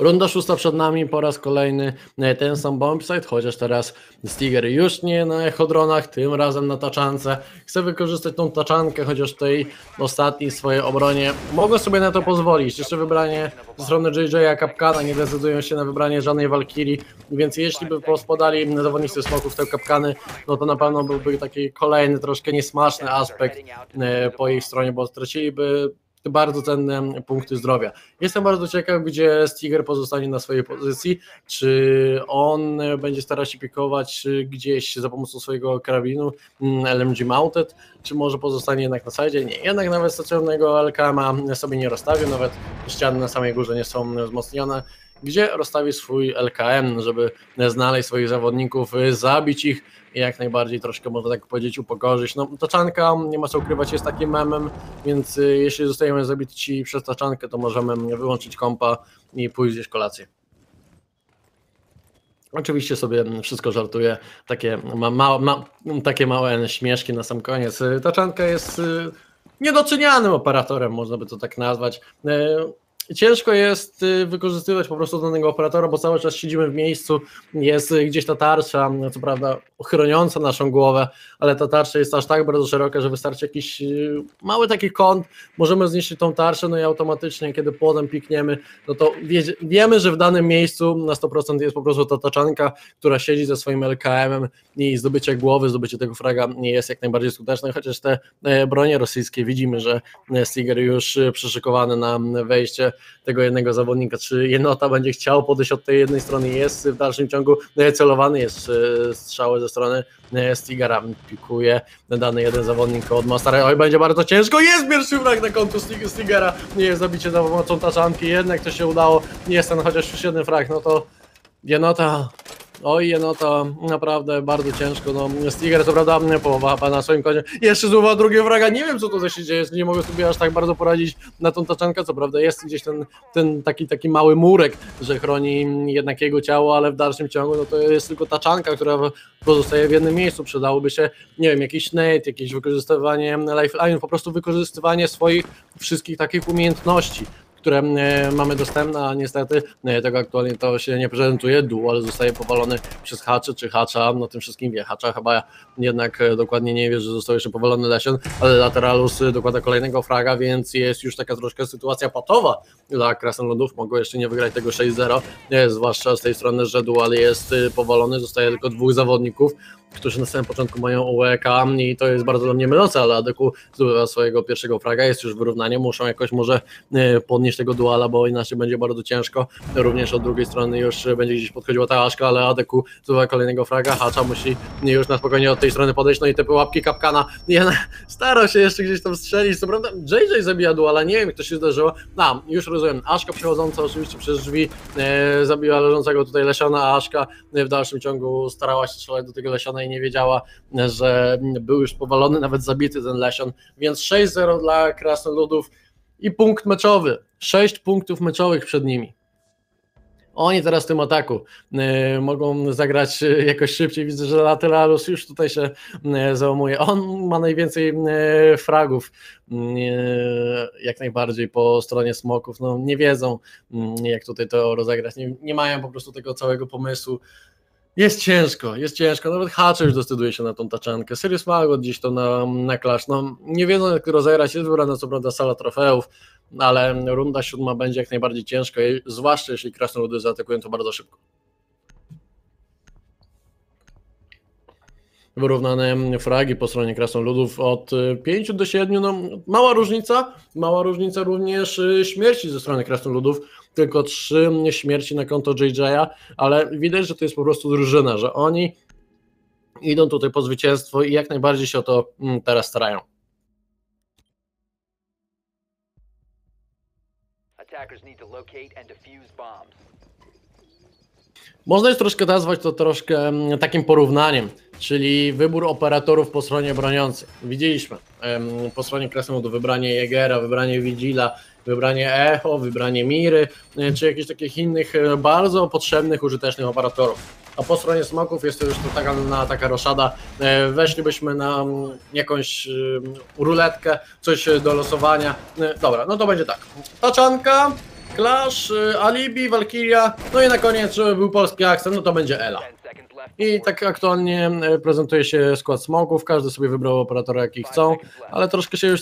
Runda szósta przed nami, po raz kolejny ten sam bombsite, chociaż teraz Stiger już nie na echodronach, tym razem na taczance. Chce wykorzystać tą taczankę, chociaż w tej ostatniej swojej obronie mogą sobie na to pozwolić. Jeszcze wybranie ze strony J J kapkana, nie decydują się na wybranie żadnej Valkyrii, więc jeśli by pospodali zawodnicy Smoków te kapkany, no to na pewno byłby taki kolejny, troszkę niesmaczny aspekt po ich stronie, bo straciliby bardzo cenne punkty zdrowia. Jestem bardzo ciekaw, gdzie Stiger pozostanie na swojej pozycji, czy on będzie starał się pikować gdzieś za pomocą swojego karabinu L M G Mounted, czy może pozostanie jednak na sajdzie? Nie, jednak nawet stacjonarnego L K M a sobie nie rozstawił, nawet ściany na samej górze nie są wzmocnione, gdzie rozstawi swój L K M, żeby znaleźć swoich zawodników, zabić ich i jak najbardziej troszkę, można tak powiedzieć, upokorzyć. No, taczanka, nie ma co ukrywać, jest takim memem, więc jeśli zostajemy zabici przez taczankę, to możemy wyłączyć kompa i pójść zjeść kolację. Oczywiście sobie wszystko żartuję, takie, ma, ma, ma, takie małe śmieszki na sam koniec. Taczanka jest niedocenianym operatorem, można by to tak nazwać. Ciężko jest wykorzystywać po prostu danego operatora, bo cały czas siedzimy w miejscu, jest gdzieś ta tarcza, co prawda chroniąca naszą głowę, ale ta tarcza jest aż tak bardzo szeroka, że wystarczy jakiś mały taki kąt, możemy zniszczyć tą tarczę, no i automatycznie, kiedy płotem pikniemy, no to wie, wiemy, że w danym miejscu na sto procent jest po prostu ta taczanka, która siedzi ze swoim el ka emem i zdobycie głowy, zdobycie tego fraga nie jest jak najbardziej skuteczne, chociaż te bronie rosyjskie widzimy, że Stiger już przyszykowane na wejście tego jednego zawodnika, czy Jenota będzie chciał podejść od tej jednej strony, jest w dalszym ciągu celowany, jest strzały ze strony Stigera, pikuje dany jeden zawodnik od Mastera, oj będzie bardzo ciężko, jest pierwszy brak na kontu Stigera, nie jest zabicie za pomocą taczanki, jednak to się udało, jest ten chociaż już jeden frag, no to Jenota... Oj, Jenota, naprawdę bardzo ciężko. No, Stiger, co prawda, połowa H P na swoim konie. Jeszcze złowa drugie wraga. Nie wiem, co to się dzieje. Nie mogę sobie aż tak bardzo poradzić na tą taczankę. Co prawda, jest gdzieś ten, ten taki, taki mały murek, że chroni jednak jego ciało, ale w dalszym ciągu no, to jest tylko taczanka, która pozostaje w jednym miejscu. Przydałoby się, nie wiem, jakiś nate, jakieś wykorzystywanie lifeline, po prostu wykorzystywanie swoich wszystkich takich umiejętności, które mamy dostępne, a niestety tego aktualnie to się nie prezentuje. Dual zostaje powalony przez Hacza, czy Hacza, no tym wszystkim wie. Hacza chyba jednak dokładnie nie wie, że został jeszcze powalony Lesion, ale Lateralus dokłada kolejnego fraga, więc jest już taka troszkę sytuacja patowa dla Krasnoludów. Mogą jeszcze nie wygrać tego sześć zero, zwłaszcza z tej strony, że Dual jest powalony, zostaje tylko dwóch zawodników, którzy na samym początku mają U E K i to jest bardzo dla mnie mylące, ale Adeku zdobywa swojego pierwszego fraga, jest już wyrównanie, muszą jakoś może podnieść tego Duala, bo inaczej będzie bardzo ciężko, również od drugiej strony już będzie gdzieś podchodziła ta Aszka, ale Adeku zdobywa kolejnego fraga, Hacza musi już na spokojnie od tej strony podejść, no i te pułapki kapkana, ja starał się jeszcze gdzieś tam strzelić, co prawda J J zabija Duala, nie wiem jak to się zdarzyło, a już rozumiem, Aszka przechodząca oczywiście przez drzwi, e, zabiła leżącego tutaj Lesiona, a Aszka w dalszym ciągu starała się strzelać do tego Lesiona i nie wiedziała, że był już powalony, nawet zabity ten Lesion, więc sześć zero dla Krasnoludów i punkt meczowy, sześć punktów meczowych przed nimi. Oni teraz w tym ataku y, mogą zagrać y, jakoś szybciej, widzę, że Lateralus już tutaj się y, załamuje, on ma najwięcej y, fragów y, jak najbardziej po stronie Smoków, no nie wiedzą y, jak tutaj to rozegrać, nie, nie mają po prostu tego całego pomysłu. Jest ciężko, jest ciężko, nawet Hacza już decyduje się na tą taczankę, Sirius Magot gdzieś to na, na Clash, no nie wiedzą jak rozegrać, jest wybrana co prawda sala trofeów, ale runda siódma będzie jak najbardziej ciężka, zwłaszcza jeśli Krasnoludy zaatakują to bardzo szybko. Wyrównane fragi po stronie Krasnoludów od pięciu do siedmiu, no mała różnica, mała różnica również śmierci ze strony Krasnoludów, tylko trzy śmierci na konto J J a, ale widać, że to jest po prostu drużyna, że oni idą tutaj po zwycięstwo i jak najbardziej się o to teraz starają. Można jest troszkę nazwać to troszkę takim porównaniem, czyli wybór operatorów po stronie broniącej. Widzieliśmy po stronie Krasnoludu wybranie Jägera, wybranie Vigila, wybranie Echo, wybranie Miry, czy jakichś takich innych bardzo potrzebnych, użytecznych operatorów. A po stronie Smoków jest to już taka, na, taka roszada, weszlibyśmy na jakąś ruletkę, coś do losowania. Dobra, no to będzie tak, taczanka, Clash, Alibi, Valkyria, no i na koniec był polski akcent, no to będzie Ela. I tak aktualnie prezentuje się skład Smoków, każdy sobie wybrał operatora jaki chcą, ale troszkę się już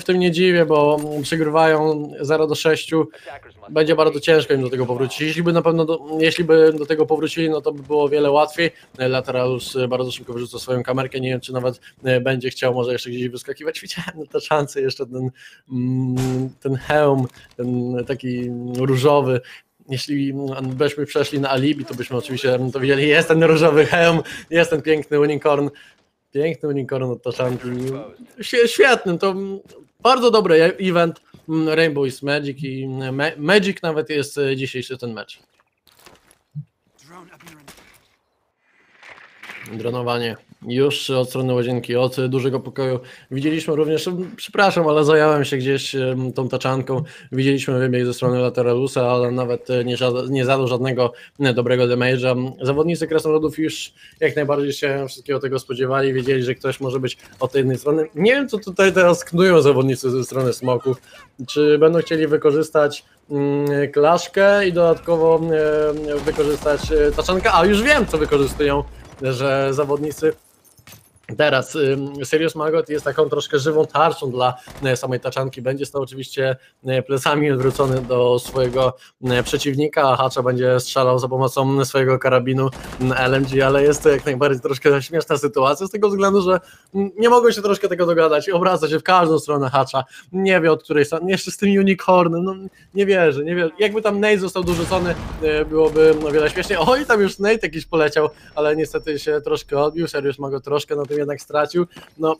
w tym nie dziwię, bo przegrywają zero do sześciu, będzie bardzo ciężko im do tego powrócić, jeśli by, na pewno do, jeśli by do tego powrócili, no to by było wiele łatwiej. Lateralus bardzo szybko wyrzuca swoją kamerkę, nie wiem czy nawet będzie chciał może jeszcze gdzieś wyskakiwać, widziałem na taczance jeszcze ten, ten hełm, ten taki różowy. Jeśli byśmy przeszli na Alibi, to byśmy oczywiście to widzieli, jest ten różowy hełm, jest ten piękny unicorn, piękny unicorn od taczanki, świetny, to bardzo dobry event, Rainbow is Magic i Magic nawet jest dzisiejszy ten mecz. Dronowanie Już od strony łazienki, od dużego pokoju. Widzieliśmy również, przepraszam, ale zająłem się gdzieś tą taczanką. Widzieliśmy wybieg ze strony Lateralusa, ale nawet nie, nie zadał żadnego dobrego damage'a. Zawodnicy Krasnoludów już jak najbardziej się wszystkiego tego spodziewali. Wiedzieli, że ktoś może być od tej jednej strony. Nie wiem, co tutaj teraz knują zawodnicy ze strony Smoków. Czy będą chcieli wykorzystać klaszkę i dodatkowo wykorzystać taczankę? A już wiem, co wykorzystują, że zawodnicy... Teraz Sirius Magot jest taką troszkę żywą tarczą dla samej taczanki. Będzie stał oczywiście plecami odwrócony do swojego przeciwnika, a Hacza będzie strzelał za pomocą swojego karabinu L M G, ale jest to jak najbardziej troszkę śmieszna sytuacja z tego względu, że nie mogą się troszkę tego dogadać. Obraca się w każdą stronę Hacza, nie wie od której strony, jeszcze z tym unicornem, no nie wierzę, nie wierzę. Jakby tam Nate został dorzucony, byłoby o wiele śmieszniej. Oj, tam już Nate jakiś poleciał, ale niestety się troszkę odbił, Sirius Magot troszkę na tym jednak stracił. No,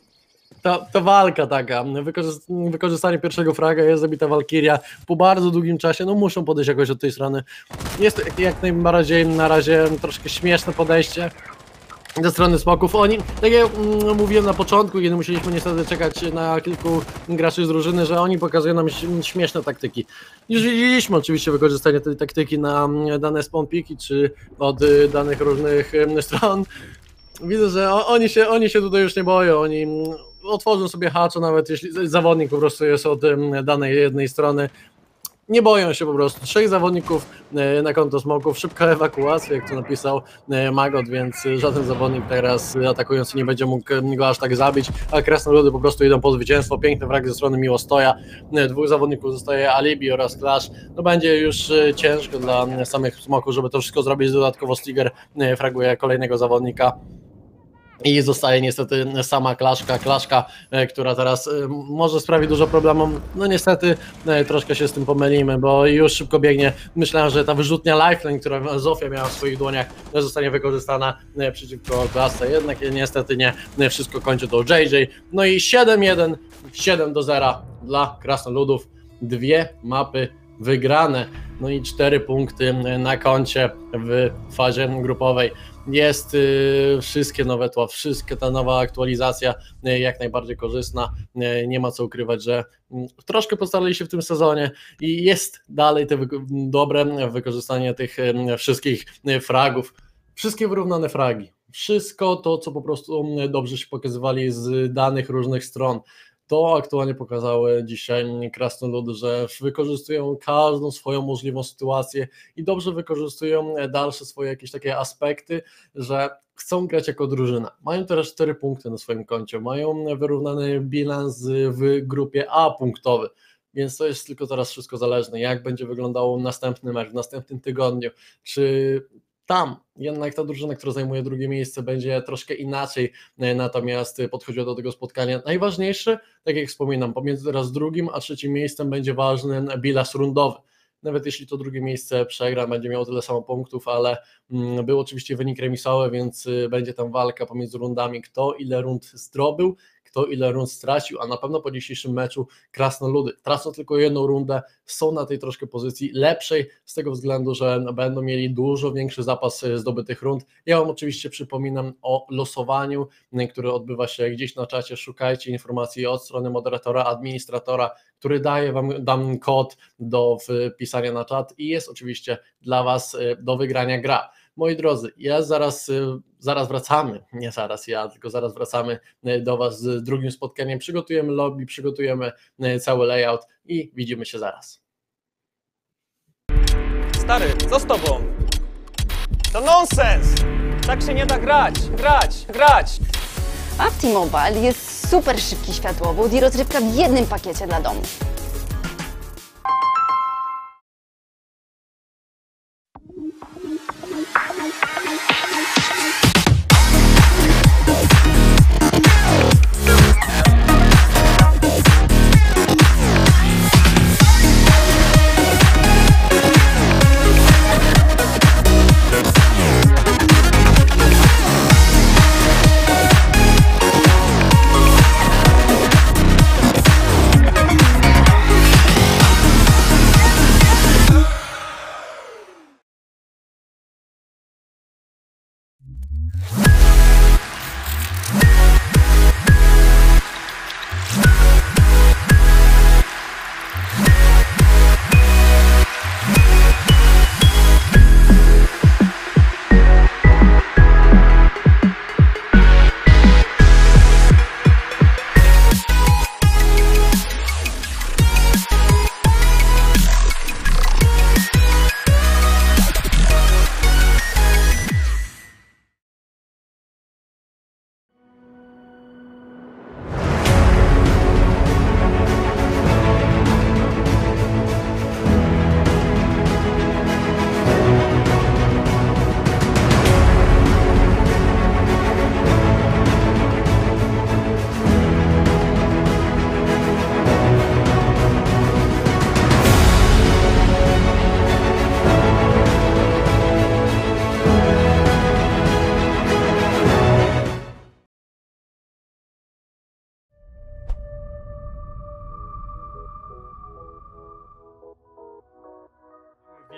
ta, ta walka taka, wykorzystanie pierwszego fraga, jest zabita Valkyria po bardzo długim czasie, no muszą podejść jakoś od tej strony. Jest to jak najbardziej na razie troszkę śmieszne podejście ze strony Smoków. Oni, tak jak mówiłem na początku, kiedy musieliśmy niestety czekać na kilku graczy z drużyny, że oni pokazują nam śmieszne taktyki. Już widzieliśmy oczywiście wykorzystanie tej taktyki na dane spawn piki, czy od danych różnych stron. Widzę, że oni się, oni się tutaj już nie boją, oni otworzą sobie haczu, nawet jeśli zawodnik po prostu jest od danej jednej strony. Nie boją się po prostu. Trzech zawodników na konto Smoków, szybka ewakuacja, jak to napisał Magot, więc żaden zawodnik teraz atakujący nie będzie mógł go aż tak zabić, a Krasnoludy po prostu idą po zwycięstwo. Piękny frag ze strony Miłostoja, dwóch zawodników zostaje Alibi oraz Clash. No będzie już ciężko dla samych Smoków, żeby to wszystko zrobić, dodatkowo Stiger fraguje kolejnego zawodnika. I zostaje niestety sama klaszka, klaszka, która teraz może sprawi dużo problemów. No niestety troszkę się z tym pomylimy, bo już szybko biegnie. Myślałem, że ta wyrzutnia lifeline, którą Zofia miała w swoich dłoniach, zostanie wykorzystana przeciwko klasce. Jednak niestety nie. Wszystko kończy to J J. No i siedem jeden, siedem do zera dla Krasnoludów. Dwie mapy wygrane. No i cztery punkty na koncie w fazie grupowej. Jest y, wszystkie nowe tła, wszystkie ta nowa aktualizacja y, jak najbardziej korzystna, y, nie ma co ukrywać, że y, troszkę postarali się w tym sezonie i jest dalej te wy dobre wykorzystanie tych y, wszystkich y, fragów, wszystkie wyrównane fragi, wszystko to, co po prostu y, dobrze się pokazywali z danych różnych stron. To aktualnie pokazały dzisiaj Krasnoludy, że wykorzystują każdą swoją możliwą sytuację i dobrze wykorzystują dalsze swoje jakieś takie aspekty, że chcą grać jako drużyna. Mają teraz cztery punkty na swoim koncie, mają wyrównany bilans w grupie A punktowy, więc to jest tylko teraz wszystko zależne, jak będzie wyglądało następny mecz w następnym tygodniu, czy... Tam jednak ta drużyna, która zajmuje drugie miejsce, będzie troszkę inaczej natomiast podchodziła do tego spotkania. Najważniejsze, tak jak wspominam, pomiędzy teraz drugim a trzecim miejscem będzie ważny bilans rundowy. Nawet jeśli to drugie miejsce przegra, będzie miało tyle samo punktów, ale był oczywiście wynik remisowy, więc będzie tam walka pomiędzy rundami, kto ile rund zdobył, kto ile rund stracił, a na pewno po dzisiejszym meczu Krasnoludy tracą tylko jedną rundę, są na tej troszkę pozycji lepszej, z tego względu, że będą mieli dużo większy zapas zdobytych rund. Ja Wam oczywiście przypominam o losowaniu, które odbywa się gdzieś na czacie, szukajcie informacji od strony moderatora, administratora, który daje Wam dam kod do wpisania na czat i jest oczywiście dla Was do wygrania gra. Moi drodzy, ja zaraz, zaraz wracamy, nie zaraz ja, tylko zaraz wracamy do Was z drugim spotkaniem, przygotujemy lobby, przygotujemy cały layout i widzimy się zaraz. Stary, co z tobą? To nonsens! Tak się nie da grać, grać, grać! A T-Mobile jest super szybki światłowód i rozrywka w jednym pakiecie dla domu.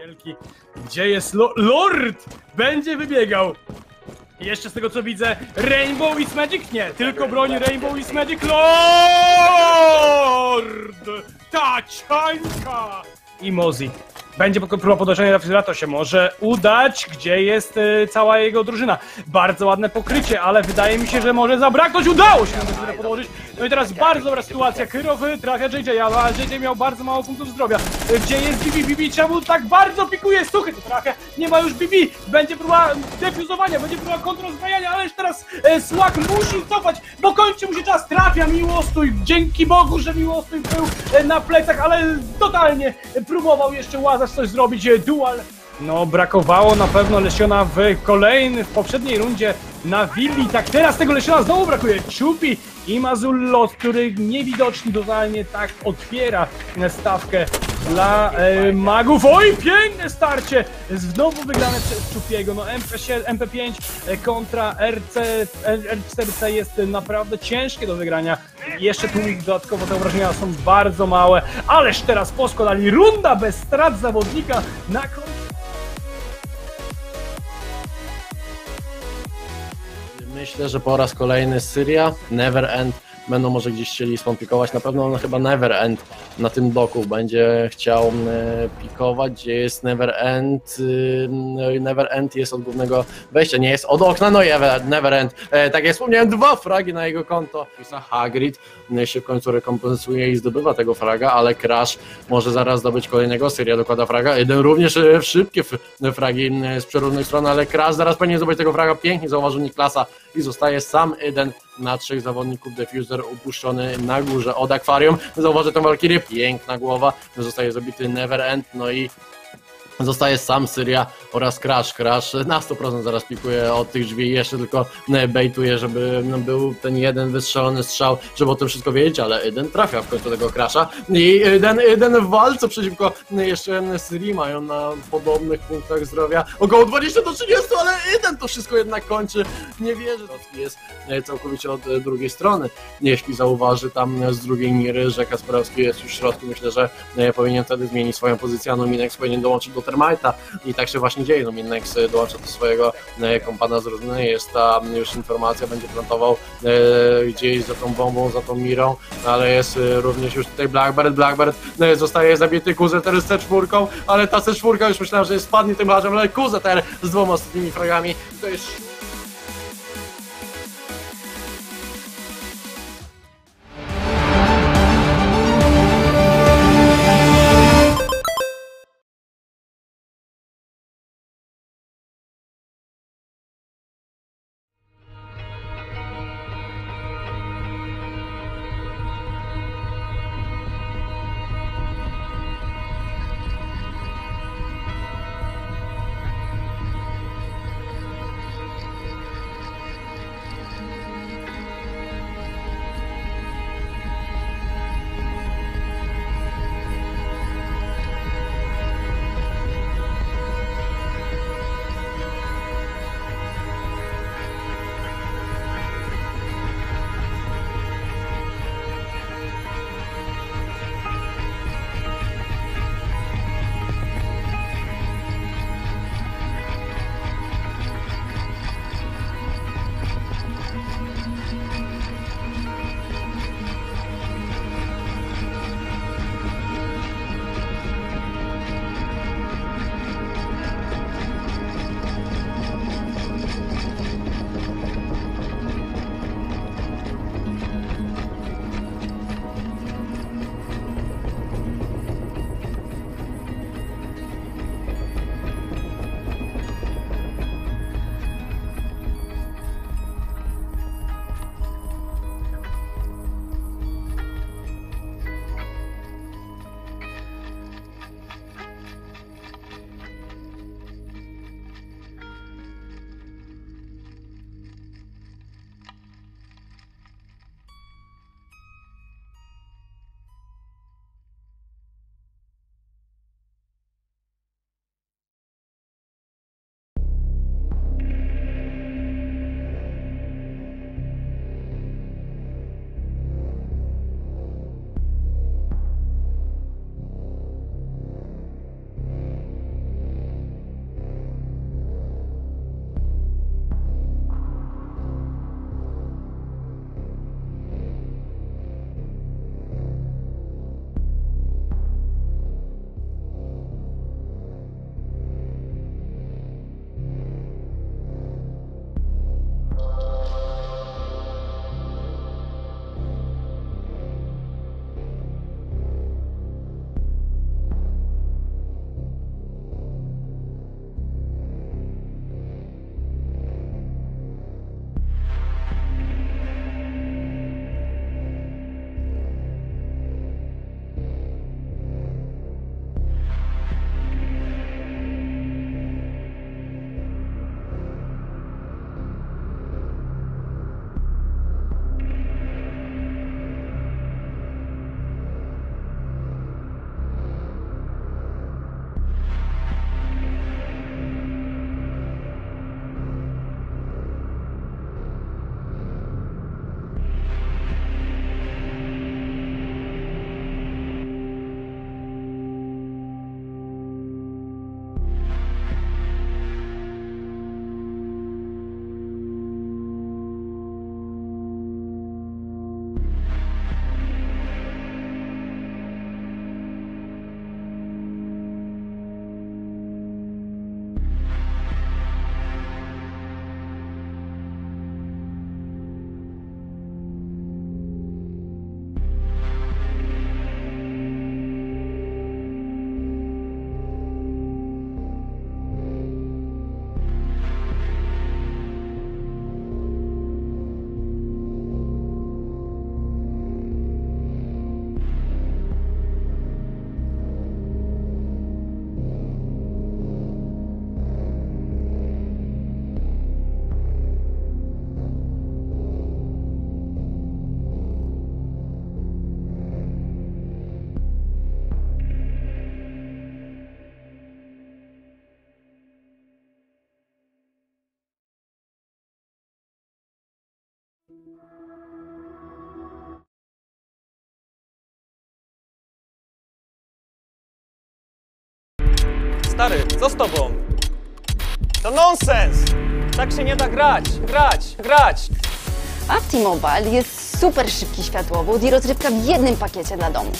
Wielki. Gdzie jest lo Lord? Będzie wybiegał. I jeszcze z tego co widzę, Rainbow is Magic? Nie, tylko broni Rainbow is Magic. Lord! Ta ciańka! I Mozi. Będzie próba podejrzenia Rafizrato się może udać, gdzie jest y, cała jego drużyna. Bardzo ładne pokrycie, ale wydaje mi się, że może zabraknąć. Udało się nam podłożyć. No i teraz bardzo dobra sytuacja. Kyrow trafia J J, a J J miał bardzo mało punktów zdrowia. Gdzie jest B B? B B czemu tak bardzo pikuje? Suchy to trafia. Nie ma już B B. Będzie próba defuzowania, będzie próba kontrozbrajania, ale już teraz y, Smok musi cofać, bo kończy mu się czas. Trafia Miłostój. Dzięki Bogu, że Miłostój był y, na plecach, ale totalnie próbował jeszcze łazać coś zrobić. Dual. No brakowało na pewno Lesiona w kolejnym, w poprzedniej rundzie na willi. Tak teraz tego Lesiona znowu brakuje. Czupi i Mazullo, który niewidocznie totalnie tak otwiera stawkę dla e, magów. Oj, piękne starcie! Znowu wygrane przez Czupiego. No M P pięć kontra R C, R cztery C jest naprawdę ciężkie do wygrania. Jeszcze tu ich dodatkowo te obrażenia są bardzo małe. Ależ teraz poskładali, runda bez strat zawodnika na końcu. Myślę, że po raz kolejny Syria, Never End będą może gdzieś chcieli spąpikować. Na pewno on chyba Never End na tym bloku będzie chciał pikować, gdzie jest Never End. Never End jest od głównego wejścia, nie jest od okna, no i Never End. Tak jak wspomniałem, dwa fragi na jego konto. Hagrid się w końcu rekompensuje i zdobywa tego fraga, ale Crash może zaraz zdobyć kolejnego. Syria dokłada fraga, jeden również w szybkie fragi z przeróżnych stron, ale Crash zaraz powinien zdobyć tego fraga. Pięknie zauważył Niklasa i zostaje sam Eden na trzech zawodników. Defuser upuszczony na górze od akwarium. Zauważy tę Valkyrię, piękna głowa, zostaje zabity Never End, no i zostaje sam Syria oraz Crash. Crash na sto procent zaraz pikuje od tych drzwi, jeszcze tylko baituje, żeby był ten jeden wystrzelony strzał, żeby o tym wszystko wiedzieć, ale Eden trafia w końcu tego Crasha i Eden, Eden w walce przeciwko jeszcze Syrii, mają na podobnych punktach zdrowia około dwadzieścia do trzydziestu, ale Eden to wszystko jednak kończy, nie wierzę. Jest całkowicie od drugiej strony, jeśli zauważy tam z drugiej miry, że Kasparowski jest już w środku, myślę, że powinien wtedy zmienić swoją pozycję, a no Minnex powinien dołączyć do Termite'a i tak się właśnie dzieje. No Minnex dołącza do swojego kompana z drużyny, jest ta już informacja, będzie plantował e, gdzieś za tą bombą, za tą mirą, ale jest również już tutaj Blackbird, Blackbird zostaje zabity, Kuzeter z C cztery, ale ta C cztery już myślałem, że spadnie tym razem, ale Kuzeter z dwoma ostatnimi fragami, to jest... Stary, co z tobą? To nonsens! Tak się nie da grać, grać, grać! T-Mobile jest super szybki światłowód i rozrywka w jednym pakiecie dla domu.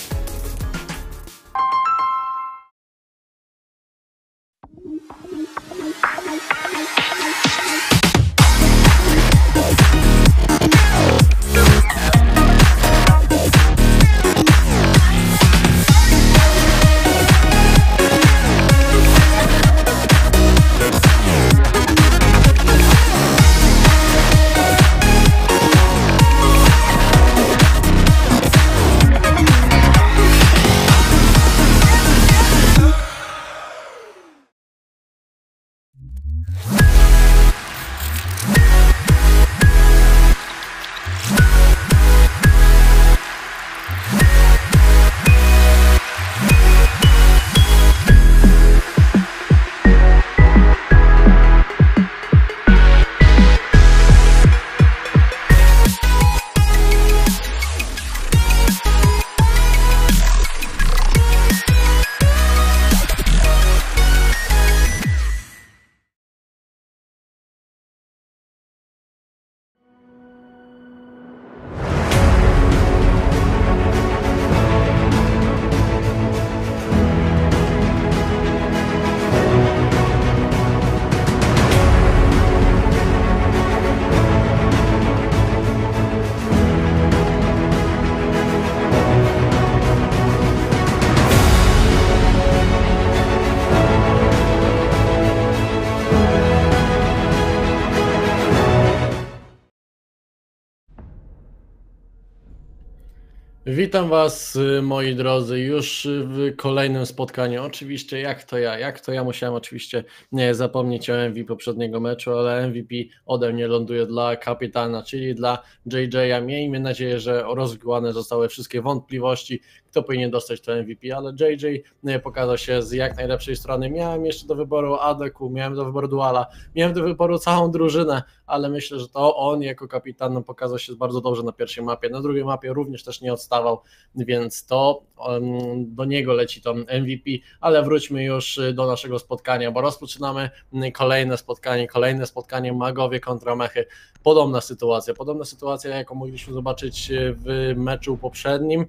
Witam was, moi drodzy, już w kolejnym spotkaniu. Oczywiście jak to ja, jak to ja musiałem oczywiście nie zapomnieć o M V P poprzedniego meczu, ale M V P ode mnie ląduje dla kapitana, czyli dla J J-a. Miejmy nadzieję, że rozgłane zostały wszystkie wątpliwości, kto powinien dostać to M V P, ale J J pokazał się z jak najlepszej strony. Miałem jeszcze do wyboru Adeku, miałem do wyboru Duala, miałem do wyboru całą drużynę, ale myślę, że to on jako kapitan pokazał się bardzo dobrze na pierwszej mapie, na drugiej mapie również też nie odstawał, więc to um, do niego leci to M V P, ale wróćmy już do naszego spotkania, bo rozpoczynamy kolejne spotkanie, kolejne spotkanie Magowie kontra Mechy. Podobna sytuacja, podobna sytuacja, jaką mogliśmy zobaczyć w meczu poprzednim,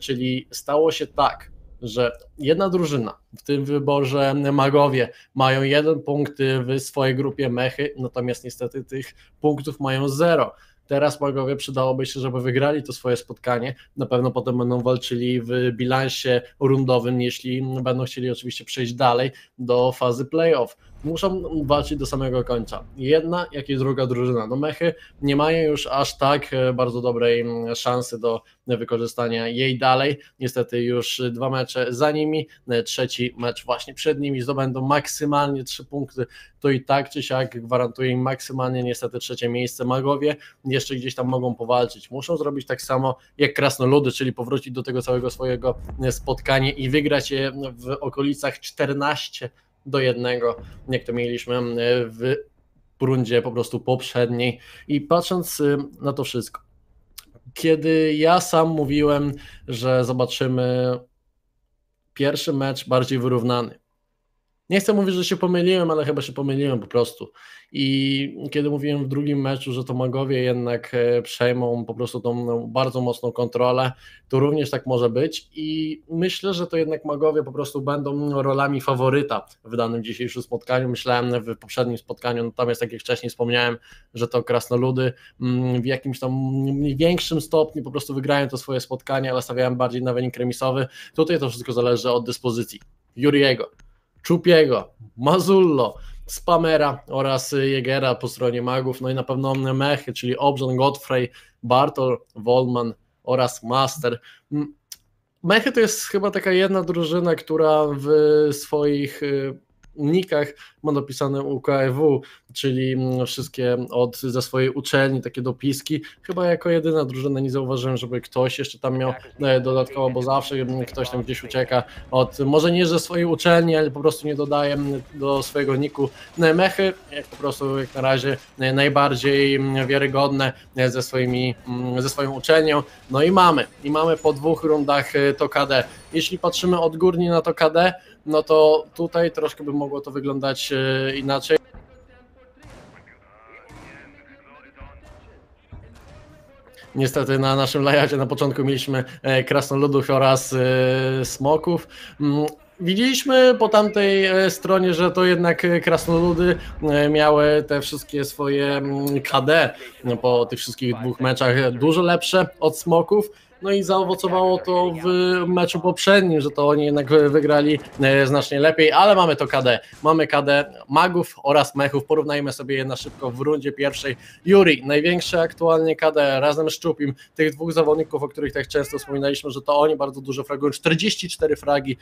czyli stało się tak, że jedna drużyna, w tym wyborze Magowie, mają jeden punkt w swojej grupie, Mechy, natomiast niestety tych punktów mają zero. Teraz Magowie przydałoby się, żeby wygrali to swoje spotkanie, na pewno potem będą walczyli w bilansie rundowym, jeśli będą chcieli oczywiście przejść dalej do fazy playoff. Muszą walczyć do samego końca. Jedna, jak i druga drużyna. No Mechy nie mają już aż tak bardzo dobrej szansy do wykorzystania jej dalej. Niestety już dwa mecze za nimi, trzeci mecz właśnie przed nimi. Zdobędą maksymalnie trzy punkty. To i tak czy siak gwarantuje im maksymalnie niestety trzecie miejsce. Magowie jeszcze gdzieś tam mogą powalczyć. Muszą zrobić tak samo jak Krasnoludy, czyli powrócić do tego całego swojego spotkania i wygrać je w okolicach czternaście do jednego, jak to mieliśmy w rundzie po prostu poprzedniej. I patrząc na to wszystko, kiedy ja sam mówiłem, że zobaczymy pierwszy mecz bardziej wyrównany, nie chcę mówić, że się pomyliłem, ale chyba się pomyliłem po prostu. I kiedy mówiłem w drugim meczu, że to Magowie jednak przejmą po prostu tą bardzo mocną kontrolę, to również tak może być i myślę, że to jednak Magowie po prostu będą rolami faworyta w danym dzisiejszym spotkaniu. Myślałem w poprzednim spotkaniu, natomiast tak jak wcześniej wspomniałem, że to Krasnoludy w jakimś tam mniej większym stopniu po prostu wygrają to swoje spotkanie, ale stawiałem bardziej na wynik remisowy. Tutaj to wszystko zależy od dyspozycji Juriego, Czupiego, Mazullo, Spamera oraz Jägera po stronie Magów, no i na pewno Mechy, czyli Obrzan, Godfrey, Bartol, Wolman oraz Master. Mechy to jest chyba taka jedna drużyna, która w swoich nikach ma napisane U K W, czyli wszystkie od, ze swojej uczelni, takie dopiski. Chyba jako jedyna drużyna nie zauważyłem, żeby ktoś jeszcze tam miał dodatkowo, bo zawsze ktoś tam gdzieś ucieka od, może nie ze swojej uczelni, ale po prostu nie dodaję do swojego niku mechy, jak po prostu jak na razie najbardziej wiarygodne ze, swoimi, ze swoją uczelnią. No i mamy, i mamy po dwóch rundach to K D. Jeśli patrzymy odgórnie na to K D, no to tutaj troszkę by mogło to wyglądać inaczej. Niestety na naszym layout'cie na początku mieliśmy Krasnoludów oraz Smoków. Widzieliśmy po tamtej stronie, że to jednak Krasnoludy miały te wszystkie swoje K D po tych wszystkich dwóch meczach dużo lepsze od Smoków. No i zaowocowało to w meczu poprzednim, że to oni jednak wygrali znacznie lepiej, ale mamy to K D. Mamy K D magów oraz mechów. Porównajmy sobie je na szybko w rundzie pierwszej. Juri, największe aktualnie K D razem z Czupim, tych dwóch zawodników, o których tak często wspominaliśmy, że to oni bardzo dużo fragują. czterdzieści cztery fragi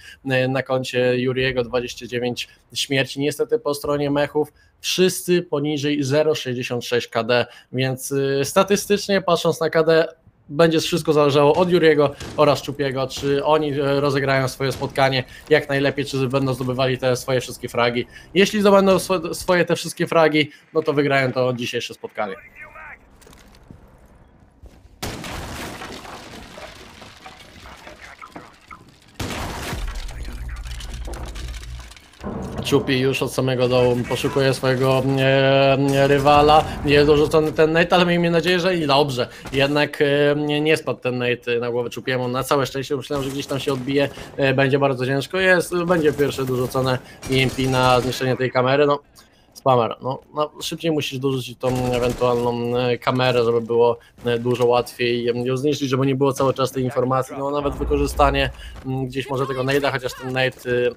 na koncie Juriego, dwadzieścia dziewięć śmierci. Niestety po stronie mechów wszyscy poniżej zero przecinek sześćdziesiąt sześć K D, więc statystycznie patrząc na K D, będzie wszystko zależało od Juriego oraz Czupiego, czy oni rozegrają swoje spotkanie jak najlepiej, czy będą zdobywali te swoje wszystkie fragi. Jeśli zdobędą swoje te wszystkie fragi, no to wygrają to dzisiejsze spotkanie. Czupi już od samego dołu poszukuje swojego e, rywala, jest dorzucony ten nate, ale miejmy nadzieję, że i dobrze, jednak e, nie spadł ten nate na głowę Czupiemu, na całe szczęście, myślałem, że gdzieś tam się odbije, e, będzie bardzo ciężko, jest, będzie pierwsze dorzucone E M P na zniszczenie tej kamery, no Spamer, no, no szybciej musisz dorzucić tą ewentualną kamerę, żeby było dużo łatwiej ją zniszczyć, żeby nie było cały czas tej informacji, no nawet wykorzystanie m, gdzieś może tego nate'a, chociaż ten nate y,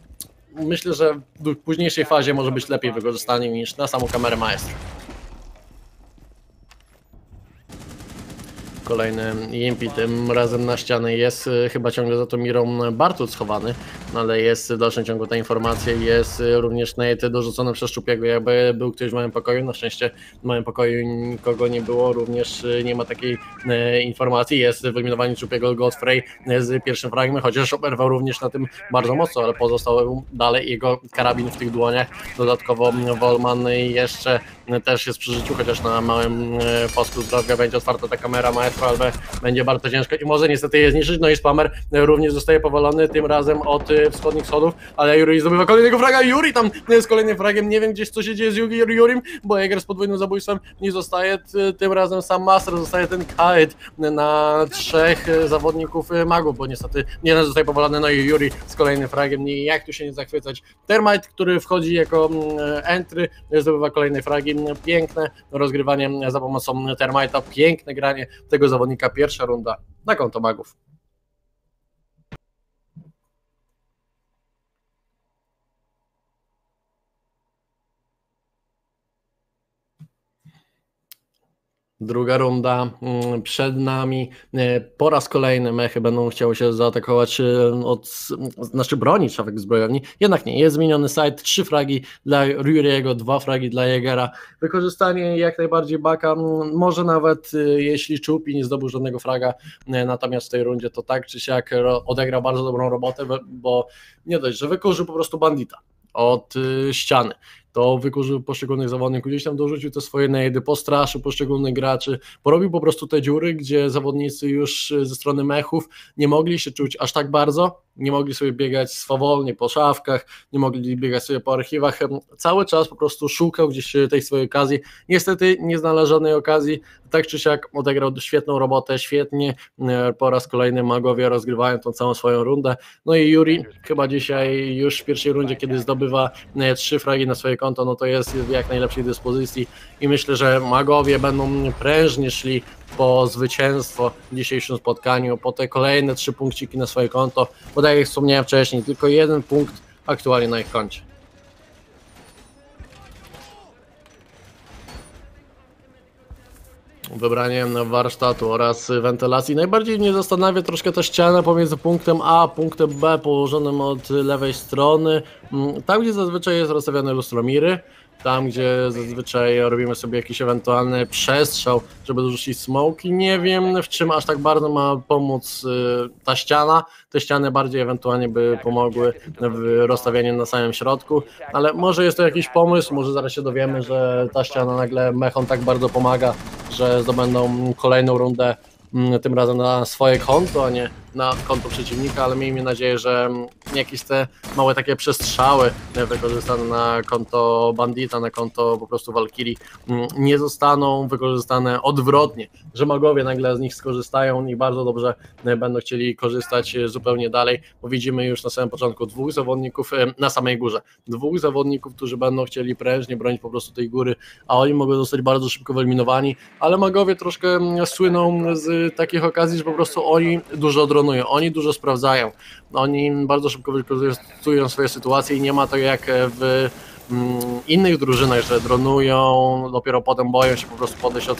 myślę, że w późniejszej fazie może być lepiej wykorzystany niż na samą kamerę maestro. Kolejny E M P, tym razem na ścianę, jest chyba ciągle za tą mirą Bartol schowany, ale jest w dalszym ciągu ta informacja, jest również nate dorzucone przez Czupiego, jakby był ktoś w moim pokoju, na szczęście w moim pokoju nikogo nie było, również nie ma takiej informacji, jest wyeliminowanie Czupiego Godfrey z pierwszym fragmentem, chociaż oberwał również na tym bardzo mocno, ale pozostał dalej jego karabin w tych dłoniach, dodatkowo Wolman jeszcze też jest przy życiu, chociaż na małym pasku zdrowia będzie otwarta ta kamera maestro, ale będzie bardzo ciężko i może niestety je zniszczyć, no i Spamer również zostaje powalony, tym razem od wschodnich schodów, ale Juri zdobywa kolejnego fraga, Juri tam z kolejnym fragiem, nie wiem gdzieś co się dzieje z Jurim, bo Jäger z podwójnym zabójstwem nie zostaje, tym razem sam Master, zostaje ten kite na trzech zawodników magów, bo niestety jeden zostaje powalony, no i Juri z kolejnym fragiem, nie, jak tu się nie zachwycać. Termite, który wchodzi jako entry, zdobywa kolejne fragi, piękne rozgrywanie za pomocą Termite'a, piękne granie tego zawodnika, pierwsza runda na konto magów. Druga runda przed nami, po raz kolejny mechy będą chciały się zaatakować, od, znaczy bronić szafek zbrojowni, jednak nie, jest zmieniony side, trzy fragi dla Juriego, dwa fragi dla Jägera, wykorzystanie jak najbardziej baka, może nawet jeśli Czupi nie zdobył żadnego fraga, natomiast w tej rundzie to tak czy siak odegrał bardzo dobrą robotę, bo nie dość, że wykurzył po prostu bandita od ściany, to wykurzył poszczególnych zawodników, gdzieś tam dorzucił te swoje najedy, postraszył poszczególnych graczy, porobił po prostu te dziury, gdzie zawodnicy już ze strony mechów nie mogli się czuć aż tak bardzo, nie mogli sobie biegać swobodnie po szafkach, nie mogli biegać sobie po archiwach, cały czas po prostu szukał gdzieś tej swojej okazji, niestety nieznalezionej okazji, tak czy siak odegrał świetną robotę, świetnie, po raz kolejny magowie rozgrywają tą całą swoją rundę, no i Juri chyba dzisiaj już w pierwszej rundzie, kiedy zdobywa trzy fragi na swoje konto, no to jest w jak najlepszej dyspozycji i myślę, że magowie będą prężnie szli po zwycięstwo w dzisiejszym spotkaniu, po te kolejne trzy punkciki na swoje konto, bo tak jak wspomniałem wcześniej, tylko jeden punkt aktualnie na ich koncie. wybraniem warsztatu oraz wentylacji. Najbardziej mnie zastanawia troszkę ta ściana pomiędzy punktem A a punktem B położonym od lewej strony. Tam, gdzie zazwyczaj jest rozstawione lustromiry, tam, gdzie zazwyczaj robimy sobie jakiś ewentualny przestrzał, żeby dorzucić smoki. Nie wiem, w czym aż tak bardzo ma pomóc ta ściana. Te ściany bardziej ewentualnie by pomogły w rozstawieniu na samym środku, ale może jest to jakiś pomysł, może zaraz się dowiemy, że ta ściana nagle mechom tak bardzo pomaga, że zdobędą kolejną rundę, tym razem na swoje konto, a nie na konto przeciwnika, ale miejmy nadzieję, że jakieś te małe takie przestrzały wykorzystane na konto bandita, na konto po prostu Valkyrii nie zostaną wykorzystane odwrotnie, że magowie nagle z nich skorzystają i bardzo dobrze będą chcieli korzystać zupełnie dalej, bo widzimy już na samym początku dwóch zawodników na samej górze, dwóch zawodników, którzy będą chcieli prężnie bronić po prostu tej góry, a oni mogą zostać bardzo szybko wyeliminowani, ale magowie troszkę słyną z takich okazji, że po prostu oni dużo dronują. Oni dużo sprawdzają, oni bardzo szybko wykorzystują swoje sytuacje i nie ma to jak w innych drużynach, że dronują, dopiero potem boją się po prostu podejść od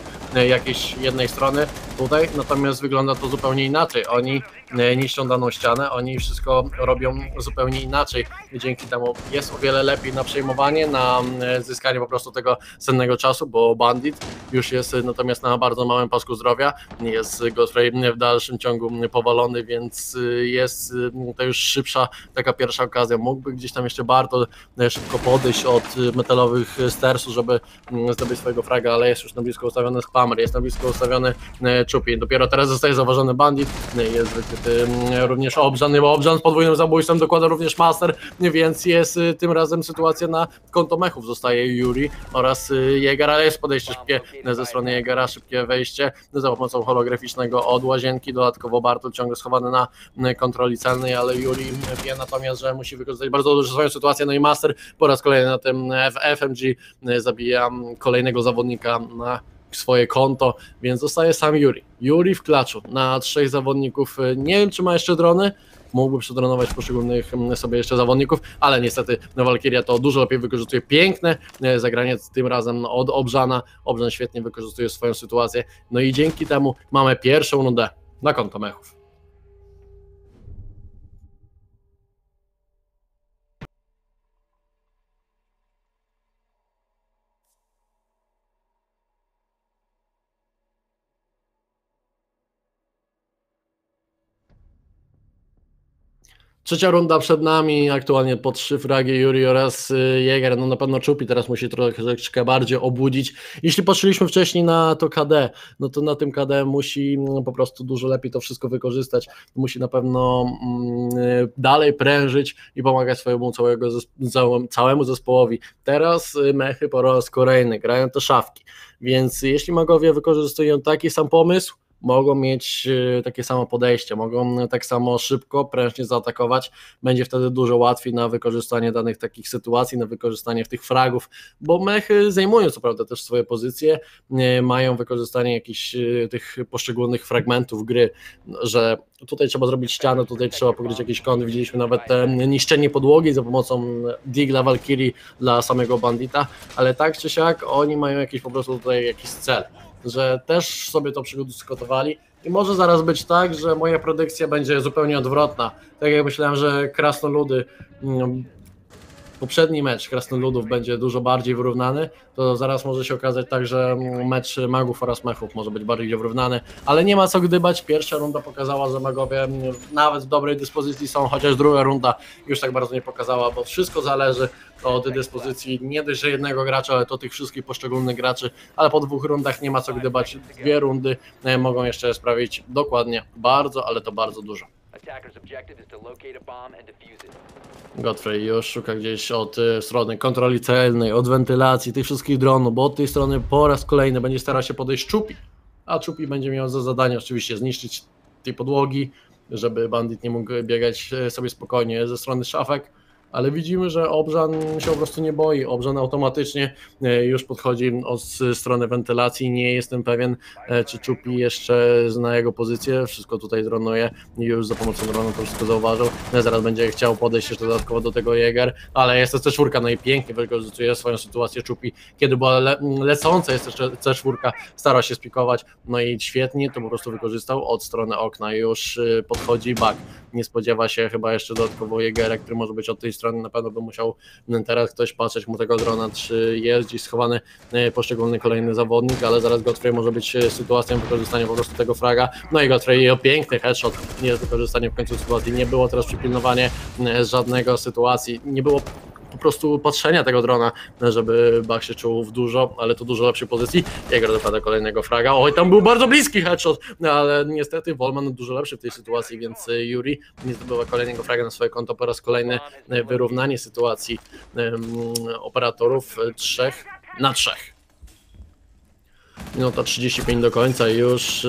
jakiejś jednej strony tutaj, natomiast wygląda to zupełnie inaczej, oni niszczą daną ścianę, oni wszystko robią zupełnie inaczej, dzięki temu jest o wiele lepiej na przejmowanie, na zyskanie po prostu tego cennego czasu, bo bandit już jest natomiast na bardzo małym pasku zdrowia, jest Godfrey w dalszym ciągu powalony, więc jest to już szybsza taka pierwsza okazja, mógłby gdzieś tam jeszcze Bartol szybko podejść od metalowych stersu, żeby zdobyć swojego fraga, ale jest już na blisko ustawiony Spamer, jest na blisko ustawiony Czupi. Dopiero teraz zostaje zauważony bandit, jest wykryty również Obrzan, bo Obrzan z podwójnym zabójstwem dokłada również Master, więc jest tym razem sytuacja na konto mechów, zostaje Juri oraz Jäger, ale jest podejście szybkie ze strony Jägera, szybkie wejście za pomocą holograficznego od łazienki, dodatkowo Bartol ciągle schowany na kontroli celnej, ale Juri wie natomiast, że musi wykorzystać bardzo dobrze swoją sytuację, no i Master po raz kolejny na tym F M G zabija kolejnego zawodnika na swoje konto, więc zostaje sam Juri. Juri w klaczu na trzech zawodników, nie wiem czy ma jeszcze drony, mógłby przedronować poszczególnych sobie jeszcze zawodników, ale niestety Valkyria to dużo lepiej wykorzystuje, piękne zagranie tym razem od Obrzana, Obrzan świetnie wykorzystuje swoją sytuację, no i dzięki temu mamy pierwszą rundę na konto mechów. Trzecia runda przed nami, aktualnie po trzy fragi Juri oraz Jäger, no na pewno Czupi teraz musi troszeczkę bardziej obudzić. Jeśli patrzyliśmy wcześniej na to K D, no to na tym K D musi po prostu dużo lepiej to wszystko wykorzystać, musi na pewno dalej prężyć i pomagać swojemu całego zespo- całemu zespołowi. Teraz mechy po raz kolejny grają te szafki, więc jeśli magowie wykorzystują taki sam pomysł, mogą mieć takie samo podejście, mogą tak samo szybko, prężnie zaatakować, będzie wtedy dużo łatwiej na wykorzystanie danych takich sytuacji, na wykorzystanie tych fragów, bo mechy zajmują co prawda też swoje pozycje, mają wykorzystanie jakichś tych poszczególnych fragmentów gry, że tutaj trzeba zrobić ścianę, tutaj trzeba pokryć jakiś kąt, widzieliśmy nawet niszczenie podłogi za pomocą dig dla Valkyrii, dla samego bandita, ale tak czy siak oni mają jakiś po prostu tutaj jakiś cel, że też sobie to przygotowali i może zaraz być tak, że moja predykcja będzie zupełnie odwrotna. Tak jak myślałem, że Krasnoludy, poprzedni mecz Krasnoludów będzie dużo bardziej wyrównany, to zaraz może się okazać tak, że mecz magów oraz mechów może być bardziej wyrównany, ale nie ma co gdybać, pierwsza runda pokazała, że magowie nawet w dobrej dyspozycji są, chociaż druga runda już tak bardzo nie pokazała, bo wszystko zależy od dyspozycji nie dość, że jednego gracza, ale to tych wszystkich poszczególnych graczy, ale po dwóch rundach nie ma co gdybać, dwie rundy mogą jeszcze sprawić dokładnie bardzo, ale to bardzo dużo. Godfrey już szuka gdzieś od strony kontroli celnej, od wentylacji, tych wszystkich dronów, bo od tej strony po raz kolejny będzie starał się podejść Czupi, a Czupi będzie miał za zadanie oczywiście zniszczyć tej podłogi, żeby bandit nie mógł biegać sobie spokojnie ze strony szafek, ale widzimy, że Obrzan się po prostu nie boi. Obrzan automatycznie już podchodzi od strony wentylacji. Nie jestem pewien, czy Czupi jeszcze zna jego pozycję. Wszystko tutaj dronuje i już za pomocą dronu to wszystko zauważył. Zaraz będzie chciał podejść jeszcze dodatkowo do tego Jäger, ale jest to C cztery. No i pięknie wykorzystuje swoją sytuację Czupi. Kiedy była le lecąca jest jeszcze C cztery, stara się spikować. No i świetnie to po prostu wykorzystał. Od strony okna już podchodzi Bak. Nie spodziewa się chyba jeszcze dodatkowo Jägera, który może być od tej strony. Na pewno by musiał teraz ktoś patrzeć mu tego drona, czy jest gdzieś schowany poszczególny kolejny zawodnik, ale zaraz Godfrey może być sytuacją wykorzystania po prostu tego fraga. No i Godfrey, o piękny headshot, nie jest wykorzystanie w końcu sytuacji. Nie było teraz przypilnowanie żadnego sytuacji, nie było po prostu patrzenia tego drona, żeby Bach się czuł w dużo, ale to dużo lepszej pozycji. Jäger dopada kolejnego fraga. Oj, tam był bardzo bliski headshot, ale niestety Wolman dużo lepszy w tej sytuacji, więc Juri nie zdobywa kolejnego fraga na swoje konto. Po raz kolejny wyrównanie sytuacji operatorów trzech na trzech. No to trzydzieści pięć do końca, już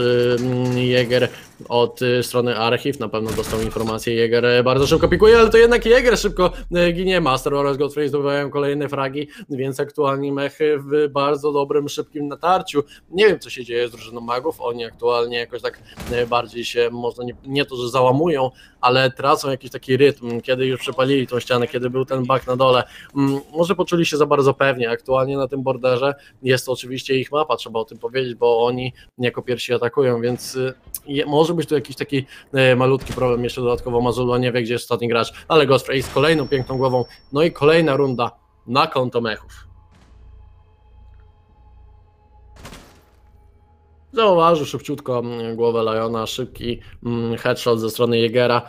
Jäger od strony archiw, na pewno dostał informację. Jäger bardzo szybko pikuje, ale to jednak Jäger szybko ginie. Master oraz Godfrey zdobywają kolejne fragi, więc aktualnie mechy w bardzo dobrym, szybkim natarciu. Nie wiem, co się dzieje z drużyną magów, oni aktualnie jakoś tak bardziej się, można nie, nie to, że załamują, ale tracą jakiś taki rytm, kiedy już przepalili tą ścianę, kiedy był ten bug na dole. Może poczuli się za bardzo pewnie, aktualnie na tym borderze jest to oczywiście ich mapa, trzeba o tym powiedzieć, bo oni jako pierwsi atakują, więc może być tu jakiś taki malutki problem. Jeszcze dodatkowo Mazullo nie wie, gdzie jest ostatni gracz, ale Godfrey z kolejną piękną głową. No i kolejna runda na konto mechów. Zauważył szybciutko głowę Liona, szybki headshot ze strony Jägera.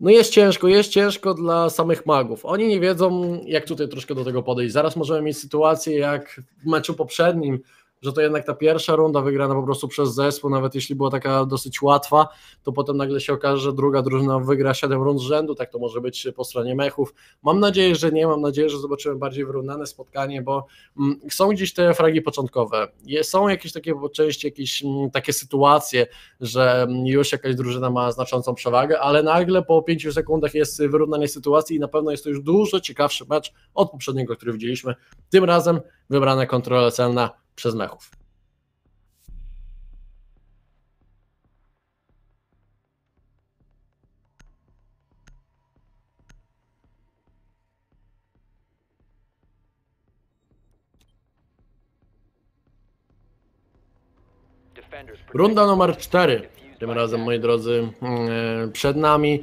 No jest ciężko, jest ciężko dla samych magów. Oni nie wiedzą, jak tutaj troszkę do tego podejść. Zaraz możemy mieć sytuację jak w meczu poprzednim, że to jednak ta pierwsza runda wygrana po prostu przez zespół, nawet jeśli była taka dosyć łatwa, to potem nagle się okaże, że druga drużyna wygra siedem rund z rzędu. Tak to może być po stronie mechów. Mam nadzieję, że nie, mam nadzieję, że zobaczymy bardziej wyrównane spotkanie, bo są gdzieś te fragi początkowe, są jakieś takie po części, jakieś takie sytuacje, że już jakaś drużyna ma znaczącą przewagę, ale nagle po pięciu sekundach jest wyrównanie sytuacji i na pewno jest to już dużo ciekawszy mecz od poprzedniego, który widzieliśmy. Tym razem wybrana kontrola celna przez mechów. Runda numer cztery. Tym razem, moi drodzy, przed nami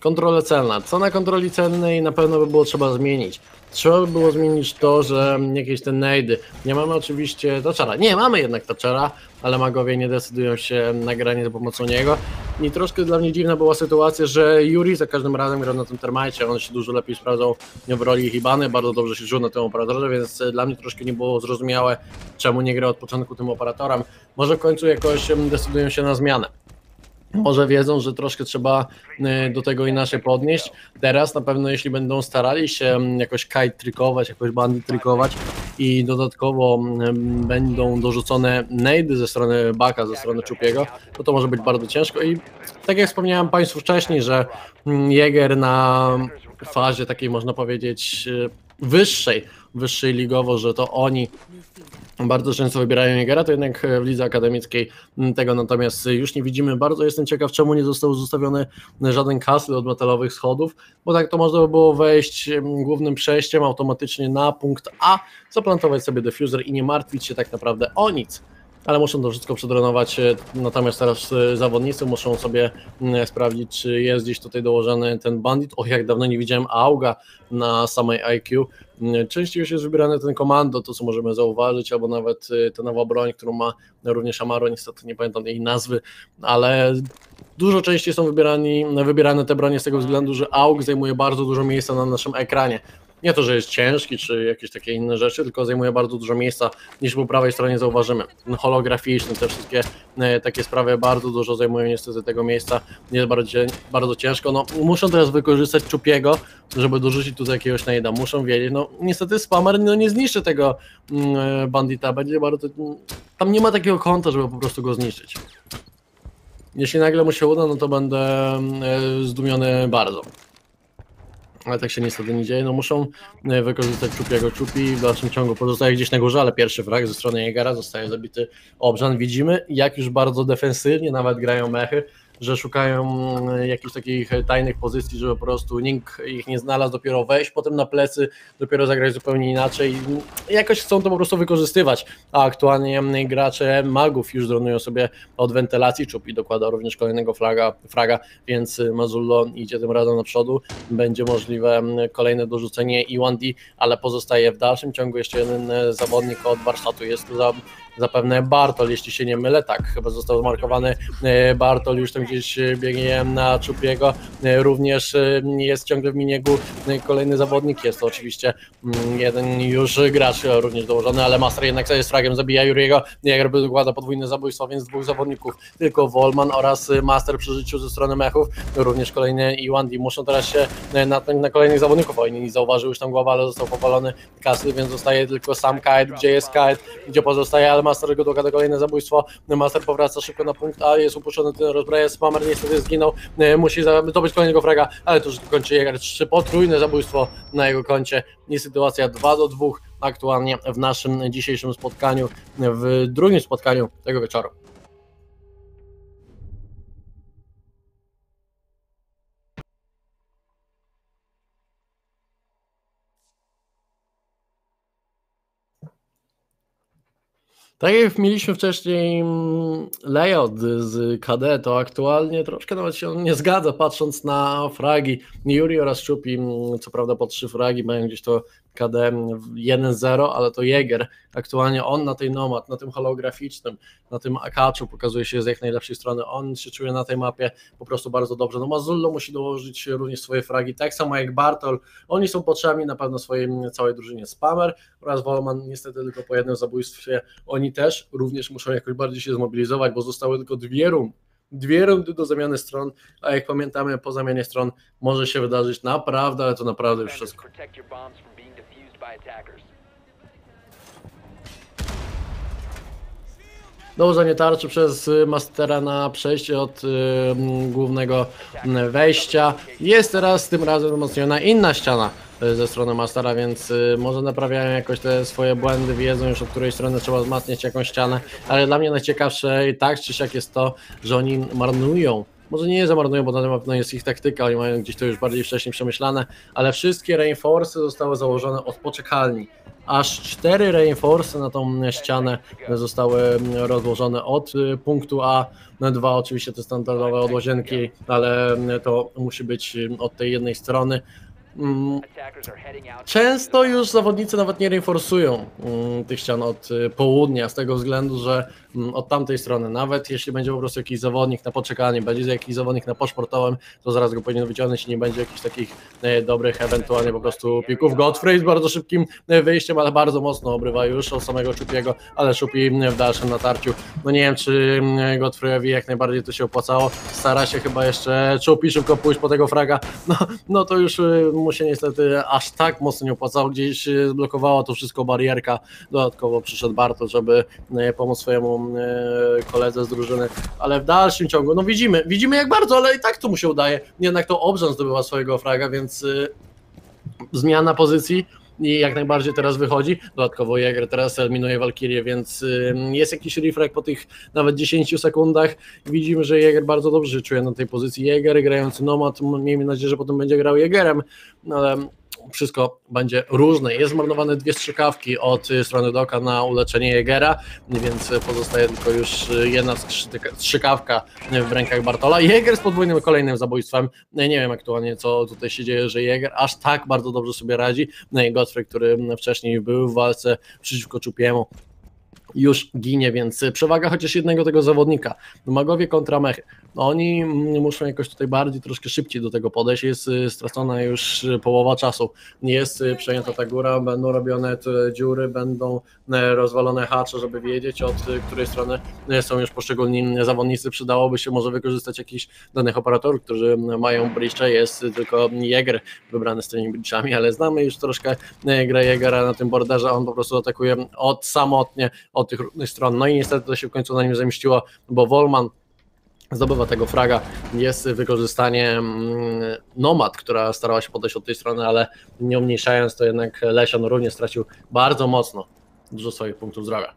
kontrola celna. Co na kontroli celnej na pewno by było trzeba zmienić? Trzeba by było zmienić to, że jakieś te nejdy. Nie mamy oczywiście Thatchera. Nie, mamy jednak Thatchera, ale magowie nie decydują się na granie za pomocą niego. I troszkę dla mnie dziwna była sytuacja, że Juri za każdym razem grał na tym termajcie. On się dużo lepiej sprawdzał w roli Hibany, bardzo dobrze się czuł na tym operatorze, więc dla mnie troszkę nie było zrozumiałe, czemu nie gra od początku tym operatorem. Może w końcu jakoś decydują się na zmianę. Może wiedzą, że troszkę trzeba do tego inaczej podnieść. Teraz na pewno, jeśli będą starali się jakoś kite trykować, jakoś bandy trykować i dodatkowo będą dorzucone nejdy ze strony Baka, ze strony Czupiego, to to może być bardzo ciężko. I tak jak wspomniałem Państwu wcześniej, że Jäger na fazie takiej, można powiedzieć, wyższej, wyższej ligowo, że to oni bardzo często wybierają Jägera, to jednak w lidze akademickiej tego natomiast już nie widzimy. Bardzo jestem ciekaw, czemu nie został zostawiony żaden castle od metalowych schodów, bo tak to można by było wejść głównym przejściem automatycznie na punkt A, zaplantować sobie defuser i nie martwić się tak naprawdę o nic. Ale muszą to wszystko przedronować, natomiast teraz zawodnicy muszą sobie sprawdzić, czy jest gdzieś tutaj dołożony ten bandit. Och, jak dawno nie widziałem auga na samej I Q. Częściej już jest wybierany ten komando, to co możemy zauważyć, albo nawet ta nowa broń, którą ma również Amaro, niestety nie pamiętam jej nazwy, ale dużo częściej są wybierani, wybierane te bronie z tego względu, że aug zajmuje bardzo dużo miejsca na naszym ekranie. Nie to, że jest ciężki czy jakieś takie inne rzeczy, tylko zajmuje bardzo dużo miejsca, niż po prawej stronie zauważymy. Holograficzny, te wszystkie takie sprawy bardzo dużo zajmują niestety tego miejsca. Jest bardzo, bardzo ciężko. No, muszą teraz wykorzystać Czupiego, żeby dorzucić tutaj jakiegoś najda. Muszą wiedzieć. No, niestety Spamer no, nie zniszczy tego bandita. Będzie bardzo... Tam nie ma takiego kąta, żeby po prostu go zniszczyć. Jeśli nagle mu się uda, no to będę zdumiony bardzo. ale tak się niestety nie dzieje. No muszą wykorzystać Czupiego. Czupi w dalszym ciągu pozostaje gdzieś na górze, ale pierwszy frag ze strony Jägera zostaje zabity Obrzan. Widzimy, jak już bardzo defensywnie nawet grają mechy, że szukają jakichś takich tajnych pozycji, żeby po prostu nikt ich nie znalazł, dopiero wejść potem na plecy, dopiero zagrać zupełnie inaczej. Jakoś chcą to po prostu wykorzystywać, a aktualnie gracze magów już dronują sobie od wentylacji. Czupi dokłada również kolejnego fraga, fraga, więc Mazullo idzie tym razem na przodu. Będzie możliwe kolejne dorzucenie i jeden D, ale pozostaje w dalszym ciągu jeszcze jeden zawodnik od warsztatu. Jest to za... Zapewne Bartol, jeśli się nie mylę, tak, chyba został zmarkowany Bartol, już tam gdzieś biegnie na Czupiego, również jest ciągle w miniegu kolejny zawodnik, jest to oczywiście jeden już gracz również dołożony, ale Master jednak jest fragiem, zabija Juriego, Jäger dokłada podwójne zabójstwo, więc dwóch zawodników, tylko Wolman oraz Master przy życiu ze strony mechów, również kolejny Iwandi, muszą teraz się natknąć na kolejnych zawodników, oni nie zauważył już tam głowa, ale został powalony Kasy, więc zostaje tylko sam Kite, gdzie jest Kite, gdzie pozostaje, ale Master go dokłada kolejne zabójstwo, Master powraca szybko na punkt, a jest upuszczony ten rozbraje, Spamer niestety zginął, musi zdobyć kolejnego fraga, ale to już kończy Jäger, trzy potrójne zabójstwo na jego koncie i sytuacja dwa do dwóch aktualnie w naszym dzisiejszym spotkaniu, w drugim spotkaniu tego wieczoru. Tak jak mieliśmy wcześniej layout z K D, to aktualnie troszkę nawet się on nie zgadza, patrząc na fragi. Juri oraz Czupi, co prawda po trzy fragi, mają gdzieś to K D jeden zero, ale to Jäger. Aktualnie on na tej Nomad, na tym holograficznym, na tym akaczu pokazuje się z jak najlepszej strony. On się czuje na tej mapie po prostu bardzo dobrze. No Mazullo musi dołożyć również swoje fragi, tak samo jak Bartol. Oni są potrzebni na pewno swojej całej drużynie. Spamer oraz Wolman niestety tylko po jednym zabójstwie. Oni też również muszą jakoś bardziej się zmobilizować, bo zostały tylko dwie rundy. Dwie rundy do zamiany stron, a jak pamiętamy, po zamianie stron może się wydarzyć naprawdę, ale to naprawdę już wszystko. Dołożenie tarczy przez Mastera na przejście od y, głównego wejścia. Jest teraz tym razem wzmocniona inna ściana ze strony Mastera, więc y, może naprawiają jakoś te swoje błędy, wiedzą już od której strony trzeba wzmacniać jakąś ścianę, ale dla mnie najciekawsze i tak czy siak jest to, że oni marnują. Może nie zamarnują, bo na pewno jest ich taktyka, oni mają gdzieś to już bardziej wcześniej przemyślane, ale wszystkie reinforce zostały założone od poczekalni. Aż cztery reinforce na tą ścianę zostały rozłożone od punktu A, na dwa oczywiście te standardowe od łazienki, ale to musi być od tej jednej strony. Często już zawodnicy nawet nie reinforsują tych ścian od południa, z tego względu, że od tamtej strony, nawet jeśli będzie po prostu jakiś zawodnik na poczekalni, będzie jakiś zawodnik na poszportowym, to zaraz go powinien wyciągnąć i nie będzie jakichś takich dobrych, ewentualnie po prostu pików. Godfrey z bardzo szybkim wyjściem, ale bardzo mocno obrywa już od samego Czupiego, ale Czupi w dalszym natarciu. No nie wiem, czy Godfreyowi jak najbardziej to się opłacało, stara się chyba jeszcze Czupi szybko pójść po tego fraga, no, no to już mu się niestety aż tak mocno nie opłacało, gdzieś zblokowało to wszystko barierka, dodatkowo przyszedł Bartol, żeby pomóc swojemu koledze z drużyny, ale w dalszym ciągu, no widzimy, widzimy jak bardzo, ale i tak to mu się udaje, jednak to Obrzan zdobywa swojego fraga, więc zmiana pozycji i jak najbardziej teraz wychodzi, dodatkowo Jäger teraz eliminuje Valkyrię, więc jest jakiś refrag po tych nawet dziesięciu sekundach, widzimy, że Jäger bardzo dobrze się czuje na tej pozycji, Jäger grający Nomad, miejmy nadzieję, że potem będzie grał Jägerem, ale wszystko będzie różne, jest zmarnowane dwie strzykawki od strony doka na uleczenie Jägera, więc pozostaje tylko już jedna strzykawka w rękach Bartola. Jäger z podwójnym kolejnym zabójstwem, nie wiem aktualnie co tutaj się dzieje, że Jäger aż tak bardzo dobrze sobie radzi. Godfrey, który wcześniej był w walce przeciwko Czupiemu, już ginie, więc przewaga chociaż jednego tego zawodnika. Magowie kontra mechy. Oni muszą jakoś tutaj bardziej, troszkę szybciej do tego podejść. Jest stracona już połowa czasu. Jest przejęta ta góra, będą robione te dziury, będą rozwalone hacze, żeby wiedzieć, od której strony są już poszczególni zawodnicy. Przydałoby się może wykorzystać jakichś danych operatorów, którzy mają bridge'e. Jest tylko Jäger wybrany z tymi bridge'ami, ale znamy już troszkę grę Jägera na tym borderze. On po prostu atakuje od samotnie, od tych różnych stron, no i niestety to się w końcu na nim zemściło, bo Wolman zdobywa tego fraga, jest wykorzystanie Nomad, która starała się podejść od tej strony, ale nie umniejszając to jednak Lesion również stracił bardzo mocno dużo swoich punktów zdrowia.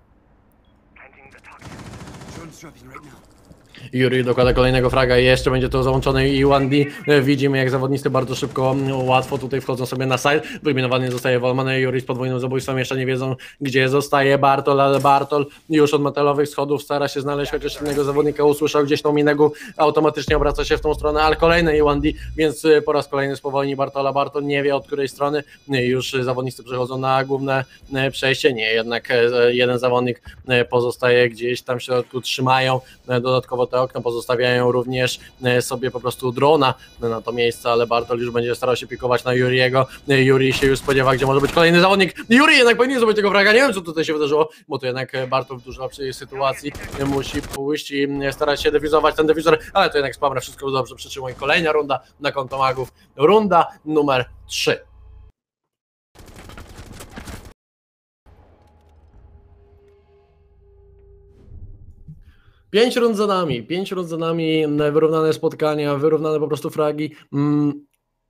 Juri dokłada kolejnego fraga i jeszcze będzie to załączone i jeden B. Widzimy, jak zawodnicy bardzo szybko, łatwo tutaj wchodzą sobie na side. Wyminowany zostaje Wolman. Juri z podwójnym zabójstwem, jeszcze nie wiedzą, gdzie zostaje Bartol, ale Bartol już od metalowych schodów stara się znaleźć chociaż innego zawodnika. Usłyszał gdzieś tą minęgu, automatycznie obraca się w tą stronę, ale kolejny jeden B, więc po raz kolejny spowolni Bartola. Bartol nie wie, od której strony już zawodnicy przechodzą na główne przejście. Nie, jednak jeden zawodnik pozostaje gdzieś tam w środku, trzymają dodatkowo te okna, pozostawiają również sobie po prostu drona na to miejsce, ale Bartol już będzie starał się pikować na Juriego. Juri się już spodziewa, gdzie może być kolejny zawodnik. Juri jednak powinien zrobić tego fraga, nie wiem, co tutaj się wydarzyło, bo to jednak Bartol w dużo lepszej sytuacji musi pójść i starać się dewizować ten dewizor, ale to jednak Spamer wszystko dobrze przytrzymuje. Kolejna runda na konto magów, runda numer trzy. Pięć rund za nami, pięć rund za nami, wyrównane spotkania, wyrównane po prostu fragi.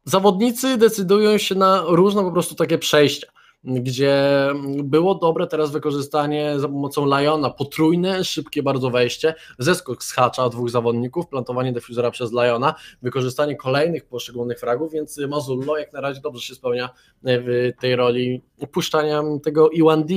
Zawodnicy decydują się na różne po prostu takie przejścia, gdzie było dobre teraz wykorzystanie za pomocą Liona, potrójne, szybkie bardzo wejście, zeskok z Hacza dwóch zawodników, plantowanie defusora przez Liona, wykorzystanie kolejnych poszczególnych fragów, więc Mazullo jak na razie dobrze się spełnia w tej roli upuszczania tego jeden D.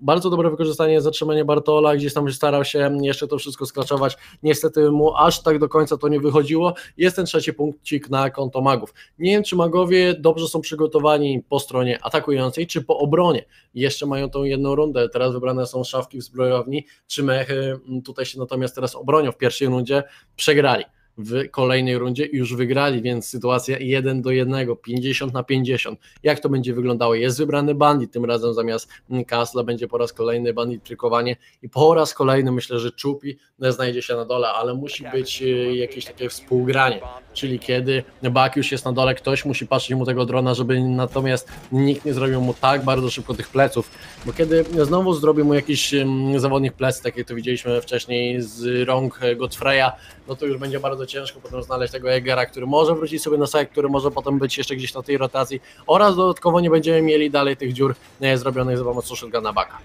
Bardzo dobre wykorzystanie, zatrzymanie Bartola, gdzieś tam starał się jeszcze to wszystko sklaczować, niestety mu aż tak do końca to nie wychodziło. Jest ten trzeci punkcik na konto magów. Nie wiem, czy magowie dobrze są przygotowani po stronie atakującej, czy po obronie. Jeszcze mają tą jedną rundę, teraz wybrane są szafki w zbrojowni, czy mechy tutaj się natomiast teraz obronią. W pierwszej rundzie przegrali, w kolejnej rundzie już wygrali, więc sytuacja jeden do jednego, pięćdziesiąt na pięćdziesiąt. Jak to będzie wyglądało? Jest wybrany bandit, tym razem zamiast Kasla będzie po raz kolejny bandit trykowanie i po raz kolejny myślę, że Czupi znajdzie się na dole, ale musi być jakieś takie współgranie, czyli kiedy Bak już jest na dole, ktoś musi patrzeć mu tego drona, żeby natomiast nikt nie zrobił mu tak bardzo szybko tych pleców, bo kiedy znowu zrobi mu jakiś zawodnik plec, tak jak to widzieliśmy wcześniej z rąk Godfreya, no to już będzie bardzo ciężko potem znaleźć tego Jägera, który może wrócić sobie na side, który może potem być jeszcze gdzieś na tej rotacji oraz dodatkowo nie będziemy mieli dalej tych dziur zrobionych za pomocą shotguna Baka.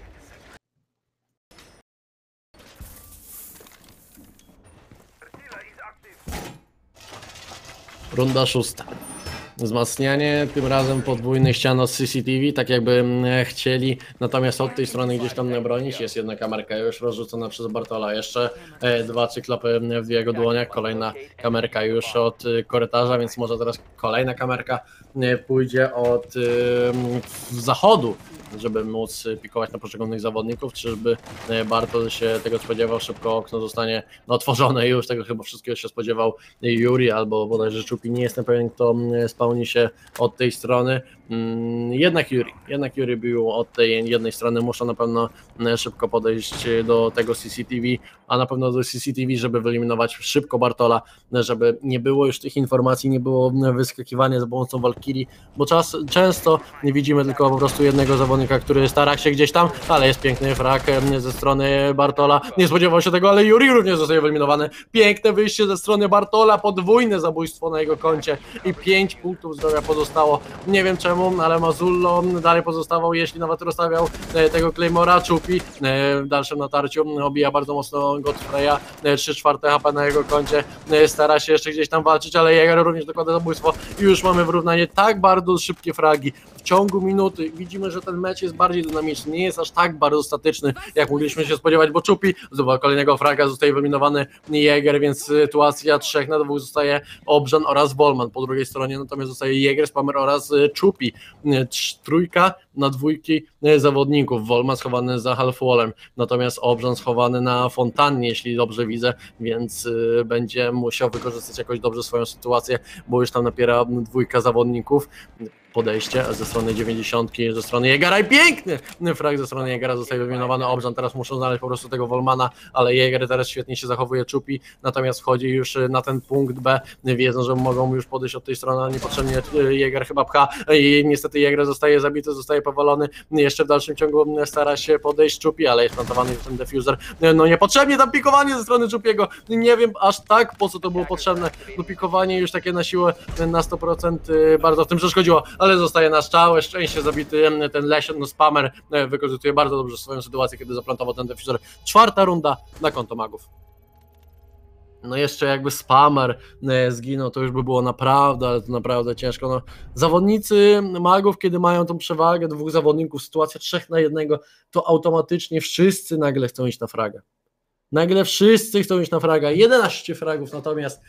Runda szósta. Wzmacnianie, tym razem podwójnych ścian od C C T V, tak jakby chcieli, natomiast od tej strony gdzieś tam nie bronić, jest jedna kamerka już rozrzucona przez Bartola, jeszcze dwa cyklopy w jego dłoniach, kolejna kamerka już od korytarza, więc może teraz kolejna kamerka pójdzie od zachodu, żeby móc pikować na poszczególnych zawodników, czyżby Bartol się tego spodziewał, szybko okno zostanie otworzone już, tego chyba wszystkiego się spodziewał Juri albo bodajże Czupi, nie jestem pewien, kto spełni się od tej strony, jednak Juri, jednak Juri był od tej jednej strony, muszą na pewno szybko podejść do tego C C T V, a na pewno do C C T V, żeby wyeliminować szybko Bartola, żeby nie było już tych informacji, nie było wyskakiwania za pomocą Valkyrii, bo czas, często nie widzimy tylko po prostu jednego zawodnika, który stara się gdzieś tam, ale jest piękny frag ze strony Bartola, nie spodziewał się tego, ale Juri również zostaje wyeliminowany. Piękne wyjście ze strony Bartola, podwójne zabójstwo na jego koncie i pięć punktów zdrowia pozostało, nie wiem czemu, ale Mazullo dalej pozostawał, jeśli nawet rozstawiał tego Claymora. Czupi w dalszym natarciu obija bardzo mocno Godfreya, trzy czwarte H P na jego koncie, stara się jeszcze gdzieś tam walczyć, ale Jäger również dokłada zabójstwo i już mamy wyrównanie. Tak bardzo szybkie fragi w ciągu minuty, widzimy, że ten mecz jest bardziej dynamiczny, nie jest aż tak bardzo statyczny, jak mogliśmy się spodziewać, bo Czupi zdobywa kolejnego fraga, zostaje wyminowany Jäger, więc sytuacja trzech na dwóch, zostaje Obrzan oraz Wolman po drugiej stronie, natomiast zostaje Jäger, Spamer oraz Czupi, trójka na dwójki zawodników, Wolman schowany za half-wallem, natomiast Obrzan schowany na fontannie, jeśli dobrze widzę, więc będzie musiał wykorzystać jakoś dobrze swoją sytuację, bo już tam napiera dwójka zawodników. podejście ze strony dziewięćdziesiątki, ze strony Jägera i piękny frag ze strony Jägera, zostaje wyminowany Obrzan. Teraz muszą znaleźć po prostu tego Wolmana, ale Jäger teraz świetnie się zachowuje, Czupi, natomiast wchodzi już na ten punkt B, wiedzą, że mogą już podejść od tej strony, ale niepotrzebnie Jäger chyba pcha i niestety Jäger zostaje zabity, zostaje powalony, jeszcze w dalszym ciągu stara się podejść Czupi, ale jest plantowany ten defuser, no niepotrzebnie tam pikowanie ze strony Czupiego, nie wiem aż tak po co to było potrzebne, no pikowanie już takie na siłę na sto procent bardzo w tym przeszkodziło, ale zostaje na całe szczęście zabity ten Lesion, no Spamer wykorzystuje bardzo dobrze swoją sytuację, kiedy zaplantował ten defuser. Czwarta runda na konto magów. No jeszcze jakby Spamer zginął, to już by było naprawdę, ale to naprawdę ciężko. No, zawodnicy magów, kiedy mają tą przewagę dwóch zawodników, sytuacja trzech na jednego, to automatycznie wszyscy nagle chcą iść na fragę. Nagle wszyscy chcą iść na fraga. jedenaście fragów natomiast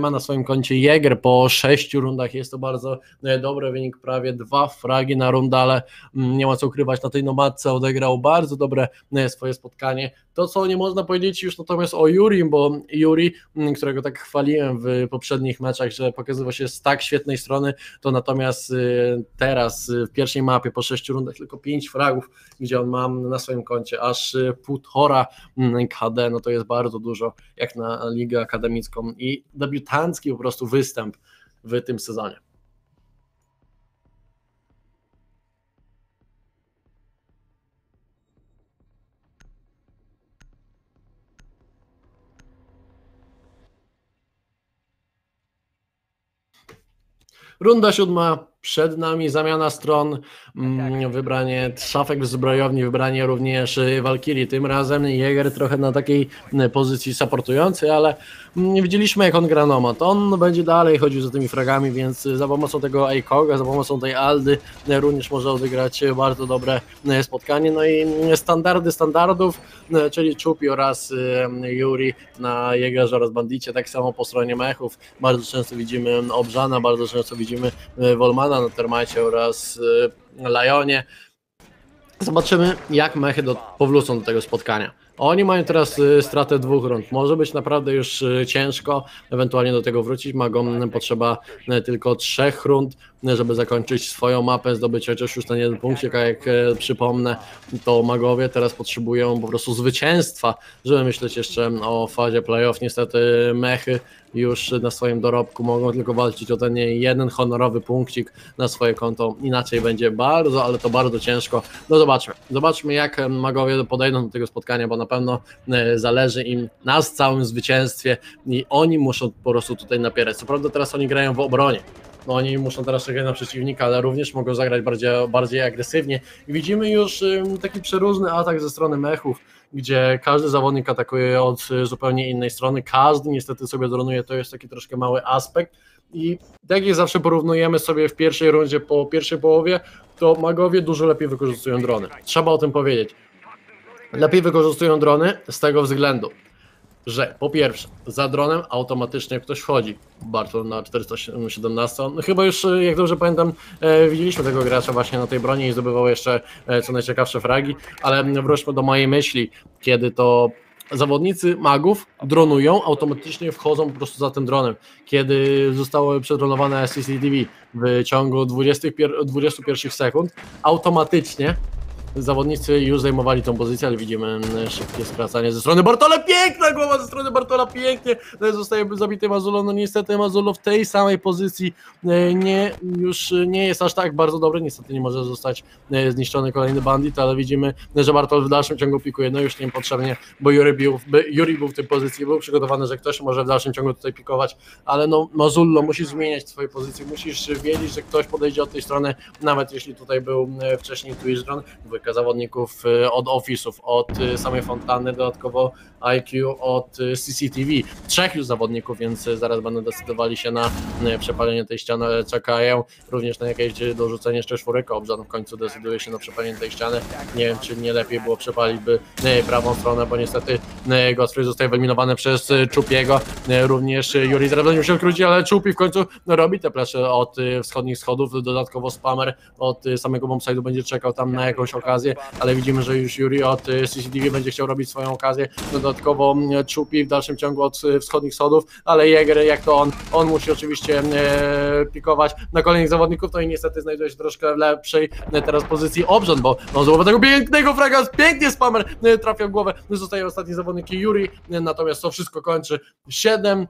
ma na swoim koncie Jäger po sześciu rundach. Jest to bardzo dobry wynik, prawie dwa fragi na rundę, ale nie ma co ukrywać, na tej nomadce odegrał bardzo dobre swoje spotkanie. To, co nie można powiedzieć już natomiast o Jurim, bo Juri, którego tak chwaliłem w poprzednich meczach, że pokazywał się z tak świetnej strony, to natomiast teraz w pierwszej mapie po sześciu rundach tylko pięć fragów, gdzie on ma na swoim koncie aż półtora K D. No to jest bardzo dużo, jak na ligę akademicką i debiutancki po prostu występ w tym sezonie. Runda siódma przed nami, zamiana stron, wybranie szafek w zbrojowni, wybranie również Valkyrii. Tym razem Jäger trochę na takiej pozycji supportującej, ale widzieliśmy jak on gra nomad. On będzie dalej chodził za tymi fragami, więc za pomocą tego Aikoga, za pomocą tej Aldy również może odegrać bardzo dobre spotkanie. No i standardy standardów, czyli Czupi oraz Juri na Jägerze oraz Bandicie, tak samo po stronie mechów. Bardzo często widzimy Obrzana, bardzo często widzimy Wolmana na Termacie oraz Lionie. Zobaczymy, jak mechy do, powrócą do tego spotkania. Oni mają teraz stratę dwóch rund. Może być naprawdę już ciężko ewentualnie do tego wrócić. Magom potrzeba tylko trzech rund, żeby zakończyć swoją mapę, zdobyć chociaż już ten jeden punkt. Jak przypomnę, to magowie teraz potrzebują po prostu zwycięstwa, żeby myśleć jeszcze o fazie playoff. Niestety mechy już na swoim dorobku mogą tylko walczyć o ten jeden honorowy punkcik na swoje konto. Inaczej będzie bardzo, ale to bardzo ciężko. No zobaczmy. Zobaczmy, jak magowie podejdą do tego spotkania, bo na pewno zależy im na całym zwycięstwie i oni muszą po prostu tutaj napierać. Co prawda teraz oni grają w obronie. No oni muszą teraz czekać na przeciwnika, ale również mogą zagrać bardziej, bardziej agresywnie. I widzimy już taki przeróżny atak ze strony mechów, gdzie każdy zawodnik atakuje od zupełnie innej strony, każdy niestety sobie dronuje, to jest taki troszkę mały aspekt. I tak jak zawsze porównujemy sobie w pierwszej rundzie po pierwszej połowie, to magowie dużo lepiej wykorzystują drony. Trzeba o tym powiedzieć. Lepiej wykorzystują drony z tego względu, że po pierwsze, za dronem automatycznie ktoś wchodzi. Bartol na czterysta siedemnaście, no chyba już, jak dobrze pamiętam, e, widzieliśmy tego gracza właśnie na tej broni i zdobywał jeszcze e, co najciekawsze fragi, ale wróćmy do mojej myśli, kiedy to zawodnicy magów dronują, automatycznie wchodzą po prostu za tym dronem. Kiedy zostało przedronowane C C T V w ciągu dwudziestu, dwudziestu jeden sekund, automatycznie zawodnicy już zajmowali tą pozycję, ale widzimy szybkie skracanie ze strony Bartola, piękna głowa ze strony Bartola, pięknie, zostaje zabity Mazullo, no niestety Mazullo w tej samej pozycji nie, już nie jest aż tak bardzo dobry, niestety nie może zostać zniszczony kolejny bandit, ale widzimy, że Bartol w dalszym ciągu pikuje, no już niepotrzebnie, bo Juri był, Juri był w tej pozycji, był przygotowany, że ktoś może w dalszym ciągu tutaj pikować, ale no Mazullo, musisz zmieniać swoje pozycje, musisz wiedzieć, że ktoś podejdzie od tej strony, nawet jeśli tutaj był wcześniej Twitch-dron. Zawodników od ofisów, od samej fontanny, dodatkowo I Q od C C T V. Trzech już zawodników, więc zaraz będą decydowali się na przepalenie tej ściany, ale czekają również na jakieś dorzucenie jeszcze czwórka. Obrzan w końcu decyduje się na przepalenie tej ściany. Nie wiem, czy nie lepiej było przepalić by prawą stronę, bo niestety Godfrey zostaje wyeliminowany przez Czupiego. Również Juri zaraz będzie się krócić, ale Czupi w końcu robi te plesze od wschodnich schodów. Dodatkowo Spamer od samego bombside'u będzie czekał tam na jakąś okazję, ale widzimy, że już Juri od C C T V będzie chciał robić swoją okazję. No dodatkowo Czupi w dalszym ciągu od wschodnich sodów, ale Jäger, jak to on, on musi oczywiście pikować na kolejnych zawodników, to i niestety znajduje się troszkę w lepszej teraz pozycji Obrzan, bo on złapał tego pięknego fraga, pięknie Spamer trafia w głowę, zostaje ostatni zawodnik Juri, natomiast to wszystko kończy siedem,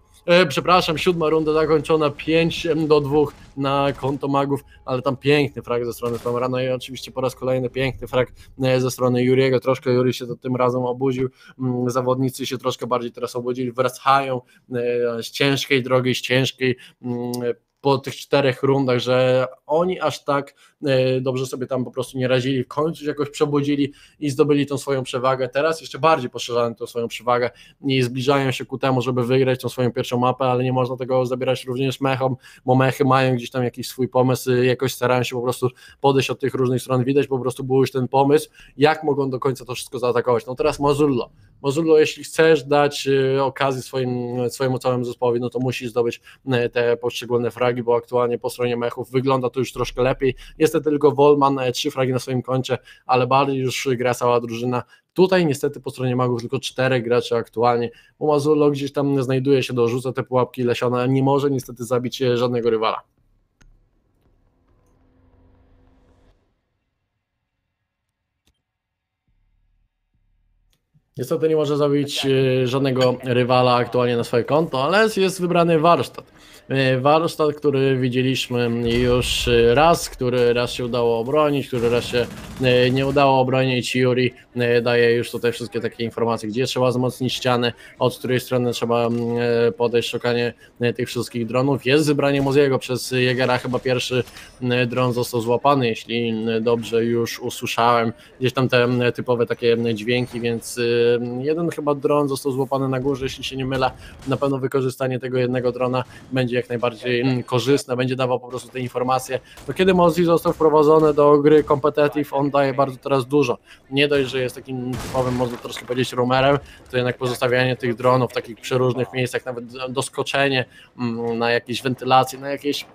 przepraszam, siódma runda zakończona pięć do dwóch na konto Magów, ale tam piękny frag ze strony Spamera, no i oczywiście po raz kolejny piękny frag ze strony Juriego, troszkę Juri się to tym razem obudził, zawodnicy się troszkę bardziej teraz obudzili, wracają z ciężkiej drogi, z ciężkiej po tych czterech rundach, że oni aż tak dobrze sobie tam po prostu nie radzili, w końcu się jakoś przebudzili i zdobyli tą swoją przewagę, teraz jeszcze bardziej poszerzają tą swoją przewagę i zbliżają się ku temu, żeby wygrać tą swoją pierwszą mapę, ale nie można tego zabierać również mechom, bo mechy mają gdzieś tam jakiś swój pomysł, jakoś starają się po prostu podejść od tych różnych stron, widać po prostu był już ten pomysł, jak mogą do końca to wszystko zaatakować. No teraz Mazullo, Mazullo jeśli chcesz dać okazję swoim, swojemu całemu zespołowi, no to musisz zdobyć te poszczególne fragi, bo aktualnie po stronie mechów wygląda to już troszkę lepiej, niestety tylko Wolman trzy fragi na swoim koncie, ale bardziej już gra cała drużyna, tutaj niestety po stronie Magów tylko czterech graczy aktualnie, bo Mazullo gdzieś tam znajduje się, dorzuca te pułapki Lesiona, nie może niestety zabić żadnego rywala. Niestety nie może zabić żadnego rywala aktualnie na swoje konto, ale jest wybrany warsztat. Warsztat, który widzieliśmy już raz, który raz się udało obronić, który raz się nie udało obronić. Juri daje już tutaj wszystkie takie informacje, gdzie trzeba wzmocnić ścianę, od której strony trzeba podejść, szukanie tych wszystkich dronów. Jest wybranie Moziego przez Jägera, chyba pierwszy dron został złapany, jeśli dobrze już usłyszałem. Gdzieś tam te typowe takie dźwięki, więc jeden chyba dron został złapany na górze, jeśli się nie mylę. Na pewno wykorzystanie tego jednego drona będzie jak najbardziej korzystne, będzie dawał po prostu te informacje. To kiedy Mozi został wprowadzony do gry competitive, on daje bardzo teraz dużo. Nie dość, że jest takim typowym, można troszkę powiedzieć, roamerem, to jednak pozostawianie tych dronów w takich przeróżnych miejscach, nawet doskoczenie na jakieś wentylacje, na jakieś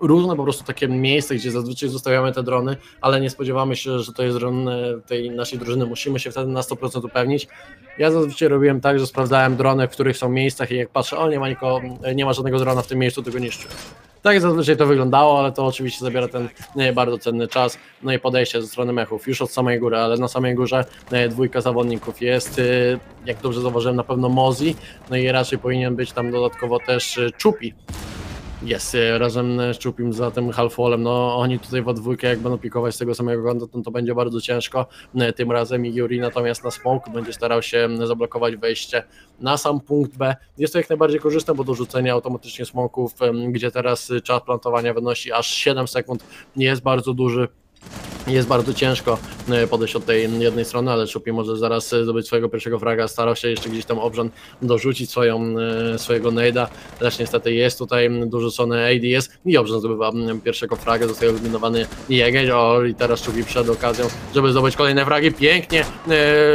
różne po prostu takie miejsca, gdzie zazwyczaj zostawiamy te drony, ale nie spodziewamy się, że to jest dron tej naszej drużyny, musimy się wtedy na sto procent upewnić. Ja zazwyczaj robiłem tak, że sprawdzałem drony, w których są miejscach i jak patrzę, o nie ma nikogo, nie ma żadnego drona w tym miejscu, tego niszczę. Tak zazwyczaj to wyglądało, ale to oczywiście zabiera ten bardzo cenny czas, no i podejście ze strony mechów już od samej góry, ale na samej górze dwójka zawodników jest, jak dobrze zauważyłem, na pewno Mozi, no i raczej powinien być tam dodatkowo też Czupi. Jest razem z Czupim za tym half-wallem, no oni tutaj we dwójkę jak będą pikować z tego samego konta, to, to będzie bardzo ciężko, tym razem i Juri natomiast na Smoke będzie starał się zablokować wejście na sam punkt B, jest to jak najbardziej korzystne, bo do rzucenia automatycznie Smoków, gdzie teraz czas plantowania wynosi aż siedem sekund, jest bardzo duży. Jest bardzo ciężko podejść od tej jednej strony, ale Czupi może zaraz zdobyć swojego pierwszego fraga, starał się jeszcze gdzieś tam Obrzan dorzucić swoją, swojego nade'a, lecz niestety jest tutaj dorzucony A D S i Obrzan zdobywa pierwszego fraga, zostaje eliminowany Jäger, o, i teraz Czupi przed okazją, żeby zdobyć kolejne fragi, pięknie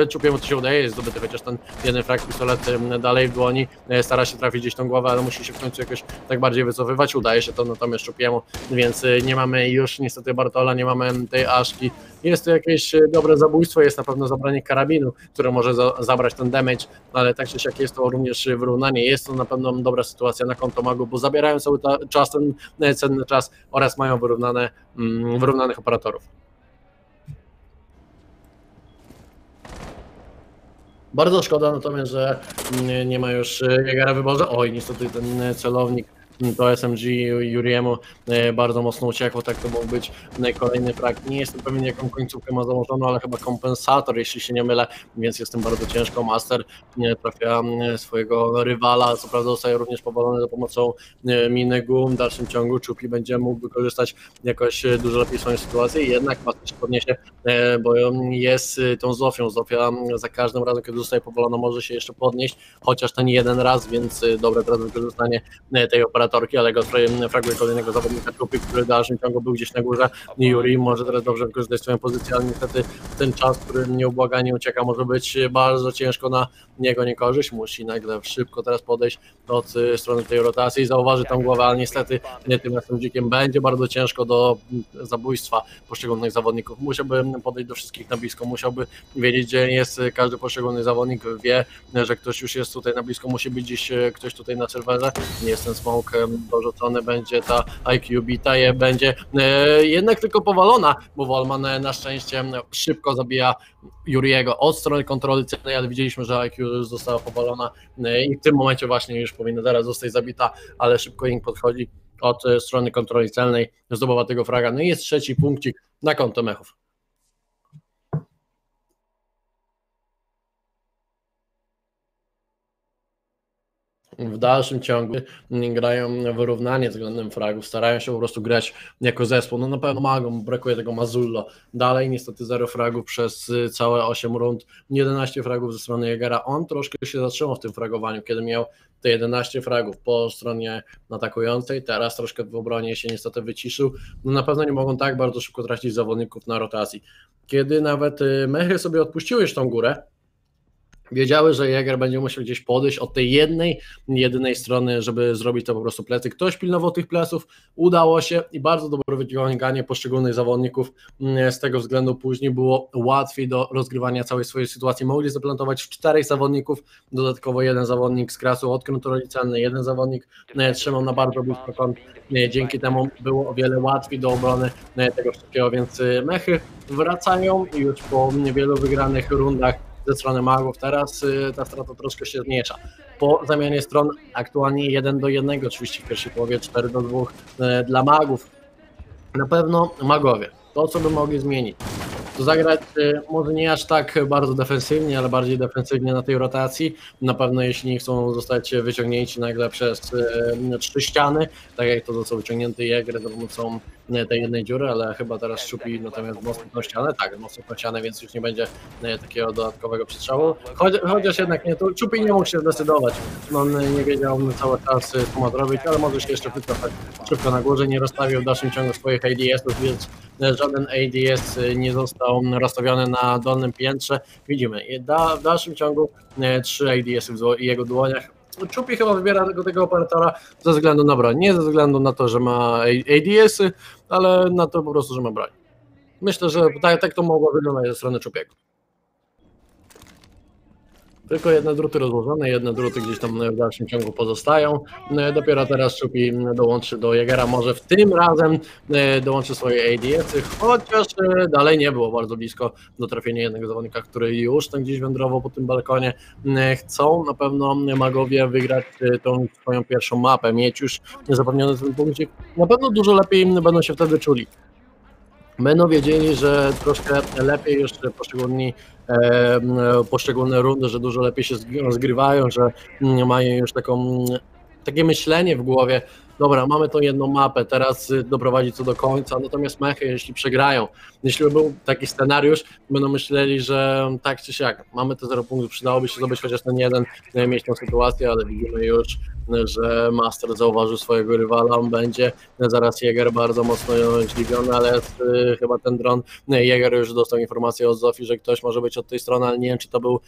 Czupiemu to się udaje, jest zdobyty chociaż ten jeden frag, pistolet dalej w dłoni, stara się trafić gdzieś tą głowę, ale musi się w końcu jakoś tak bardziej wycofywać, udaje się to natomiast Czupiemu, więc nie mamy już niestety Bartola, nie mamy tej Aszki. Jest to jakieś dobre zabójstwo, jest na pewno zabranie karabinu, które może za zabrać ten damage, ale tak czy siak jest to również wyrównanie, jest to na pewno dobra sytuacja na konto Magu, bo zabierają cały czas ten cenny czas oraz mają wyrównane, mm, wyrównanych operatorów. Bardzo szkoda natomiast, że nie, nie ma już Jägera wyborze. Oj, niestety ten celownik do S M G Juriemu bardzo mocno uciekło, tak to mógł być kolejny frag. Nie jestem pewien jaką końcówkę ma założoną, ale chyba kompensator, jeśli się nie mylę, więc jest tym bardzo ciężko. Master trafia swojego rywala, co prawda zostaje również powalony za pomocą miny gum. W dalszym ciągu Czupi będzie mógł wykorzystać jakoś dużo lepiej swoją sytuację, jednak Master się podniesie, bo jest tą Zofią. Zofia za każdym razem, kiedy zostaje powalona, może się jeszcze podnieść, chociaż ten jeden raz, więc dobre teraz wykorzystanie tej operacji operatorki, ale Godfrey fraguje kolejnego zawodnika Czupi, który w dalszym ciągu był gdzieś na górze. Juri może teraz dobrze wykorzystać swoją pozycję, ale niestety ten czas, który nieubłaganie ucieka, może być bardzo ciężko na niego niekorzyść. Musi nagle szybko teraz podejść od strony tej rotacji i zauważy tam głowę, ale niestety nie tym naszym dzikiem będzie bardzo ciężko do zabójstwa poszczególnych zawodników. Musiałby podejść do wszystkich na blisko, musiałby wiedzieć, gdzie jest każdy poszczególny zawodnik, wie, że ktoś już jest tutaj na blisko, musi być gdzieś ktoś tutaj na serwerze. Nie jest ten Smok dorzucony, będzie ta I Q bita, je będzie jednak tylko powalona, bo Wolman na szczęście szybko zabija Juriego od strony kontroli celnej, ale widzieliśmy, że I Q już została powalona i w tym momencie właśnie już powinna teraz zostać zabita, ale szybko Ink podchodzi od strony kontroli celnej, zdobywa tego fraga. No i jest trzeci punkcik na konto Mechów. W dalszym ciągu grają wyrównanie względem fragów, starają się po prostu grać jako zespół. No na pewno Magom brakuje tego Mazullo. Dalej niestety zero fragów przez całe osiem rund, jedenaście fragów ze strony Jägera. On troszkę się zatrzymał w tym fragowaniu, kiedy miał te jedenaście fragów po stronie atakującej, teraz troszkę w obronie się niestety wyciszył. No na pewno nie mogą tak bardzo szybko tracić zawodników na rotacji. Kiedy nawet Mechy sobie odpuściły już tą górę, wiedziały, że Jäger będzie musiał gdzieś podejść od tej jednej, jedynej strony, żeby zrobić to po prostu plecy. Ktoś pilnował tych pleców, udało się i bardzo dobre wyciąganie poszczególnych zawodników. Z tego względu później było łatwiej do rozgrywania całej swojej sytuacji. Mogli zaplantować czterech zawodników, dodatkowo jeden zawodnik z krasu od kontroli celnej, jeden zawodnik trzymał na bardzo blisko kąt. Dzięki temu było o wiele łatwiej do obrony tego wszystkiego, więc Mechy wracają już po niewielu wygranych rundach ze strony Magów. Teraz ta strata troszkę się zmniejsza. Po zamianie stron aktualnie jeden do jednego, oczywiście w pierwszej połowie cztery do dwóch dla Magów. Na pewno Magowie to, co by mogli zmienić, to zagrać może nie aż tak bardzo defensywnie, ale bardziej defensywnie na tej rotacji. Na pewno jeśli chcą zostać wyciągnięci nagle przez trzy ściany, tak jak to został wyciągnięty Jäger za pomocą tej jednej dziury, ale chyba teraz Czupi natomiast mocno ścianę, tak, mocno ścianę, więc już nie będzie takiego dodatkowego przestrzału. Choć, chociaż jednak nie, to Czupi nie mógł się zdecydować. On nie wiedział cały czas, co ma zrobić, ale może się jeszcze wycofać szybko na górze. Nie rozstawił w dalszym ciągu swoich A D S-ów, więc żaden A D S nie został rozstawiony na dolnym piętrze. Widzimy, w dalszym ciągu trzy A D S-y w jego dłoniach. Czupi chyba wybiera tego, tego operatora ze względu na broń. Nie ze względu na to, że ma A D S-y, ale na to po prostu, że ma broń. Myślę, że tak, tak to mogło wyglądać ze strony Czupiego. Tylko jedne druty rozłożone, jedne druty gdzieś tam w dalszym ciągu pozostają. Dopiero teraz Czupi dołączy do Jägera, może w tym razem dołączy swoje A D S-y, chociaż dalej nie było bardzo blisko do trafienia jednego zawodnika, który już tam gdzieś wędrował po tym balkonie. Chcą na pewno Magowie wygrać tą swoją pierwszą mapę, mieć już zapewniony ten punkcik. Na pewno dużo lepiej będą się wtedy czuli. Będą wiedzieli, że troszkę lepiej już poszczególni e, poszczególne rundy, że dużo lepiej się rozgrywają, że mają już taką, takie myślenie w głowie. Dobra, mamy tą jedną mapę, teraz doprowadzić to do końca, natomiast Mechy, jeśli przegrają, jeśli by był taki scenariusz, będą myśleli, że tak czy siak, mamy te zero punktów, przydałoby się zdobyć chociaż ten jeden, mieć tą sytuację, ale widzimy już, że Master zauważył swojego rywala, on będzie zaraz Jäger bardzo mocno zdziwiony, ale jest chyba ten dron. Jäger już dostał informację od Zofii, że ktoś może być od tej strony, ale nie wiem, czy to był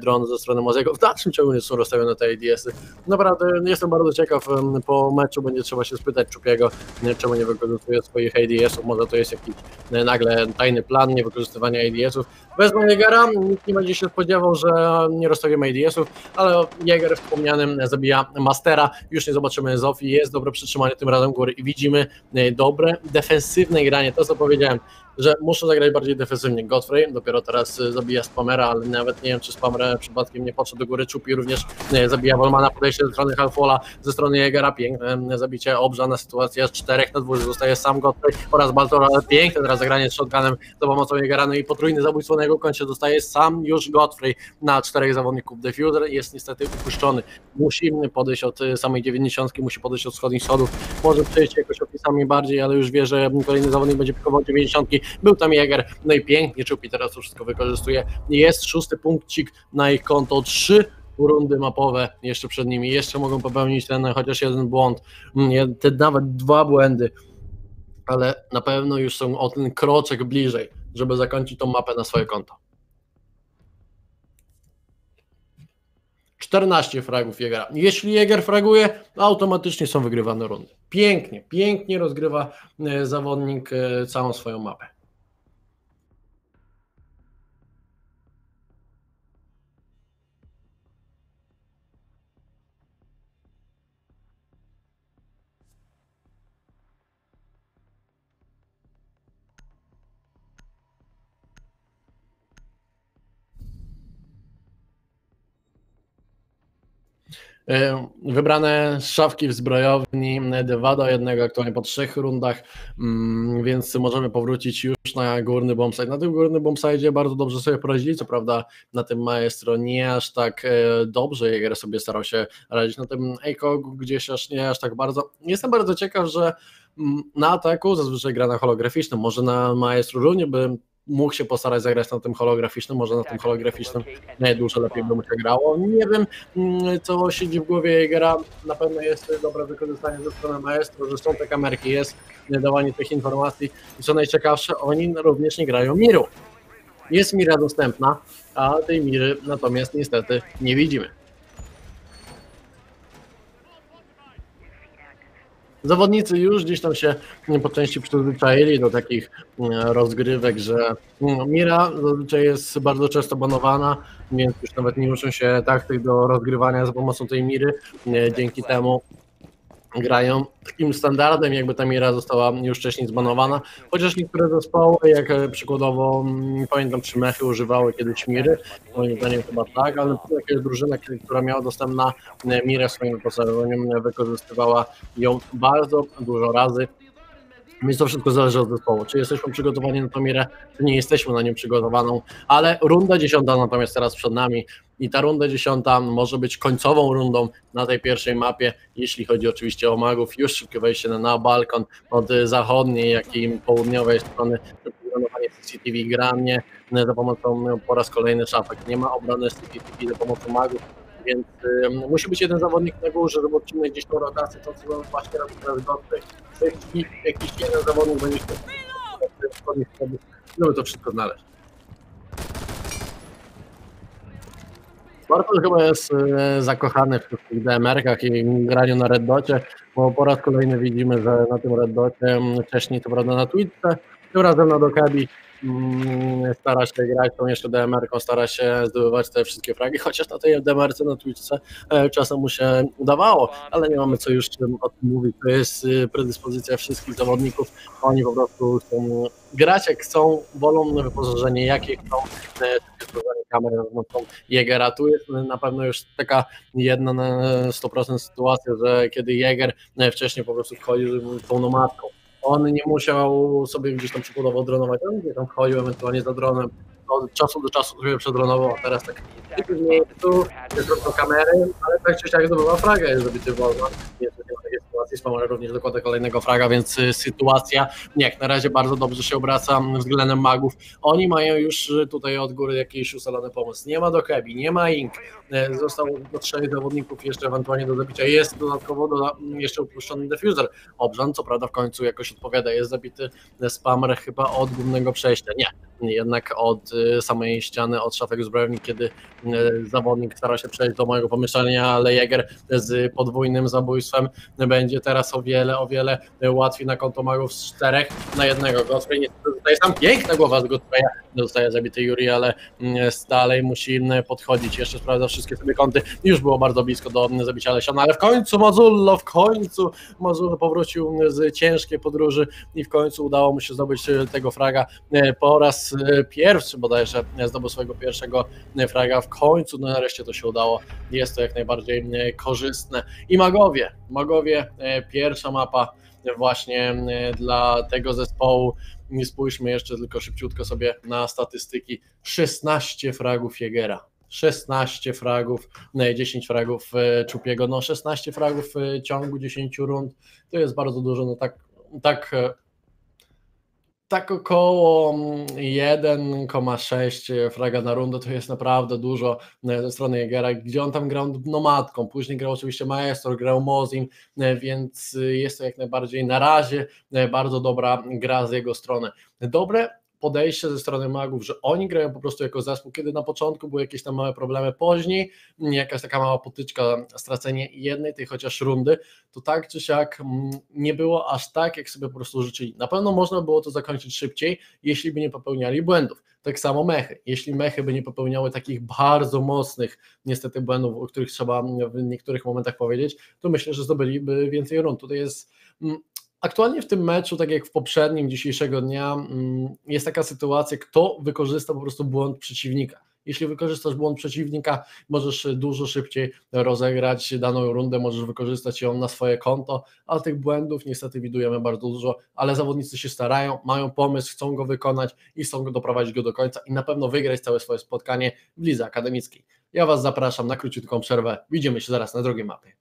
dron ze strony Maziego. W dalszym ciągu nie są rozstawione te A D S-y. Naprawdę jestem bardzo ciekaw, po meczu będzie trzeba się spytać Czupiego, czemu nie wykorzystuje swoich A D S-ów, może to jest jakiś nagle tajny plan niewykorzystywania A D S-ów. Bez Jägera nikt nie będzie się spodziewał, że nie rozstawimy A D S-ów, ale Jäger wspomnianym zabija Mastera, już nie zobaczymy Zofii, jest dobre przytrzymanie tym razem góry i widzimy dobre defensywne granie, to co powiedziałem, że muszą zagrać bardziej defensywnie. Godfrey dopiero teraz zabija Spamera, ale nawet nie wiem, czy Spamer przypadkiem nie podszedł do góry. Czupi również zabija Wolmana, podejście ze strony Halfola, ze strony Jägera, piękne zabicie Obrzana, sytuacja z czterech na dwóch, zostaje sam Godfrey oraz Bartol, ale piękne teraz zagranie z shotgunem za pomocą Jägera, no i potrójny zabójstwo na jego koncie, zostaje sam już Godfrey na czterech zawodników. Defuser jest niestety upuszczony, musi podejść od samej dziewięćdziesiątki, musi podejść od wschodnich schodów, może przejść jakoś opisami bardziej, ale już wie, że kolejny zawodnik będzie pikował dziewięćdziesiątki. Był tam Jäger, no i pięknie Czupi teraz to wszystko wykorzystuje. Jest szósty punkcik na ich konto, trzy rundy mapowe jeszcze przed nimi, jeszcze mogą popełnić ten chociaż jeden błąd, te nawet dwa błędy, ale na pewno już są o ten kroczek bliżej, żeby zakończyć tą mapę na swoje konto. czternaście fragów Jägera. Jeśli Jäger fraguje, automatycznie są wygrywane rundy. Pięknie, pięknie rozgrywa zawodnik całą swoją mapę. Wybrane szafki w zbrojowni dwa do jednego, aktualnie po trzech rundach, więc możemy powrócić już na górny bombsite. Na tym górnym bombsite bardzo dobrze sobie poradzili, co prawda na tym maestro nie aż tak dobrze Jäger sobie starał się radzić, na tym Eikogu gdzieś aż nie aż tak bardzo. Jestem bardzo ciekaw, że na ataku zazwyczaj gra na holograficznym, może na maestro również by mógł się postarać zagrać na tym holograficznym, może na tym holograficznym najdłużej lepiej by mu się grało. Nie wiem, co siedzi w głowie Jägera, na pewno jest dobre wykorzystanie ze strony maestro, że są te kamerki, jest dawanie tych informacji i co najciekawsze, oni również nie grają miru. Jest mira dostępna, a tej miry natomiast niestety nie widzimy. Zawodnicy już gdzieś tam się po części przyzwyczaili do takich rozgrywek, że mira zazwyczaj jest bardzo często banowana, więc już nawet nie uczą się taktyk do rozgrywania za pomocą tej miry. Dzięki temu grają takim standardem, jakby ta mira została już wcześniej zbanowana. Chociaż niektóre zespoły, jak przykładowo, pamiętam, czy Mechy używały kiedyś miry, moim zdaniem chyba tak, ale jakaś drużyna, która miała dostęp na mirę swoim wyposażeniem, wykorzystywała ją bardzo dużo razy. Więc to wszystko zależy od zespołu, czy jesteśmy przygotowani na tą mirę, czy nie jesteśmy na nią przygotowaną, ale runda dziesiąta natomiast teraz przed nami i ta runda dziesiąta może być końcową rundą na tej pierwszej mapie, jeśli chodzi oczywiście o magów. Już szybkie wejście na, na balkon od zachodniej, jak i południowej strony, planowanie C C T V gramnie za pomocą po raz kolejny szafek. Nie ma obrony C C T V za pomocą magów, więc y, musi być jeden zawodnik na górze, żeby odcinek gdzieś tą rotację, to co właśnie robi teraz Godfrey. Jakiś jeden zawodnik będzie się wchodzić, żeby to wszystko znaleźć. Bartol chyba jest y, zakochany w tych D M R-kach i graniu na Red Docie, bo po raz kolejny widzimy, że na tym Red Docie wcześniej to prawda na Twitterze, tym razem na Dokabi stara się grać tą jeszcze D M R-ką, stara się zdobywać te wszystkie fragi, chociaż na tej D M R-ce na Twitchce czasem mu się udawało, ale nie mamy co już o tym mówić, to jest predyspozycja wszystkich zawodników, oni po prostu chcą grać jak chcą, wolą wyposażenie jakie chcą, kamery są Jägera, tu jest na pewno już taka jedna na sto procent sytuacja, że kiedy Jäger wcześniej po prostu wchodzi z tą nomadką, on nie musiał sobie gdzieś tam przykładowo dronować, on gdzieś tam chodził ewentualnie za dronem, od czasu do czasu sobie przedronował, a teraz tak w miejscu, jest do kamery, ale tak czy siak zdobywa fraga, jest zabity Wolman, jest w takiej sytuacji, Spamer również dokłada kolejnego fraga, więc sytuacja jak na razie bardzo dobrze się obraca względem magów, oni mają już tutaj od góry jakiś ustalony pomysł, nie ma do Kebi, nie ma Ink, zostało do trzech zawodników jeszcze ewentualnie do zabicia, jest dodatkowo doda jeszcze upuszczony defuser, Obrzan co prawda w końcu jakoś odpowiada, jest zabity Spamer chyba od głównego przejścia, nie, jednak od samej ściany, od szafek zbrojowni, kiedy zawodnik stara się przejść do mojego pomieszczenia, ale Jäger z podwójnym zabójstwem będzie teraz o wiele, o wiele łatwiej na konto magów z czterech na jednego. Godfrey niestety zostaje sam, piękna głowa z Godfreya, zostaje zabity Juri, ale dalej musi podchodzić, jeszcze sprawdza wszystkie sobie kąty, już było bardzo blisko do zabicia Lesiona, ale w końcu Mazullo, w końcu Mazullo powrócił z ciężkiej podróży i w końcu udało mu się zdobyć tego fraga po raz pierwszy, bodajże zdobył swojego pierwszego fraga, w końcu no nareszcie to się udało, jest to jak najbardziej korzystne. I magowie, magowie, pierwsza mapa właśnie dla tego zespołu. Nie spójrzmy jeszcze tylko szybciutko sobie na statystyki, szesnaście fragów Jägera, szesnaście fragów, dziesięć fragów Czupiego, no szesnaście fragów w ciągu dziesięciu rund, to jest bardzo dużo, no tak, tak tak około jeden przecinek sześć fraga na rundę, to jest naprawdę dużo ze strony Jägera, gdzie on tam grał nomadką, później grał oczywiście Maestro, grał Mozin, więc jest to jak najbardziej na razie bardzo dobra gra z jego strony. Dobre podejście ze strony magów, że oni grają po prostu jako zespół, kiedy na początku były jakieś tam małe problemy, później jakaś taka mała potyczka, stracenie jednej tej chociaż rundy, to tak czy siak nie było aż tak, jak sobie po prostu życzyli. Na pewno można było to zakończyć szybciej, jeśli by nie popełniali błędów. Tak samo mechy. Jeśli mechy by nie popełniały takich bardzo mocnych niestety błędów, o których trzeba w niektórych momentach powiedzieć, to myślę, że zdobyliby więcej rund. Tutaj jest... Aktualnie w tym meczu, tak jak w poprzednim dzisiejszego dnia, jest taka sytuacja, kto wykorzysta po prostu błąd przeciwnika. Jeśli wykorzystasz błąd przeciwnika, możesz dużo szybciej rozegrać daną rundę, możesz wykorzystać ją na swoje konto, ale tych błędów niestety widujemy bardzo dużo, ale zawodnicy się starają, mają pomysł, chcą go wykonać i chcą go doprowadzić go do końca i na pewno wygrać całe swoje spotkanie w lidze akademickiej. Ja Was zapraszam na króciutką przerwę, widzimy się zaraz na drugiej mapie.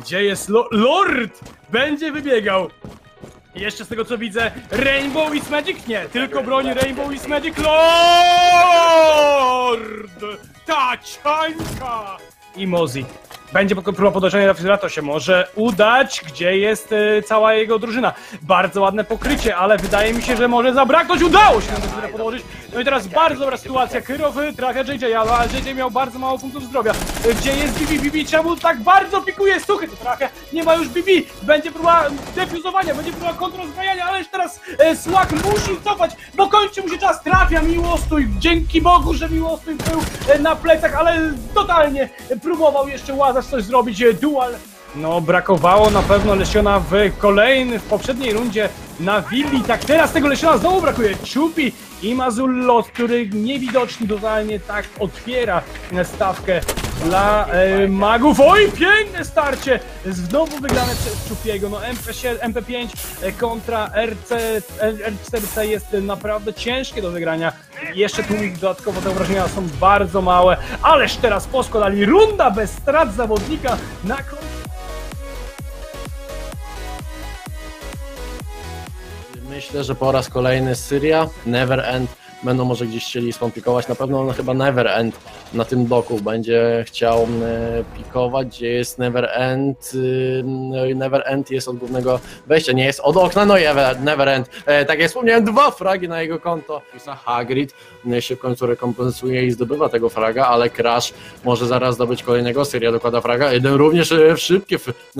Gdzie jest lo Lord? Będzie wybiegał. Jeszcze z tego co widzę, Rainbow is Magic? Nie, tylko broń Rainbow is Magic. Lord! Ta ciańka! I Mozi. Będzie próba podejrzenia Rafila, to się może udać, gdzie jest y, cała jego drużyna. Bardzo ładne pokrycie, ale wydaje mi się, że może zabraknąć. Udało się na to podłożyć. No i teraz bardzo dobra sytuacja. Kyrow trafia J J, ale J J miał bardzo mało punktów zdrowia. Gdzie jest B B? B B czemu tak bardzo pikuje? Suchy to trafia. Nie ma już B B. Będzie próba defuzowania, będzie próba kontrozbrajania, ale już teraz y, Słak musi cofać, bo kończy mu się czas. Trafia Miłostój. Dzięki Bogu, że Miłostój był y, na plecach, ale totalnie próbował jeszcze łazać. Coś zrobić Dual. No brakowało na pewno Lesiona w kolejnej, w poprzedniej rundzie na willi. Tak teraz tego Lesiona znowu brakuje. Czupi i Mazullo, który niewidoczny totalnie tak otwiera stawkę dla e, magów. Oj, piękne starcie! Znowu wygrane przez Czupiego. No M P pięć kontra R C, R cztery C jest naprawdę ciężkie do wygrania. Jeszcze tu dodatkowo te obrażenia są bardzo małe. Ależ teraz poskładali runda bez strat zawodnika na końcu. Myślę, że po raz kolejny Syria, Never End będą może gdzieś chcieli spomplikować. Na pewno on chyba Never End na tym boku będzie chciał pikować, gdzie jest Never End. Never End jest od głównego wejścia, nie jest od okna, no i Never End. Tak jak wspomniałem, dwa fragi na jego konto. Hagrid się w końcu rekompensuje i zdobywa tego fraga, ale Crash może zaraz zdobyć kolejnego. Syria dokłada fraga, jeden również w szybkie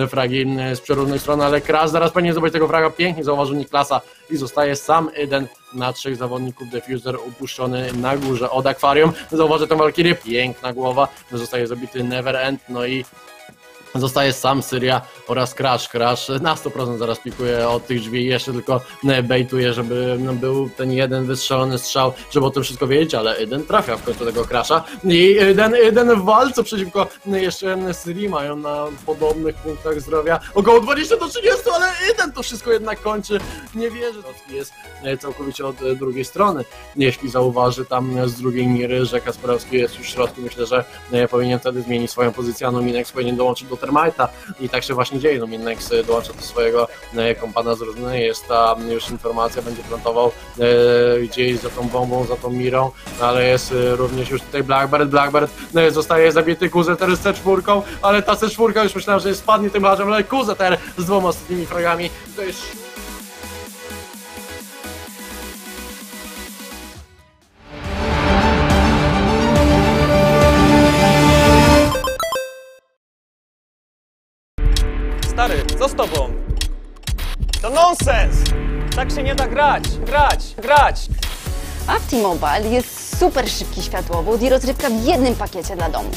fragi z przeróżnych stron, ale Crash zaraz powinien zdobyć tego fraga. Pięknie zauważył Niklasa i zostaje sam Eden na trzech zawodników. Defuser upuszczony na górze od akwarium. Zauważę tę Valkyrię, piękna głowa, zostaje zabity Never End, no i zostaje sam Syria oraz Crash. Crash na sto procent zaraz pikuje od tych drzwi, jeszcze tylko baituje, żeby był ten jeden wystrzelony strzał, żeby o tym wszystko wiedzieć, ale Eden trafia w końcu tego Crasha i Eden, Eden w walce przeciwko jeszcze Syrii, mają na podobnych punktach zdrowia około dwadzieścia do trzydziestu, ale Eden to wszystko jednak kończy, nie wierzy. Jest całkowicie od drugiej strony, jeśli zauważy tam z drugiej miry, że Kasperowski jest już w środku, myślę, że powinien wtedy zmienić swoją pozycję, a no Minnex powinien dołączyć do Termite'a i tak się właśnie dzieje. No Minnex dołącza do swojego kompana z różnej, jest ta już informacja, będzie plantował e, gdzieś za tą bombą, za tą mirą, ale jest e, również już tutaj Blackbird, Blackbird e, zostaje zabity, Kuzeter z C cztery, ale ta C cztery już myślałem, że spadnie tym razem, ale Kuzeter z dwoma ostatnimi fragami, to jest... Stary, co z tobą? To nonsens! Tak się nie da grać, grać, grać! A w T-Mobile jest super szybki światłowód i rozrywka w jednym pakiecie dla domu.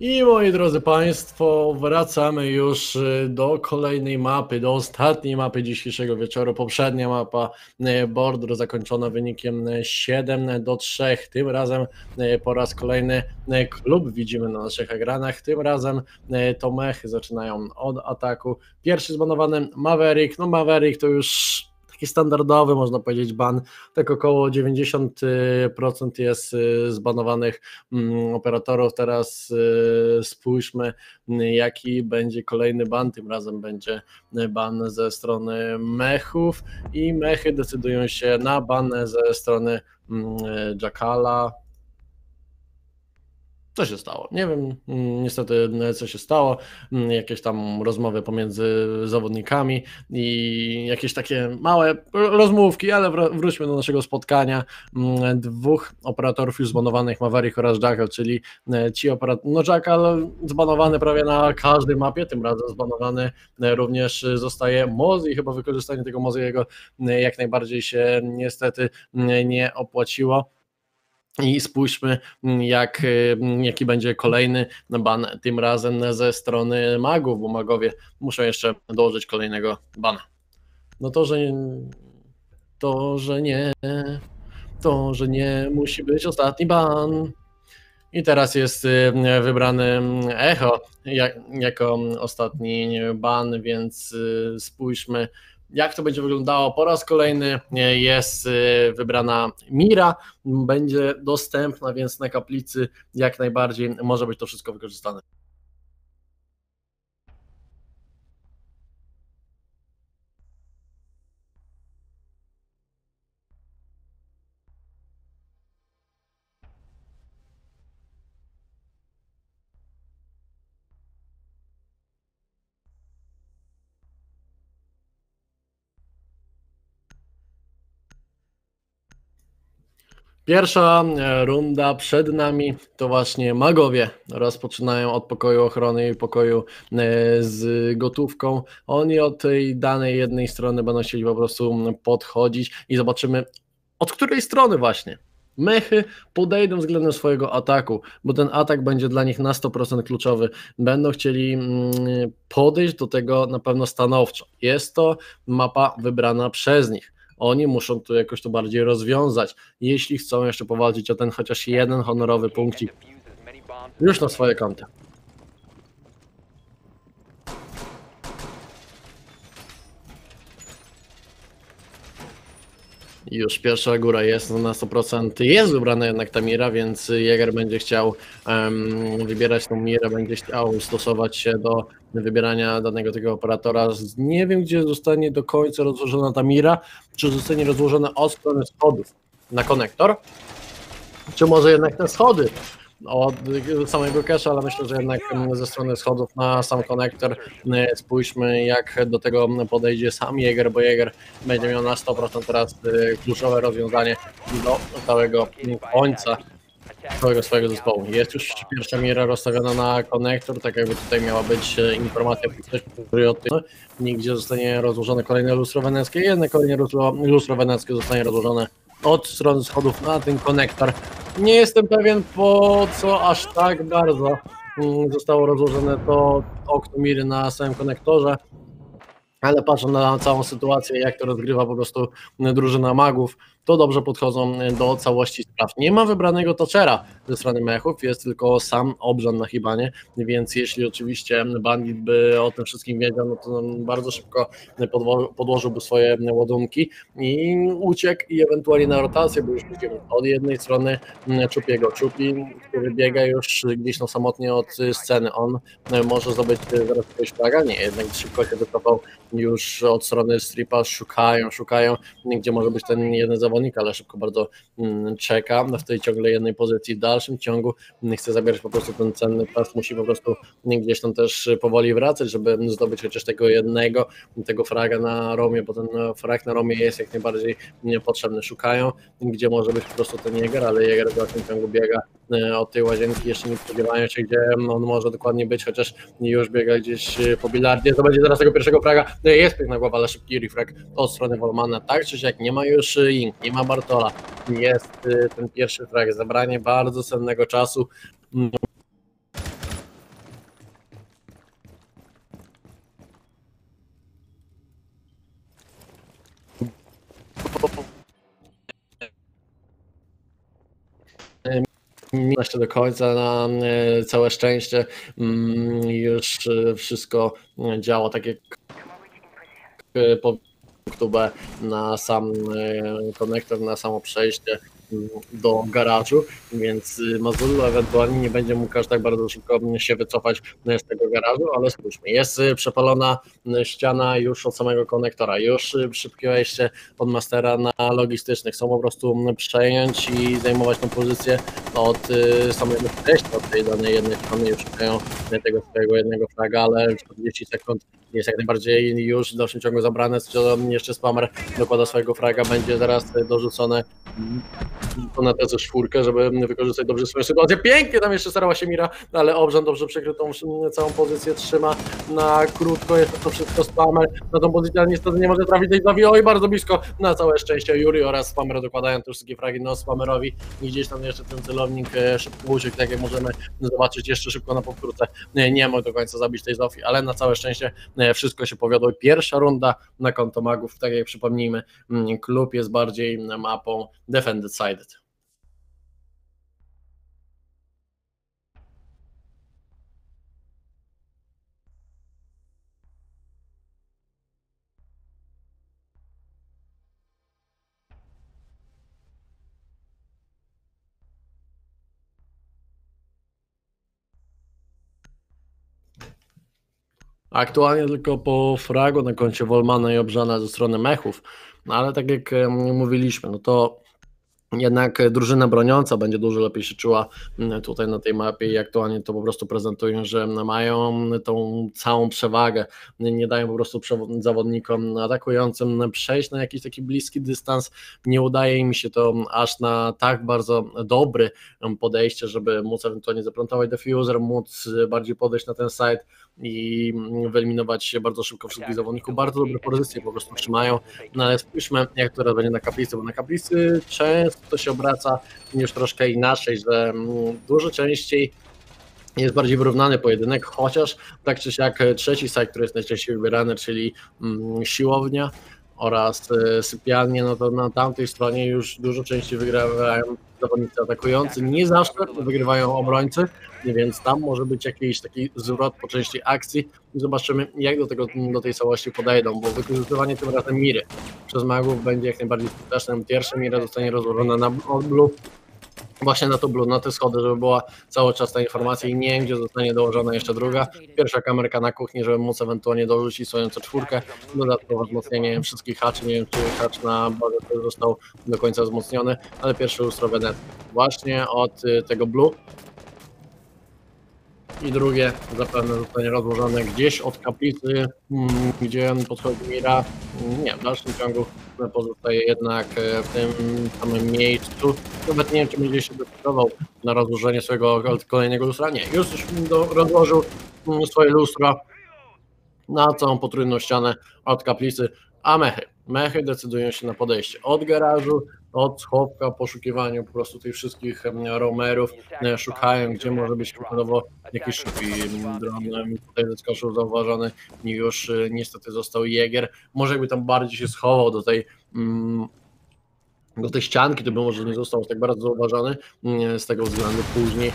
I moi drodzy Państwo, wracamy już do kolejnej mapy, do ostatniej mapy dzisiejszego wieczoru. Poprzednia mapa Border zakończona wynikiem siedem do trzech. Tym razem po raz kolejny klub widzimy na naszych ekranach. Tym razem to mechy zaczynają od ataku. Pierwszy zbanowany Maverick. No Maverick to już taki standardowy, można powiedzieć, ban, tak około dziewięćdziesiąt procent jest zbanowanych operatorów. Teraz spójrzmy, jaki będzie kolejny ban, tym razem będzie ban ze strony mechów i mechy decydują się na ban ze strony Jackala. Co się stało? Nie wiem, niestety, co się stało. Jakieś tam rozmowy pomiędzy zawodnikami i jakieś takie małe rozmówki, ale wróćmy do naszego spotkania. Dwóch operatorów już zbanowanych, Maverick oraz Jackal, czyli ci operator... No Jackal zbanowany prawie na każdej mapie, tym razem zbanowany również zostaje Moz i chyba wykorzystanie tego Moziego jak najbardziej się niestety nie opłaciło. I spójrzmy, jak, jaki będzie kolejny ban, tym razem ze strony magów, bo magowie muszą jeszcze dołożyć kolejnego bana. No to, że nie, to, że nie, to, że nie musi być ostatni ban. I teraz jest wybrany Echo jako ostatni ban, więc spójrzmy, jak to będzie wyglądało. Po raz kolejny jest wybrana Mira, będzie dostępna, więc na kaplicy jak najbardziej może być to wszystko wykorzystane. Pierwsza runda przed nami to właśnie magowie. Rozpoczynają od pokoju ochrony i pokoju z gotówką. Oni od tej danej jednej strony będą chcieli po prostu podchodzić i zobaczymy, od której strony właśnie mechy podejdą względem swojego ataku, bo ten atak będzie dla nich na sto procent kluczowy. Będą chcieli podejść do tego na pewno stanowczo. Jest to mapa wybrana przez nich. Oni muszą to jakoś to bardziej rozwiązać, jeśli chcą jeszcze powalczyć o ten chociaż jeden honorowy punkcik już na swoje konta. Już pierwsza góra jest na sto procent, jest wybrana jednak ta mira, więc Jäger będzie chciał um, wybierać tą mirę, będzie chciał stosować się do wybierania danego tego operatora. Nie wiem, gdzie zostanie do końca rozłożona ta mira, czy zostanie rozłożona od strony schodów na konektor, czy może jednak te schody od samego cache'a, ale myślę, że jednak ze strony schodów na sam konektor. Spójrzmy, jak do tego podejdzie sam Jäger, bo Jäger będzie miał na sto procent teraz kluczowe rozwiązanie do całego końca całego swojego zespołu. Jest już pierwsza mira rozstawiona na konektor, tak jakby tutaj miała być informacja patriotyczna. Nigdzie zostanie rozłożone kolejne lustro weneckie, jedno kolejne lustro, lustro weneckie zostanie rozłożone od strony schodów na ten konektor. Nie jestem pewien, po co aż tak bardzo zostało rozłożone to okno miry na samym konektorze, ale patrzę na całą sytuację, jak to rozgrywa po prostu drużyna magów, to dobrze podchodzą do całości spraw. Nie ma wybranego touchera ze strony mechów, jest tylko sam Obrzan na hibanie, więc jeśli oczywiście bandit by o tym wszystkim wiedział, no to bardzo szybko podłożyłby swoje ładunki i uciekł, i ewentualnie na rotację, bo już widzimy od jednej strony Czupiego. Czupi, który biega już gdzieś tam samotnie od sceny, on może zdobyć zaraz jakiegoś fraga, nie, jednak szybko się wycofał już od strony stripa, szukają, szukają, gdzie może być ten jeden zawodnik, ale szybko bardzo czeka w tej ciągle jednej pozycji. W dalszym ciągu chce zabierać po prostu ten cenny pas, musi po prostu gdzieś tam też powoli wracać, żeby zdobyć chociaż tego jednego, tego fraga na romie, bo ten frag na romie jest jak najbardziej potrzebny. Szukają, gdzie może być po prostu ten Jäger, ale Jäger w dalszym ciągu biega od tej łazienki, jeszcze nie spodziewają się, gdzie on może dokładnie być, chociaż już biega gdzieś po bilardzie. To będzie zaraz tego pierwszego fraga, jest piękna głowa, ale szybki refrag od strony Wolmana, tak czy siak, nie ma już ink, nie ma Bartola, jest ten pierwszy frag, zabranie bardzo cennego czasu. Minęło się do końca, na całe szczęście już wszystko działo tak jak po punktu B na sam konektor, na samo przejście do garażu, więc Mazullo ewentualnie nie będzie mógł aż tak bardzo szybko się wycofać z tego garażu, ale spójrzmy, jest przepalona ściana już od samego konektora, już szybkie wejście od Mastera na logistycznych, chcą po prostu przejąć i zajmować tą pozycję od samego przejścia, od tej danej jednej strony, już szukają tego swojego jednego fraga, ale czterdzieści sekund jest jak najbardziej już w dalszym ciągu zabrane, jeszcze Spamer dokłada swojego fraga, będzie zaraz dorzucone na tę czwórkę, żeby wykorzystać dobrze swoją sytuację. Pięknie tam jeszcze starała się Mira, ale Obrzan dobrze przykrytą całą pozycję trzyma na krótko, jest to wszystko Spamer na tą pozycję, ale niestety nie może trafić tej zawi, oj bardzo blisko, na całe szczęście Juri oraz Spamer dokładają te wszystkie fragi, no Spamerowi gdzieś tam jeszcze ten celownik szybko uciekł, tak jak możemy zobaczyć jeszcze szybko na powtórce, nie, nie mógł do końca zabić tej Zofii, ale na całe szczęście wszystko się powiodło. Pierwsza runda na konto Magów, tak jak przypomnijmy, klub jest bardziej mapą defended sided. Aktualnie tylko po fragu na koncie Wolmana i Obrzana ze strony Mechów, ale tak jak mówiliśmy, no to jednak drużyna broniąca będzie dużo lepiej się czuła tutaj na tej mapie i aktualnie to po prostu prezentują, że mają tą całą przewagę, nie dają po prostu zawodnikom atakującym przejść na jakiś taki bliski dystans, nie udaje im się to aż na tak bardzo dobre podejście, żeby móc ewentualnie zaplantować defuser, móc bardziej podejść na ten side i wyeliminować się bardzo szybko wszystkich zawodników, bardzo dobre pozycje po prostu trzymają, no ale spójrzmy jak teraz będzie na kaplicy, bo na kaplicy często to się obraca już troszkę inaczej, że dużo częściej jest bardziej wyrównany pojedynek, chociaż tak czy siak trzeci side, który jest najczęściej wybierany, czyli siłownia oraz sypialnie, no to na tamtej stronie już dużo częściej wygrywają zawodnicy atakujący, nie zawsze wygrywają obrońcy, więc tam może być jakiś taki zwrot po części akcji i zobaczymy jak do tego, do tej całości podejdą, bo wykorzystywanie tym razem miry przez magów będzie jak najbardziej skuteczne. Pierwsza mira zostanie rozłożona na blue, właśnie na to blue, na te schody, żeby była cały czas ta informacja i nie wiem, gdzie zostanie dołożona jeszcze druga. Pierwsza kamerka na kuchni, żeby móc ewentualnie dorzucić swoją C cztery, dodatkowo wzmocnienie wszystkich haczy, nie wiem czy hacz na bazę został do końca wzmocniony, ale pierwszy ustrowy net właśnie od tego blue. I drugie zapewne zostanie rozłożone gdzieś od kaplicy, gdzie podchodzi mira, nie, w dalszym ciągu pozostaje jednak w tym samym miejscu. Nawet nie wiem, czy będzie się decydował na rozłożenie swojego kolejnego lustra. Nie, już rozłożył swoje lustro na całą potrójną ścianę od kaplicy, a mechy. Mechy decydują się na podejście od garażu, od schowka, poszukiwaniu po prostu tych wszystkich roamerów, szukają gdzie może być chwilowo jakiś szybki dron, tutaj zeskoczył zauważony, już niestety został Jäger, może jakby tam bardziej się schował do tej mm, do tej ścianki, to by może nie został tak bardzo zauważony, z tego względu później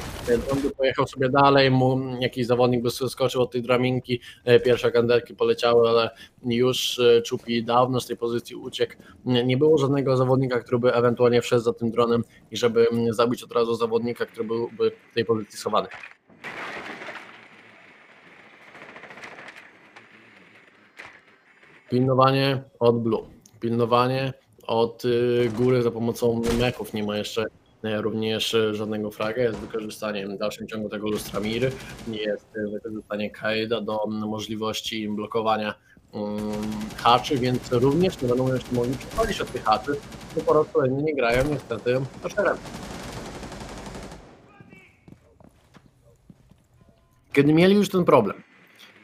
on by pojechał sobie dalej, mu jakiś zawodnik by skoczył od tej draminki, pierwsze kandelki poleciały, ale już Czupi dawno z tej pozycji uciekł, nie było żadnego zawodnika, który by ewentualnie wszedł za tym dronem i żeby zabić od razu zawodnika, który byłby w tej pozycji schowany. Pilnowanie od blue, pilnowanie od góry za pomocą meków, nie ma jeszcze również żadnego fraga, jest wykorzystanie w dalszym ciągu tego lustra miry, jest wykorzystanie Kaida do możliwości blokowania haczy, więc również nie będą jeszcze mogli przechodzić od tych haczy, bo po raz kolejny nie grają niestety szerem. Kiedy mieli już ten problem,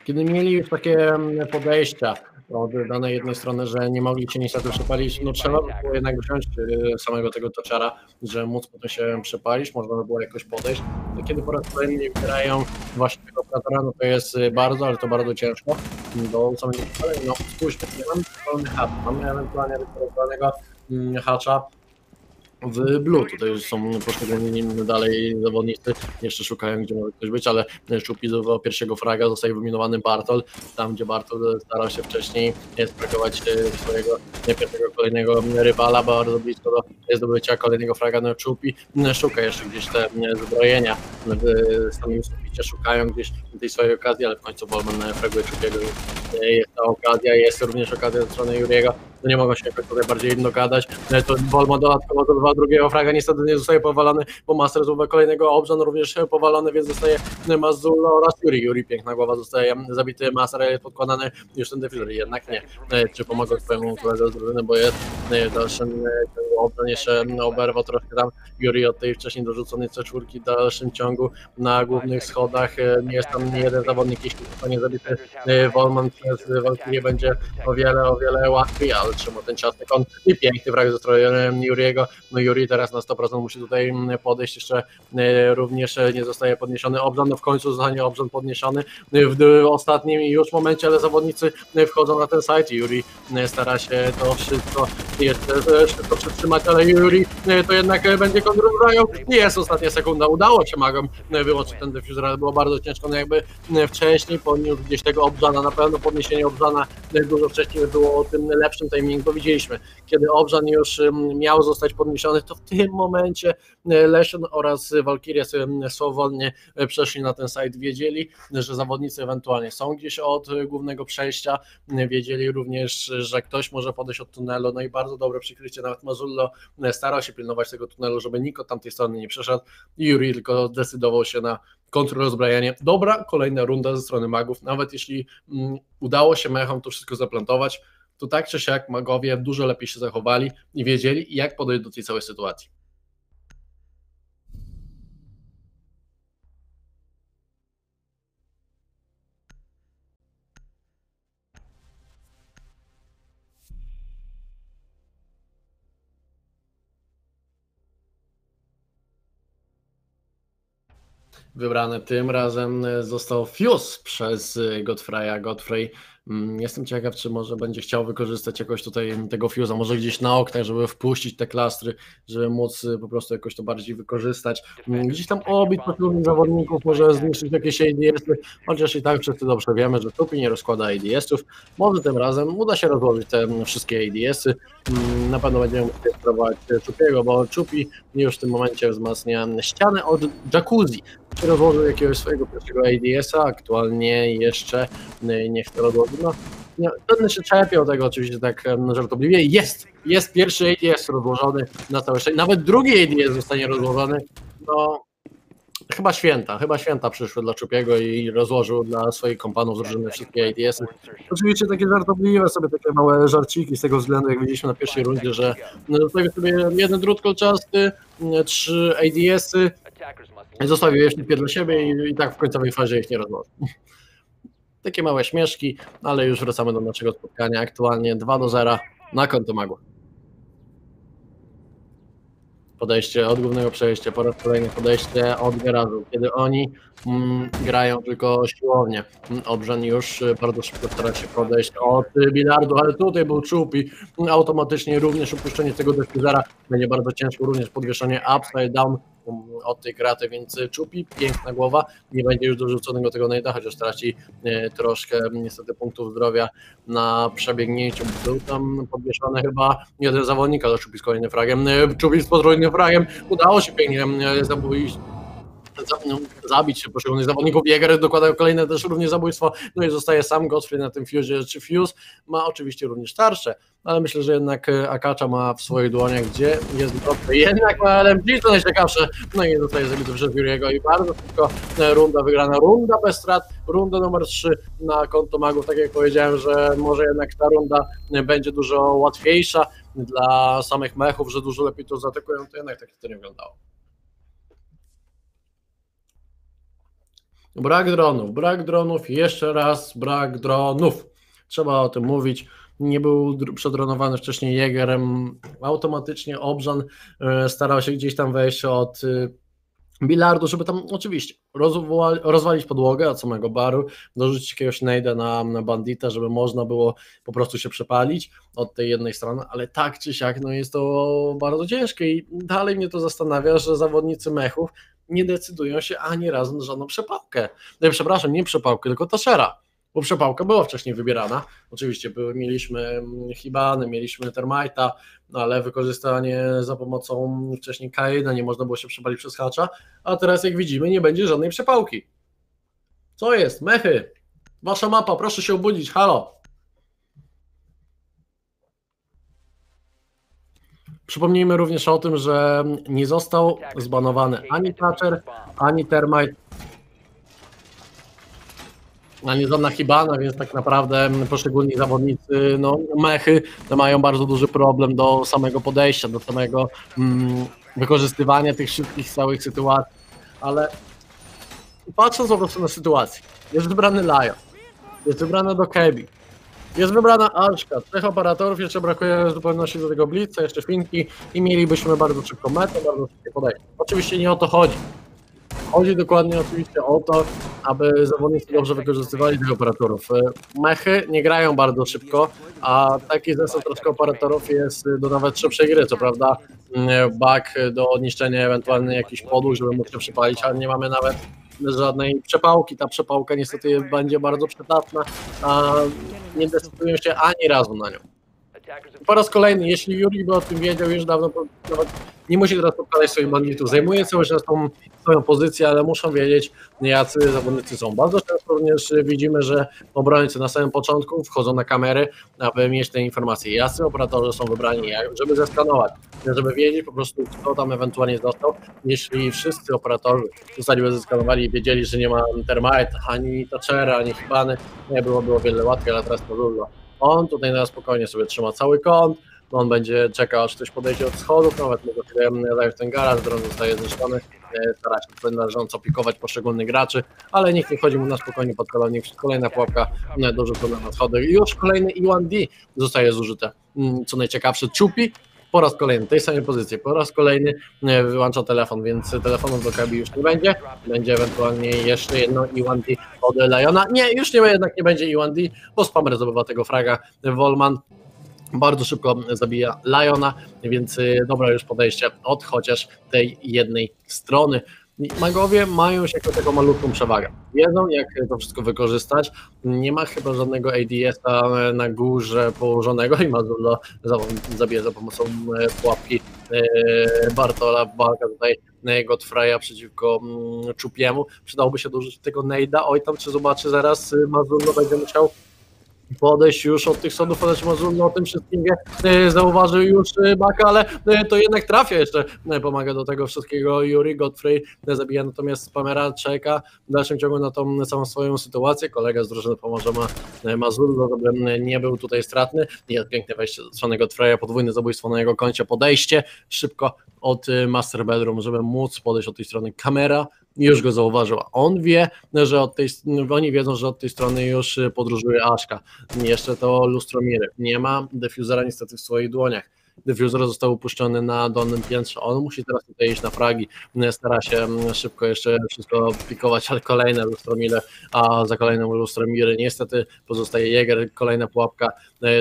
kiedy mieli już takie podejścia od danej jednej strony, że nie mogli się niestety przepalić, no trzeba było jednak wziąć samego tego toczara, że móc potem się przepalić, można by było jakoś podejść. Kiedy po raz kolejny nie wybierają właśnie tego operatora, no to jest bardzo, ale to bardzo ciężko do samego przepalenia. No spójrzmy, nie mamy wolny hacz, mamy ewentualnie wykorzystanego hacza, w Blue. Tutaj już są poszczególni dalej zawodnicy, jeszcze szukają, gdzie może ktoś być, ale Czupi do pierwszego fraga zostaje wyminowany Bartol, tam gdzie Bartol starał się wcześniej sprakować swojego pierwszego kolejnego rywala, bardzo blisko do zdobycia kolejnego fraga na Czupi, szuka jeszcze gdzieś te zbrojenia, w samym Czupicie szukają gdzieś tej swojej okazji, ale w końcu Wolman fraguje Czupiego, jest ta okazja, jest również okazja ze strony Juriego, nie mogą się jakoś tutaj bardziej dogadać, to Wolman dodatkowo zdobywa drugiego fraga, niestety nie zostaje powalany, bo Master zdobywa kolejnego, Obrzan również powalony, więc zostaje Mazullo oraz Juri. Juri, piękna głowa, zostaje zabity, Master jest podkładany, już ten defilor, jednak nie. Czy pomogą swojemu koledze z drużyny, bo jest dalszym Obrzan jeszcze oberwa troszkę tam, Juri od tej wcześniej dorzuconej C cztery w dalszym ciągu na głównych schodach, jest tam jeden zawodnik, jeśli zostanie zabity Wolman przez Valkyrię będzie o wiele, o wiele łatwiej, ale trzymał ten ciastek on i piękny frag ze strony Juriego. No Juri teraz na sto procent musi tutaj podejść, jeszcze również nie zostaje podniesiony Obrzan, no w końcu zostanie Obrzan podniesiony w ostatnim już momencie, ale zawodnicy wchodzą na ten site i Juri stara się to wszystko jeszcze szybko przetrzymać, ale Juri to jednak będzie kontrolował. Jest ostatnia sekunda, udało się Magom wyłączyć ten defusor, było bardzo ciężko, no jakby wcześniej podniósł gdzieś tego Obrzana, na pewno podniesienie Obrzana dużo wcześniej było tym lepszym timingu, widzieliśmy, kiedy Obrzan już miał zostać podniesiony, to w tym momencie Lesion oraz Valkyria swobodnie przeszli na ten site, wiedzieli, że zawodnicy ewentualnie są gdzieś od głównego przejścia, wiedzieli również, że ktoś może podejść od tunelu, no i bardzo dobre przykrycie, nawet Mazullo starał się pilnować tego tunelu, żeby nikt od tamtej strony nie przeszedł i Juri tylko zdecydował się na kontrrozbrajanie. Dobra, kolejna runda ze strony magów, nawet jeśli udało się Mechom to wszystko zaplantować, to tak czy siak magowie dużo lepiej się zachowali i wiedzieli, jak podejść do tej całej sytuacji. Wybrany tym razem został Fuse przez Godfreya. Godfrey, jestem ciekaw, czy może będzie chciał wykorzystać jakoś tutaj tego fuse'a, może gdzieś na oknach, żeby wpuścić te klastry, żeby móc po prostu jakoś to bardziej wykorzystać. Gdzieś tam obić pośród zawodników, może zniszczyć jakieś A D S-y, chociaż i tak wszyscy dobrze wiemy, że Czupi nie rozkłada A D S-ów. Może tym razem uda się rozłożyć te wszystkie A D S-y. Na pewno będziemy musieli spróbować Czupiego, bo Czupi już w tym momencie wzmacnia ścianę od jacuzzi. Czy rozłożył jakiegoś swojego pierwszego A D S-a? Aktualnie jeszcze nie chce rozłożyć. No, no, ten się czepiał tego oczywiście tak um, żartobliwie. Jest, jest pierwszy A D S rozłożony na całe szczęście. Nawet drugi A D S zostanie rozłożony. No, chyba święta, chyba święta przyszły dla Czupiego i rozłożył dla swoich kompanów z różnych wszystkie A D S-y. Oczywiście takie żartobliwe sobie, takie małe żarciki z tego względu, jak widzieliśmy na pierwszej rundzie, że zostawił sobie jeden drut kolczasty, trzy A D S-y, zostawił jeszcze pięć dla siebie i, i tak w końcowej fazie ich nie rozłożył. Takie małe śmieszki, ale już wracamy do naszego spotkania. Aktualnie dwa do zera na konto magów. Podejście od głównego przejścia, po raz kolejny podejście od garażu, kiedy oni mm, grają tylko siłownie. Obrzan już bardzo szybko stara się podejść od bilardu, ale tutaj był Czupi. Automatycznie również upuszczenie tego defuzera będzie bardzo ciężko, również podwieszenie upside down od tej kraty, więc Czupi, piękna głowa, nie będzie już dorzuconego tego najda, chociaż traci troszkę niestety punktów zdrowia na przebiegnięciu. Był tam podwieszany chyba jeden zawodnik, ale Czupi z kolejnym fragiem, Czupi z potrójnym fragiem, udało się pięknie zabić, zabić się poszczególnych zawodników. Jäger dokłada kolejne też również zabójstwo, no i zostaje sam Godfrey na tym Fuse, czy Fuse ma oczywiście również tarczę, ale myślę, że jednak Akacza ma w swoich dłoniach, gdzie jest Godfrey, jednak ma L M G, to najciekawsze, no i zostaje zabity przez Juriego i bardzo szybko runda wygrana, runda bez strat, runda numer trzy na konto magów, tak jak powiedziałem, że może jednak ta runda będzie dużo łatwiejsza dla samych mechów, że dużo lepiej to zaatakują, to jednak tak to nie wyglądało. Brak dronów, brak dronów, jeszcze raz brak dronów. Trzeba o tym mówić. Nie był przedronowany wcześniej Jägerem. Automatycznie Obrzan starał się gdzieś tam wejść od bilardu, żeby tam oczywiście rozwalić podłogę od samego baru, dorzucić jakiegoś nejda na, na bandita, żeby można było po prostu się przepalić od tej jednej strony, ale tak czy siak no jest to bardzo ciężkie i dalej mnie to zastanawia, że zawodnicy mechów nie decydują się ani razu na żadną przepałkę. No, przepraszam, nie przepałkę, tylko taszera, bo przepałka była wcześniej wybierana. Oczywiście były, mieliśmy Hibany, mieliśmy Termajta, no ale wykorzystanie za pomocą wcześniej K jeden nie można było się przepalić przez Hacza, a teraz jak widzimy nie będzie żadnej przepałki. Co jest? Mechy! Wasza mapa, proszę się obudzić, halo! Przypomnijmy również o tym, że nie został zbanowany ani Thatcher, ani Termite, ani żadna Hibana, więc tak naprawdę poszczególni zawodnicy, no mechy, mają bardzo duży problem do samego podejścia, do samego mm, wykorzystywania tych wszystkich całych sytuacji, ale patrząc po prostu na sytuację, jest wybrany Lion, jest wybrana Dokebi, jest wybrana Arszka, trzech operatorów, jeszcze brakuje w zupełności do tego Blitza, jeszcze Finki i mielibyśmy bardzo szybką metę, bardzo szybkie podejście. Oczywiście nie o to chodzi. Chodzi dokładnie oczywiście o to, aby zawodnicy dobrze wykorzystywali tych operatorów. Mechy nie grają bardzo szybko, a taki zestaw troszkę operatorów jest do nawet szybszej gry, co prawda bug do odniszczenia ewentualnie jakichś podłóg, żeby mógł się przypalić, ale nie mamy nawet żadnej przepałki. Ta przepałka niestety będzie bardzo przydatna, a nie decydują się ani razu na nią. Po raz kolejny, jeśli Juri by o tym wiedział już dawno, nawet nie musi teraz podkładać swoich banditów, zajmuje cały czas tą swoją pozycję, ale muszą wiedzieć, jacy zawodnicy są. Bardzo często również widzimy, że obrońcy na samym początku wchodzą na kamery, aby mieć te informacje, jacy operatorzy są wybrani, żeby zeskanować, żeby wiedzieć po prostu, kto tam ewentualnie został. Jeśli wszyscy operatorzy zostaliby zeskanowali i wiedzieli, że nie ma Termite, ani Thatchera, ani Hibany, nie byłoby o wiele łatwiej, ale teraz to dużo. On tutaj na spokojnie sobie trzyma cały kąt, on będzie czekał, aż ktoś podejdzie od schodów, nawet mu daje w ten garaż, dron zostaje zniszczony, stara się należąco pikować poszczególnych graczy, ale nikt nie chodzi mu na spokojnie pod kolonik, kolejna pułapka dorzucona na schody, już kolejny E jeden D zostaje zużyte, co najciekawsze Czupi, po raz kolejny, tej samej pozycji, po raz kolejny wyłącza telefon, więc telefonów do Kabi już nie będzie, będzie ewentualnie jeszcze jedno E jeden D od Leona. Nie, już nie, jednak nie będzie E jeden D, bo Spamer zdobywa tego fraga, Wolman bardzo szybko zabija Leona, więc dobra już podejście od chociaż tej jednej strony. Magowie mają już jako taką malutką przewagę. Wiedzą, jak to wszystko wykorzystać. Nie ma chyba żadnego A D S-a na górze położonego i Mazullo zabije za pomocą pułapki Bartola. Walka tutaj Godfreya przeciwko Czupiemu. Przydałoby się dożyć tego nejda. Oj, tam czy zobaczy zaraz, Mazullo będzie musiał podejść już od tych sądów, ale Mazullo o tym wszystkim wie, zauważył już Baka, ale to jednak trafia jeszcze, pomaga do tego wszystkiego Juri, Godfrey zabija, natomiast Spamera czeka w dalszym ciągu na tą samą swoją sytuację, kolega z drużyny pomoże ma Mazullo, żeby nie był tutaj stratny, jest piękne wejście ze strony Godfreya, podwójne zabójstwo na jego koncie, podejście szybko od Master Bedroom, żeby móc podejść od tej strony kamera, już go zauważyła. On wie, że od tej, oni wiedzą, że od tej strony już podróżuje Aszka. Jeszcze to lustro Miry. Nie ma defusera niestety w swoich dłoniach. Defuser został upuszczony na dolnym piętrze. On musi teraz tutaj iść na fragi. Stara się szybko jeszcze wszystko pikować, ale kolejne lustro Mile, a za kolejną lustro Miry niestety pozostaje Jäger. Kolejna pułapka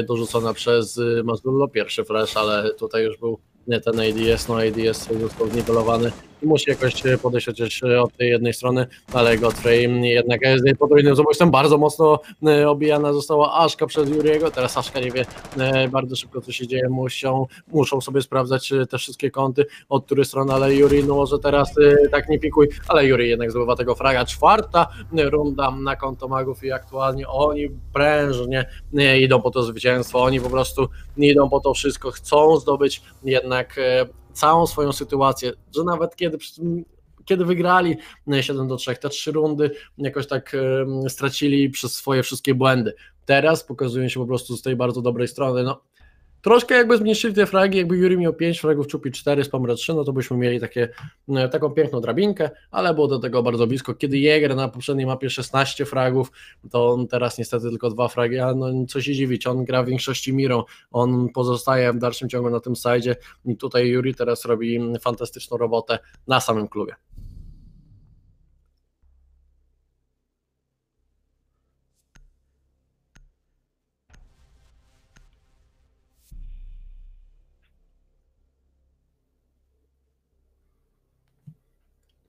dorzucona przez Mazullo. Pierwszy flash, ale tutaj już był nie ten A D S, no A D S został zniwelowany i musi jakoś podejść chociaż od tej jednej strony, ale Godfrey jednak jest podwójnym zabójstwem, bardzo mocno obijana została Aszka przez Juriego, teraz Aszka nie wie bardzo szybko co się dzieje, muszą, muszą sobie sprawdzać te wszystkie kąty, od której strony, ale Juri, no może teraz tak nie pikuj, ale Juri jednak zdobywa tego fraga, czwarta runda na konto magów i aktualnie oni prężnie idą po to zwycięstwo, oni po prostu idą po to wszystko, chcą zdobyć jednak całą swoją sytuację, że nawet kiedy, kiedy wygrali siedem do trzech, te trzy rundy jakoś tak stracili przez swoje wszystkie błędy. Teraz pokazują się po prostu z tej bardzo dobrej strony. No, troszkę jakby zmniejszyli te fragi, jakby Juri miał pięć fragów, Czupi cztery, Spamer trzy, no to byśmy mieli takie, taką piękną drabinkę, ale było do tego bardzo blisko. Kiedy Jäger na poprzedniej mapie szesnaście fragów, to on teraz niestety tylko dwa fragi, ale no co się dziwić, on gra w większości mirą, on pozostaje w dalszym ciągu na tym sajdzie i tutaj Juri teraz robi fantastyczną robotę na samym klubie.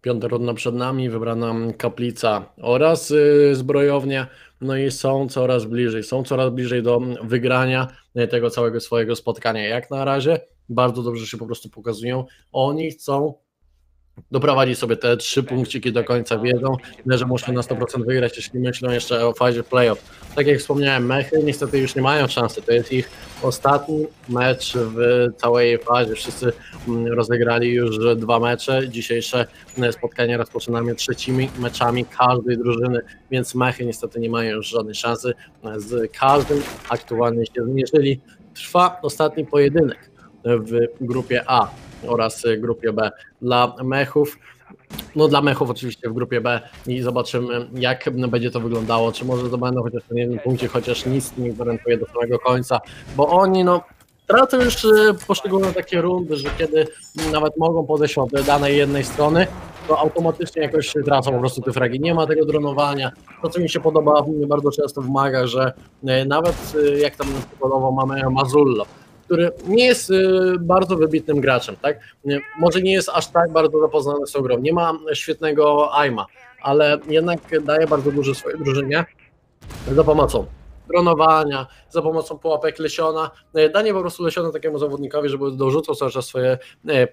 Piąta runda przed nami, wybrana kaplica oraz yy, zbrojownia, no i są coraz bliżej, są coraz bliżej do wygrania tego całego swojego spotkania. Jak na razie bardzo dobrze się po prostu pokazują, oni chcą doprowadzić sobie te trzy punkciki do końca, wiedzą, że muszą na sto procent wygrać, jeśli myślą jeszcze o fazie playoff. Tak jak wspomniałem, mechy niestety już nie mają szansy, to jest ich ostatni mecz w całej fazie, wszyscy rozegrali już dwa mecze, dzisiejsze spotkanie rozpoczynamy trzecimi meczami każdej drużyny, więc mechy niestety nie mają już żadnej szansy, z każdym aktualnie się zmierzyli. Trwa ostatni pojedynek w grupie A oraz grupie B dla mechów. No dla mechów oczywiście w grupie B i zobaczymy, jak będzie to wyglądało, czy może to będą chociaż w jednym punkcie, chociaż nic nie gwarantuje do samego końca, bo oni no tracą już poszczególne takie rundy, że kiedy nawet mogą podejść od danej jednej strony, to automatycznie jakoś tracą po prostu te fragi. Nie ma tego dronowania. To, co mi się podoba bardzo często w Magach, że nawet jak tam przykładowo mamy Mazullo, który nie jest bardzo wybitnym graczem, tak? Może nie jest aż tak bardzo zapoznany z tą grą, nie ma świetnego aima, ale jednak daje bardzo dużo swojej drużynie za pomocą dronowania, za pomocą pułapek Lesiona. Danie po prostu Lesiona takiemu zawodnikowi, żeby dorzucał cały czas swoje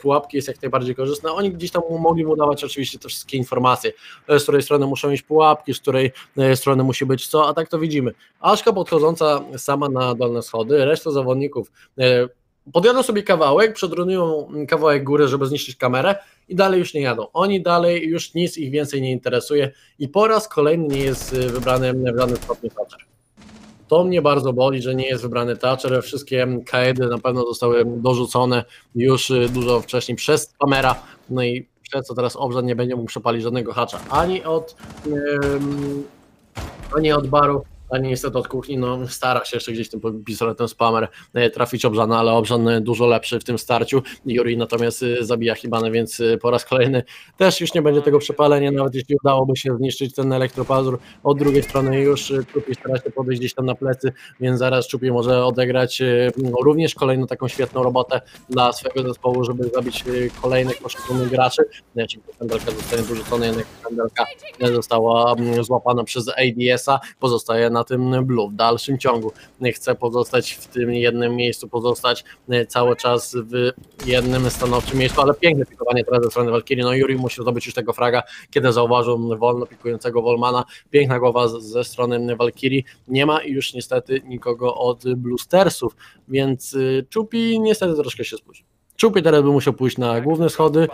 pułapki, jest jak najbardziej korzystne. Oni gdzieś tam mogli mu dawać oczywiście te wszystkie informacje, z której strony muszą iść pułapki, z której strony musi być co, a tak to widzimy. Aszka podchodząca sama na dolne schody, reszta zawodników podjadą sobie kawałek, przedronują kawałek góry, żeby zniszczyć kamerę i dalej już nie jadą. Oni dalej już nic ich więcej nie interesuje i po raz kolejny nie jest wybrany w żadnym stopniu Thatcher. To mnie bardzo boli, że nie jest wybrany Thatcher. Wszystkie K E D y na pewno zostały dorzucone już dużo wcześniej przez Spamera. No i przez co teraz Obrzan nie będzie mógł przepalić żadnego hacza. Ani od, um, ani od baru, ani niestety od kuchni. No, stara się jeszcze gdzieś tym pistoletem Spamer trafić Obrzana, ale Obrzan dużo lepszy w tym starciu. Juri natomiast zabija Hibane, więc po raz kolejny też już nie będzie tego przepalenia, nawet jeśli udałoby się zniszczyć ten elektropazur. Od drugiej strony już Czupi stara się podejść gdzieś tam na plecy, więc zaraz Czupi może odegrać również kolejną taką świetną robotę dla swojego zespołu, żeby zabić kolejnych poszczególnych graczy. Pendelka zostanie dorzucona, jednak pendelka została złapana przez A D S a, pozostaje na tym blue w dalszym ciągu. Chce pozostać w tym jednym miejscu, pozostać cały czas w jednym stanowczym miejscu, ale piękne pikowanie teraz ze strony Valkyrii. No Juri musi zdobyć już tego fraga, kiedy zauważył wolno pikującego Wolmana. Piękna głowa ze strony Valkyrii. Nie ma już niestety nikogo od Bluestersów, więc Czupi niestety troszkę się spóźnił. Czupi teraz by musiał pójść na główne schody,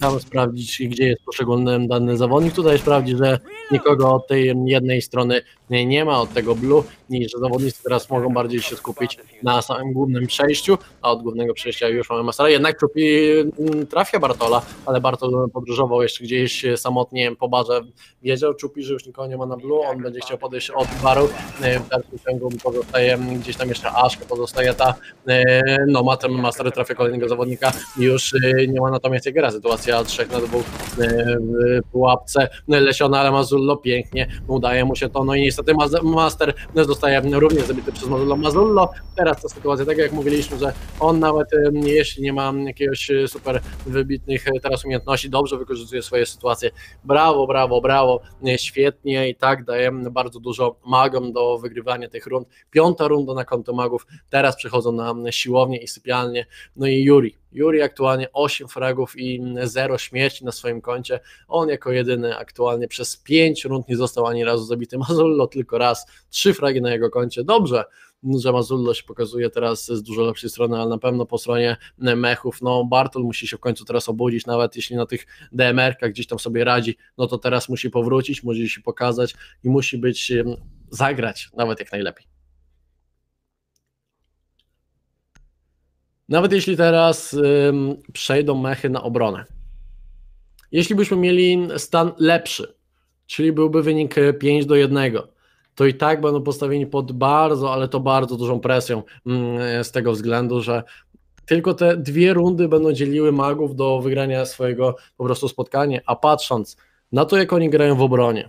tam sprawdzić, gdzie jest poszczególny dany zawodnik. Tutaj sprawdzi, że nikogo od tej jednej strony nie ma, od tego blue, i że zawodnicy teraz mogą bardziej się skupić na samym głównym przejściu, a od głównego przejścia już mamy Mastera. Jednak Czupi trafia Bartola, ale Bartol podróżował jeszcze gdzieś samotnie po barze. Wiedział Czupi, że już nikogo nie ma na blue, on będzie chciał podejść od baru. W dalszym ciągu pozostaje gdzieś tam jeszcze Aszka, pozostaje ta, no ma ten Master, trafia kolejnego zawodnika, już nie ma natomiast Jägera. Sytuacja trzech na dwóch w pułapce Lesiona, ale Mazullo pięknie, udaje mu się to, no i niestety Master zostaje również zabity przez Mazullo. Mazullo teraz ta sytuacja, tak jak mówiliśmy, że on nawet jeśli nie ma jakiegoś super wybitnych teraz umiejętności, dobrze wykorzystuje swoje sytuacje. Brawo, brawo, brawo, świetnie i tak daje bardzo dużo magom do wygrywania tych rund. Piąta runda na konto magów, teraz przychodzą na siłownię i sypialnię, no i Juri. Juri aktualnie osiem fragów i zero śmierci na swoim koncie. On jako jedyny aktualnie przez pięć rund nie został ani razu zabity. Mazullo tylko raz, trzy fragi na jego koncie. Dobrze, że Mazullo się pokazuje teraz z dużo lepszej strony, ale na pewno po stronie mechów, no Bartol musi się w końcu teraz obudzić, nawet jeśli na tych D M R kach gdzieś tam sobie radzi, no to teraz musi powrócić, musi się pokazać i musi być, zagrać nawet jak najlepiej. Nawet jeśli teraz ym, przejdą mechy na obronę. Jeśli byśmy mieli stan lepszy, czyli byłby wynik pięć do jednego, to i tak będą postawieni pod bardzo, ale to bardzo dużą presją yy, z tego względu, że tylko te dwie rundy będą dzieliły magów do wygrania swojego po prostu spotkania, a patrząc na to, jak oni grają w obronie,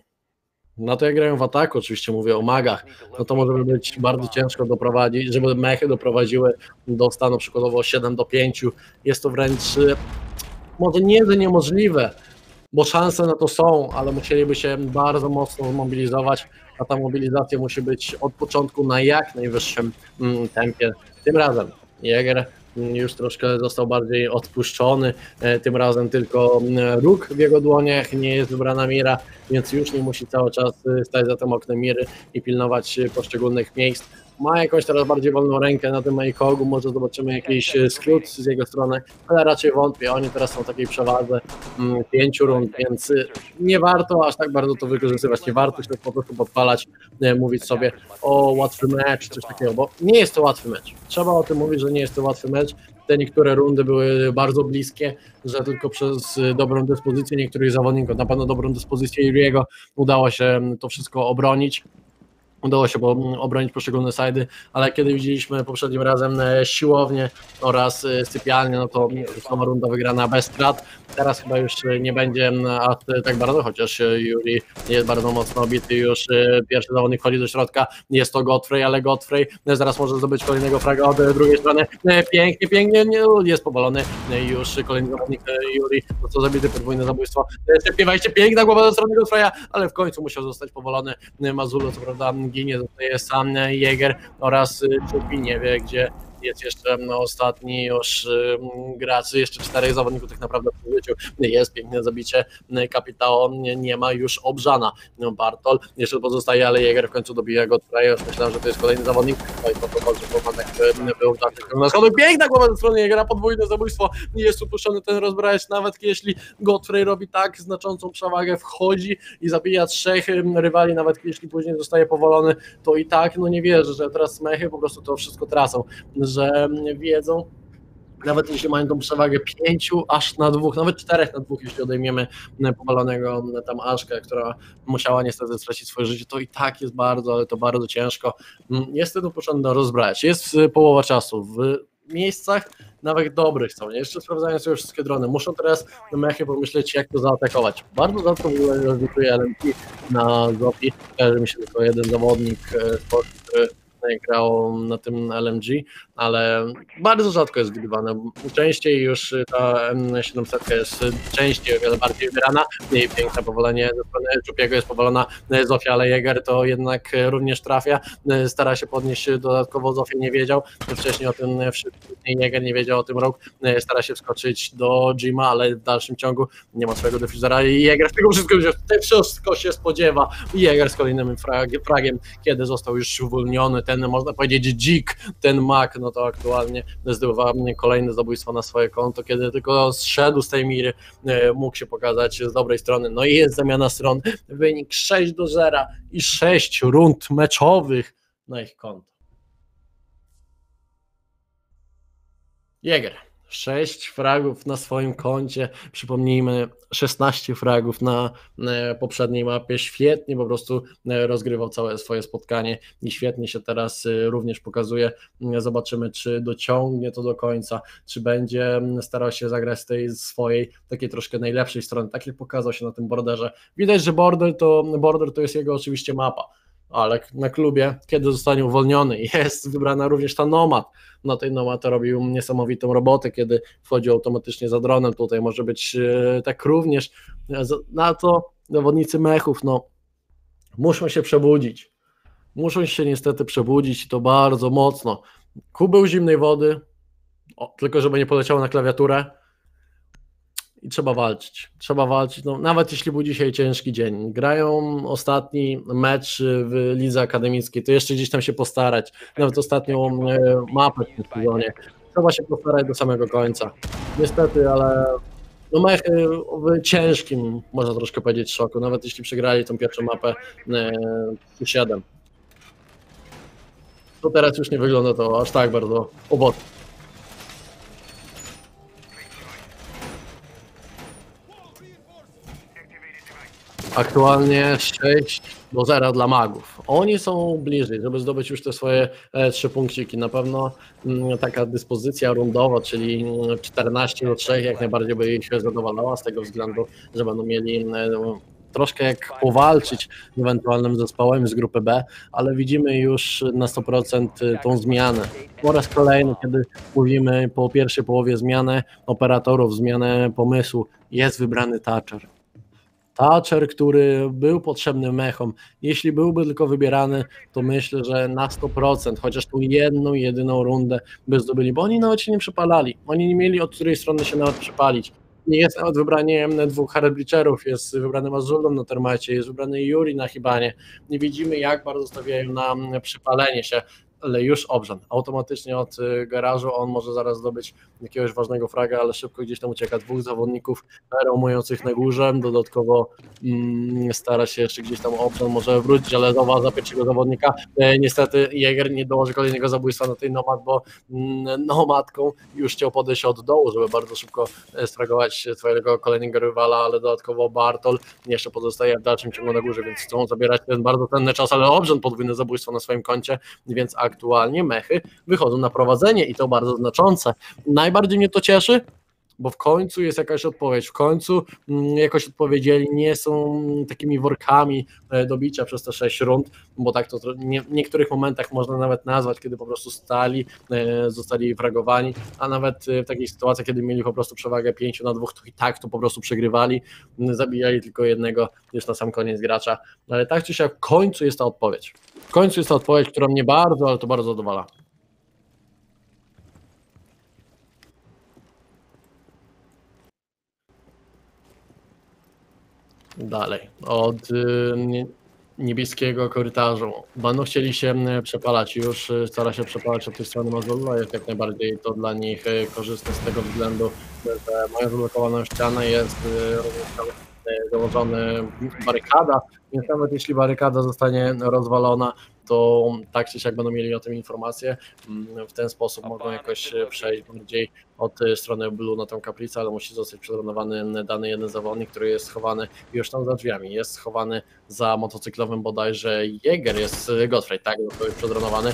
na to jak grają w ataku, oczywiście mówię o magach, no to może być bardzo ciężko doprowadzić, żeby mechy doprowadziły do stanu przykładowo siedem do pięciu. Jest to wręcz może nie niemożliwe, bo szanse na to są, ale musieliby się bardzo mocno zmobilizować, a ta mobilizacja musi być od początku na jak najwyższym tempie. Tym razem Jäger już troszkę został bardziej odpuszczony, tym razem tylko róg w jego dłoniach, nie jest wybrana mira, więc już nie musi cały czas stać za tym oknem miry i pilnować poszczególnych miejsc. Ma jakąś teraz bardziej wolną rękę na tym Makogu, może zobaczymy jakiś skrót z jego strony, ale raczej wątpię, oni teraz są w takiej przewadze pięciu rund, więc nie warto aż tak bardzo to wykorzystywać, nie warto się po prostu podpalać, mówić sobie o łatwy mecz, coś takiego, bo nie jest to łatwy mecz, trzeba o tym mówić, że nie jest to łatwy mecz. Te niektóre rundy były bardzo bliskie, że tylko przez dobrą dyspozycję niektórych zawodników, na pewno dobrą dyspozycję Juriego, udało się to wszystko obronić. Udało się obronić poszczególne sajdy, ale kiedy widzieliśmy poprzednim razem siłownię oraz sypialnię, no to sama runda wygrana bez strat. Teraz chyba już nie będzie tak bardzo, chociaż Juri jest bardzo mocno obity, już pierwszy zawodnik chodzi do środka, jest to Godfrey, ale Godfrey zaraz może zdobyć kolejnego fraga od drugiej strony. Pięknie, pięknie, jest powolony już kolejny zawodnik Juri, to co zabity, podwójne zabójstwo. Wejście, piękna głowa ze strony Godfreya, ale w końcu musiał zostać powolony Mazullo, co prawda ginie, zostaje sam Jäger oraz Czupi, nie wie gdzie jest jeszcze no, ostatni już gracz, jeszcze czterech zawodników tak naprawdę w życiu. Jest piękne zabicie kapitału, nie, nie ma już Obrzana. Bartol jeszcze pozostaje, ale Jäger w końcu dobija go tutaj. Już myślałem, że to jest kolejny zawodnik. No i to był na schodach. Piękna głowa ze strony Jägera, podwójne zabójstwo. Jest upuszczony ten rozbrajacz, nawet jeśli Godfrey robi tak znaczącą przewagę, wchodzi i zabija trzech rywali, nawet jeśli później zostaje powolony, to i tak no nie wierzę, że teraz mechy po prostu to wszystko tracą, że wiedzą, nawet jeśli mają tą przewagę pięciu aż na dwóch, nawet czterech na dwóch, jeśli odejmiemy powalonego tam Aszkę, która musiała niestety stracić swoje życie, to i tak jest bardzo, ale to bardzo ciężko. Jest tu potrzebne rozbrać, jest połowa czasu w miejscach nawet dobrych są, jeszcze sprawdzają sobie wszystkie drony, muszą teraz mechy pomyśleć jak to zaatakować. Bardzo rzadko w ogóle rozwituje L M P na Zopi, kojarzy mi się tylko jeden zawodnik, który grał na tym L M G, ale bardzo rzadko jest widywane. Częściej już ta siedemset jest częściej, o wiele bardziej wybierana. Mniej piękne powolenie ze strony Czupiego, jest powolona Zofia, ale Jäger to jednak również trafia. Stara się podnieść dodatkowo, Zofia nie wiedział wcześniej o tym wszystkim, Jäger nie wiedział o tym rok. Stara się wskoczyć do Jima, ale w dalszym ciągu nie ma swojego defuzora i Jäger z tego wszystkiego, wszystko się spodziewa. Jäger z kolejnym frag, fragiem, kiedy został już uwolniony, ten można powiedzieć dzik, ten Mag, no to aktualnie zdobywa kolejne zabójstwo na swoje konto, kiedy tylko zszedł z tej miry, mógł się pokazać z dobrej strony, no i jest zamiana stron, wynik sześć do zera i sześć rund meczowych na ich konto. Jäger, sześć fragów na swoim koncie, przypomnijmy szesnaście fragów na poprzedniej mapie, świetnie po prostu rozgrywał całe swoje spotkanie i świetnie się teraz również pokazuje, zobaczymy czy dociągnie to do końca, czy będzie starał się zagrać z tej swojej takiej troszkę najlepszej strony, tak jak pokazał się na tym borderze, widać, że border to, border to jest jego oczywiście mapa, ale na klubie, kiedy zostanie uwolniony, jest wybrana również ta Nomad. No tej Nomad robił niesamowitą robotę, kiedy wchodził automatycznie za dronem, tutaj może być tak również, na to zawodnicy mechów, no muszą się przebudzić, muszą się niestety przebudzić i to bardzo mocno. Kubeł zimnej wody, o, tylko żeby nie poleciało na klawiaturę, i trzeba walczyć, trzeba walczyć, no, nawet jeśli był dzisiaj ciężki dzień. Grają ostatni mecz w lidze akademickiej, to jeszcze gdzieś tam się postarać, nawet ostatnią mapę w tym sezonie. Trzeba się postarać do samego końca. Niestety, ale no mechy w ciężkim, można troszkę powiedzieć, szoku, nawet jeśli przegrali tą pierwszą mapę siedem. To teraz już nie wygląda to aż tak bardzo obotnie. Aktualnie sześć do zera dla magów. Oni są bliżej, żeby zdobyć już te swoje trzy punkciki. Na pewno taka dyspozycja rundowa, czyli czternaście do trzech jak najbardziej by ich się zadowalała z tego względu, że będą mieli troszkę jak powalczyć z ewentualnym zespołem z grupy B, ale widzimy już na sto procent tą zmianę. Po raz kolejny, kiedy mówimy po pierwszej połowie zmianę operatorów, zmianę pomysłu, jest wybrany Thatcher. Thatcher, który był potrzebny mechom, jeśli byłby tylko wybierany, to myślę, że na sto procent, chociaż tą jedną, jedyną rundę by zdobyli, bo oni nawet się nie przypalali, oni nie mieli od której strony się nawet przypalić. Nie jest nawet wybranie dwóch Hardbreacherów, jest wybrany Mazullo na termacie, jest wybrany Juri na Hibanie. Nie widzimy, jak bardzo stawiają na przypalenie się, ale już Obrzan. Automatycznie od garażu on może zaraz zdobyć jakiegoś ważnego fraga, ale szybko gdzieś tam ucieka dwóch zawodników roamujących na górze. Dodatkowo mm, stara się jeszcze gdzieś tam Obrzan może wrócić, ale zauważa pierwszego zawodnika. E, niestety Jäger nie dołoży kolejnego zabójstwa na tej nomad, bo mm, nomadką już chciał podejść od dołu, żeby bardzo szybko sfragować swojego kolejnego rywala, ale dodatkowo Bartol jeszcze pozostaje w dalszym ciągu na górze, więc chcą zabierać ten bardzo cenny czas, ale Obrzan podwójne zabójstwo na swoim koncie, więc aktualnie mechy wychodzą na prowadzenie i to bardzo znaczące. Najbardziej mnie to cieszy, bo w końcu jest jakaś odpowiedź, w końcu jakoś odpowiedzieli, nie są takimi workami do bicia przez te sześć rund, bo tak to nie, w niektórych momentach można nawet nazwać, kiedy po prostu stali, zostali fragowani, a nawet w takiej sytuacji, kiedy mieli po prostu przewagę pięć na dwa, to i tak to po prostu przegrywali, zabijali tylko jednego już na sam koniec gracza, ale tak czy siak w końcu jest ta odpowiedź, w końcu jest ta odpowiedź, która mnie bardzo, ale to bardzo zadowala. Dalej, od niebieskiego korytarzu. Będą chcieli się przepalać, już stara się przepalać od tej strony Mazullo, jest jak najbardziej to dla nich korzystne z tego względu, że mają zablokowaną ścianę, jest założona barykada, więc nawet jeśli barykada zostanie rozwalona, to tak czy siak będą mieli o tym informację. W ten sposób mogą jakoś przejść bardziej od strony Blue na tę kaplicę, ale musi zostać przeronowany dany jeden zawodnik, który jest schowany już tam za drzwiami. Jest schowany za motocyklowym bodajże Jäger, jest Godfrey, tak, to jest przeronowany.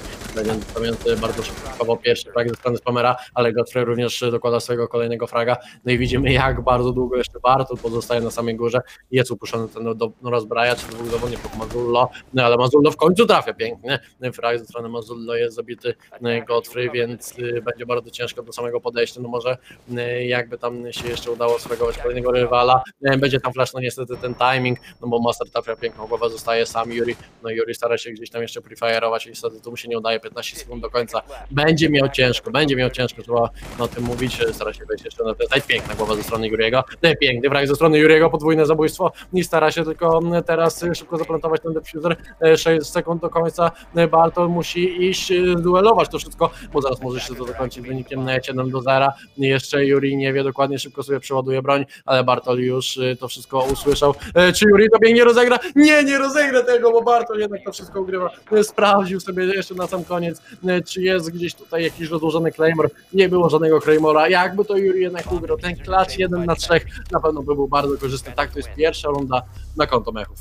Pamiętam, bardzo szybko pierwszy frag ze strony Spamera, ale Godfrey również dokłada swojego kolejnego fraga. No i widzimy, jak bardzo długo jeszcze Bartol pozostaje na samej górze. Jest upuszczony ten do rozbraja, czy dwóch zawodników Mazullo, no ale Mazullo w końcu trafia. Piękny frag ze strony Mazullo, jest zabity Godfrey, więc będzie bardzo ciężko do samego podejścia. No może jakby tam się jeszcze udało sfragować kolejnego rywala, będzie tam flash, no niestety ten timing, no bo Master trafia piękną głowę, zostaje sam Juri, no Juri stara się gdzieś tam jeszcze prefire'ować i niestety tu mu się nie udaje, piętnaście sekund do końca, będzie miał ciężko, będzie miał ciężko, trzeba o tym mówić, stara się wejść jeszcze na ten side, piękna głowa ze strony Juriego, piękny frag ze strony Juriego, podwójne zabójstwo i stara się tylko teraz szybko zaplantować ten defuser, sześć sekund do końca, Bartol musi iść duelować to wszystko, bo zaraz może się to zakończyć wynikiem siedem do zera. Jeszcze Juri nie wie dokładnie, szybko sobie przeładuje broń, ale Bartol już to wszystko usłyszał. Czy Juri to biegnie rozegra? Nie, nie rozegra tego, bo Bartol jednak to wszystko ugrywa. Sprawdził sobie jeszcze na sam koniec, czy jest gdzieś tutaj jakiś rozłożony claymore. Nie było żadnego claymora. Jakby to Juri jednak ugrał ten klacz jeden na trzy, na pewno by był bardzo korzystny. Tak, to jest pierwsza runda na konto mechów.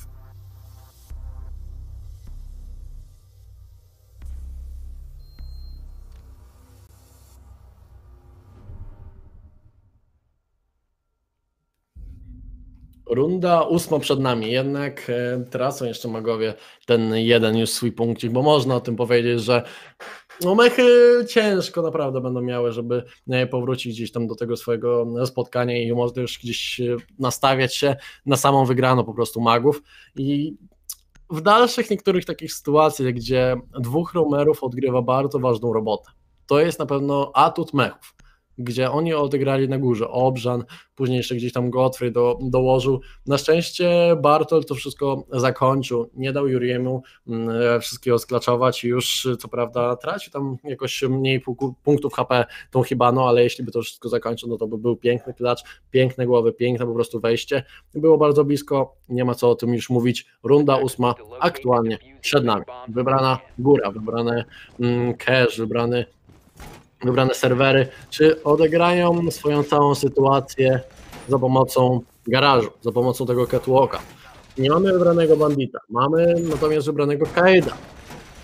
Runda ósma przed nami, jednak e, tracą jeszcze magowie ten jeden już swój punkcik, bo można o tym powiedzieć, że no mechy ciężko naprawdę będą miały, żeby powrócić gdzieś tam do tego swojego spotkania i można już gdzieś nastawiać się na samą wygraną po prostu magów. I w dalszych niektórych takich sytuacjach, gdzie dwóch roamerów odgrywa bardzo ważną robotę, to jest na pewno atut mechów, gdzie oni odegrali na górze Obrzan, później jeszcze gdzieś tam Godfrey do, dołożył. Na szczęście Bartol to wszystko zakończył, nie dał Juriemu wszystkiego sklaczować i już co prawda tracił tam jakoś mniej punktów H P tą Hibano, ale jeśli by to wszystko zakończył, no to by był piękny klacz, piękne głowy, piękne po prostu wejście. Było bardzo blisko, nie ma co o tym już mówić. Runda ósma aktualnie przed nami. Wybrana góra, wybrany mm, cash, wybrany wybrane serwery, czy odegrają swoją całą sytuację za pomocą garażu, za pomocą tego catwalka. Nie mamy wybranego bandita, mamy natomiast wybranego Kaida.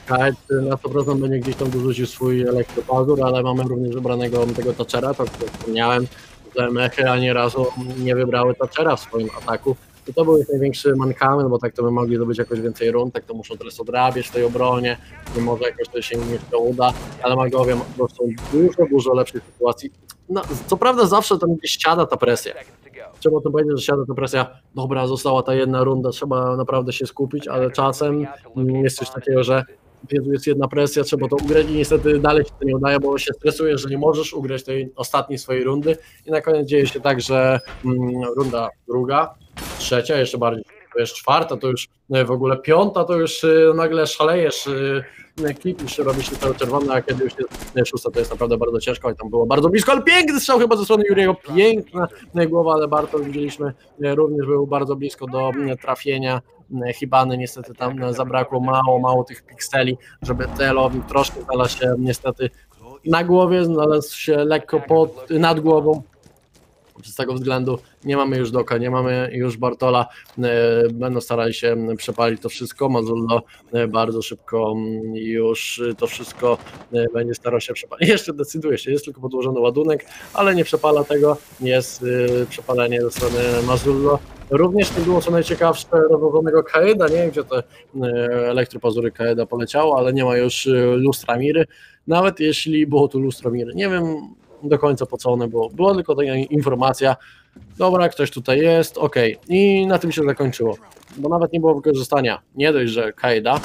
Kaid na sto procent będzie gdzieś tam dorzucił swój elektropazur, ale mamy również wybranego tego Thatchera, tak jak wspomniałem, że mechy ani razu nie wybrały Thatchera w swoim ataku. I to był ich największy mankament, bo tak to by mogli zdobyć jakoś więcej rund, tak to muszą teraz odrabiać w tej obronie, może jakoś to się im nie uda, ale magowie są w dużo, dużo lepszej sytuacji no, co prawda zawsze tam siada ta presja. Trzeba to powiedzieć, że siada ta presja, dobra, została ta jedna runda, trzeba naprawdę się skupić, ale czasem jest coś takiego, że jest jedna presja, trzeba to ugrać i niestety dalej się to nie udaje, bo się stresujesz, że nie możesz ugrać tej ostatniej swojej rundy i na koniec dzieje się tak, że mm, runda druga, trzecia, jeszcze bardziej, to jest czwarta, to już no, w ogóle piąta, to już y, nagle szalejesz, y, klipisz, robi się cały czerwony, a kiedy już jest szósta, to jest naprawdę bardzo ciężko i tam było bardzo blisko, ale piękny strzał chyba ze strony Juriego, piękna głowa, ale Bartol widzieliśmy, również był bardzo blisko do trafienia Hibany, niestety tam zabrakło mało, mało tych pikseli, żeby Telowi troszkę znalazł się niestety na głowie, znalazł się lekko pod, nad głową. Z tego względu nie mamy już Doka, nie mamy już Bartola, będą starali się przepalić to wszystko, Mazullo bardzo szybko już to wszystko będzie starał się przepalić, jeszcze decyduje się, jest tylko podłożony ładunek, ale nie przepala tego, jest przepalenie ze strony Mazullo. Również nie było co najciekawsze rozłożonego Kaeda, nie wiem gdzie te elektropazury Kaeda poleciało, ale nie ma już lustra Miry, nawet jeśli było tu lustro Miry, nie wiem do końca po co one było. Była tylko taka informacja, dobra, ktoś tutaj jest, okej. Okay. I na tym się zakończyło, bo nawet nie było wykorzystania. Nie dość, że Kaida,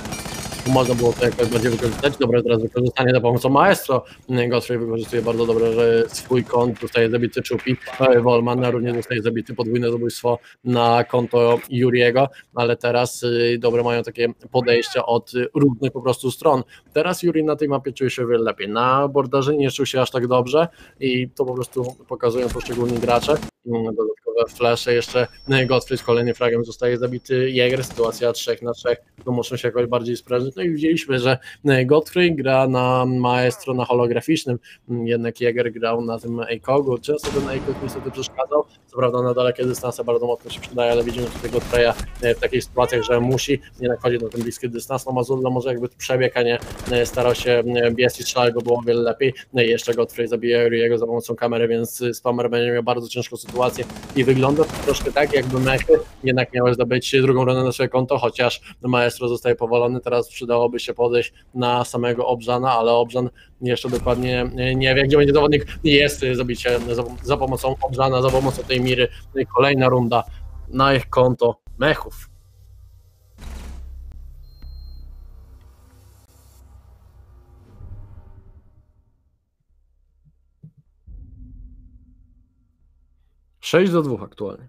można było to jakoś bardziej wykorzystać, dobra, teraz wykorzystanie za pomocą Maestro. Godfrey wykorzystuje bardzo dobrze, że swój kąt, zostaje zabity Czupi, Wolman również zostaje zabity, podwójne zabójstwo na konto Juriego, ale teraz dobre mają takie podejścia od różnych po prostu stron. Teraz Juri na tej mapie czuje się wiele lepiej, na bordarze nie czuł się aż tak dobrze i to po prostu pokazują poszczególni gracze. Dodatkowe flesze, jeszcze Godfrey z kolejnym fragiem zostaje zabity, Jäger, sytuacja trzy na trzy, to muszą się jakoś bardziej sprężyć, no i widzieliśmy, że Godfrey gra na Maestro na holograficznym, jednak Jäger grał na tym Eikogu, często ten Eikog niestety przeszkadzał, co prawda na dalekie dystanse bardzo mocno się przydaje, ale widzimy tutaj Godfreya w takich sytuacjach, że musi jednak chodzić na ten bliski dystans, no Mazurla może jakby przebieg, a nie starał się biec i strzelać, go było wiele lepiej, no i jeszcze Godfrey zabija jego za pomocą kamery, więc Spamer będzie miał bardzo ciężką sytuację i wygląda to troszkę tak, jakby Mech jednak miały zdobyć drugą rundę na swoje konto, chociaż Maestro zostaje powolony, teraz przydałoby się podejść na samego Obrzana, ale Obrzan jeszcze dokładnie nie wie, gdzie będzie zawodnik, jest zabicie za pomocą Obrzana, za pomocą tej Miry, kolejna runda na ich konto Mechów. sześć do dwóch aktualnie.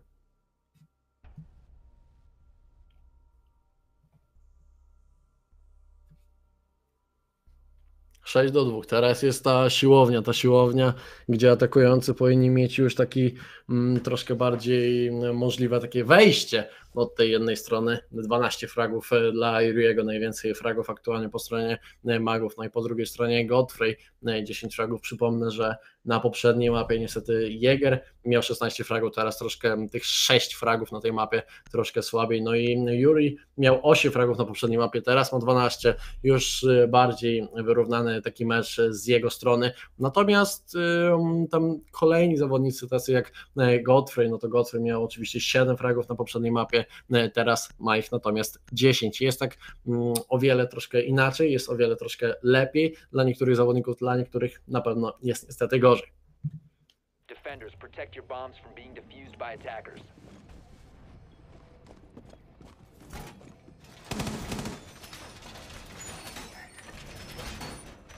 sześć do dwóch. Teraz jest ta siłownia, ta siłownia, gdzie atakujący powinni mieć już taki mm, troszkę bardziej możliwe takie wejście od tej jednej strony. dwanaście fragów dla Juriego, najwięcej fragów aktualnie po stronie Magów, no i po drugiej stronie Godfrey, dziesięć fragów. Przypomnę, że na poprzedniej mapie niestety Jäger miał szesnaście fragów, teraz troszkę tych sześć fragów na tej mapie troszkę słabiej, no i Juri miał osiem fragów na poprzedniej mapie, teraz ma dwanaście, już bardziej wyrównany taki mecz z jego strony, natomiast um, tam kolejni zawodnicy tacy jak Godfrey, no to Godfrey miał oczywiście siedem fragów na poprzedniej mapie, teraz ma ich natomiast dziesięć. Jest tak mm, o wiele troszkę inaczej, jest o wiele troszkę lepiej dla niektórych zawodników, dla niektórych na pewno jest niestety gorzej.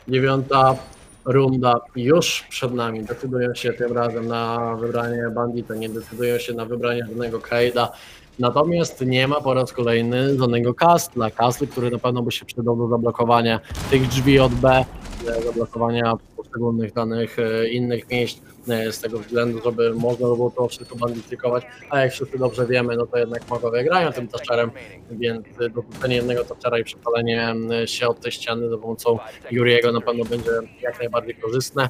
Dziewiąta runda już przed nami, decydują się tym razem na wybranie Bandita, nie decydują się na wybranie żadnego Kaida. Natomiast nie ma po raz kolejny żadnego Castla, Castla, który na pewno by się przydał do zablokowania tych drzwi od B, zablokowania poszczególnych danych innych miejsc, z tego względu, żeby można było to wszystko bandytykować, a jak wszyscy dobrze wiemy, no to jednak Magowie grają tym taczerem, więc dopuszczenie jednego taczera i przepalenie się od tej ściany za pomocą Juriego na pewno będzie jak najbardziej korzystne.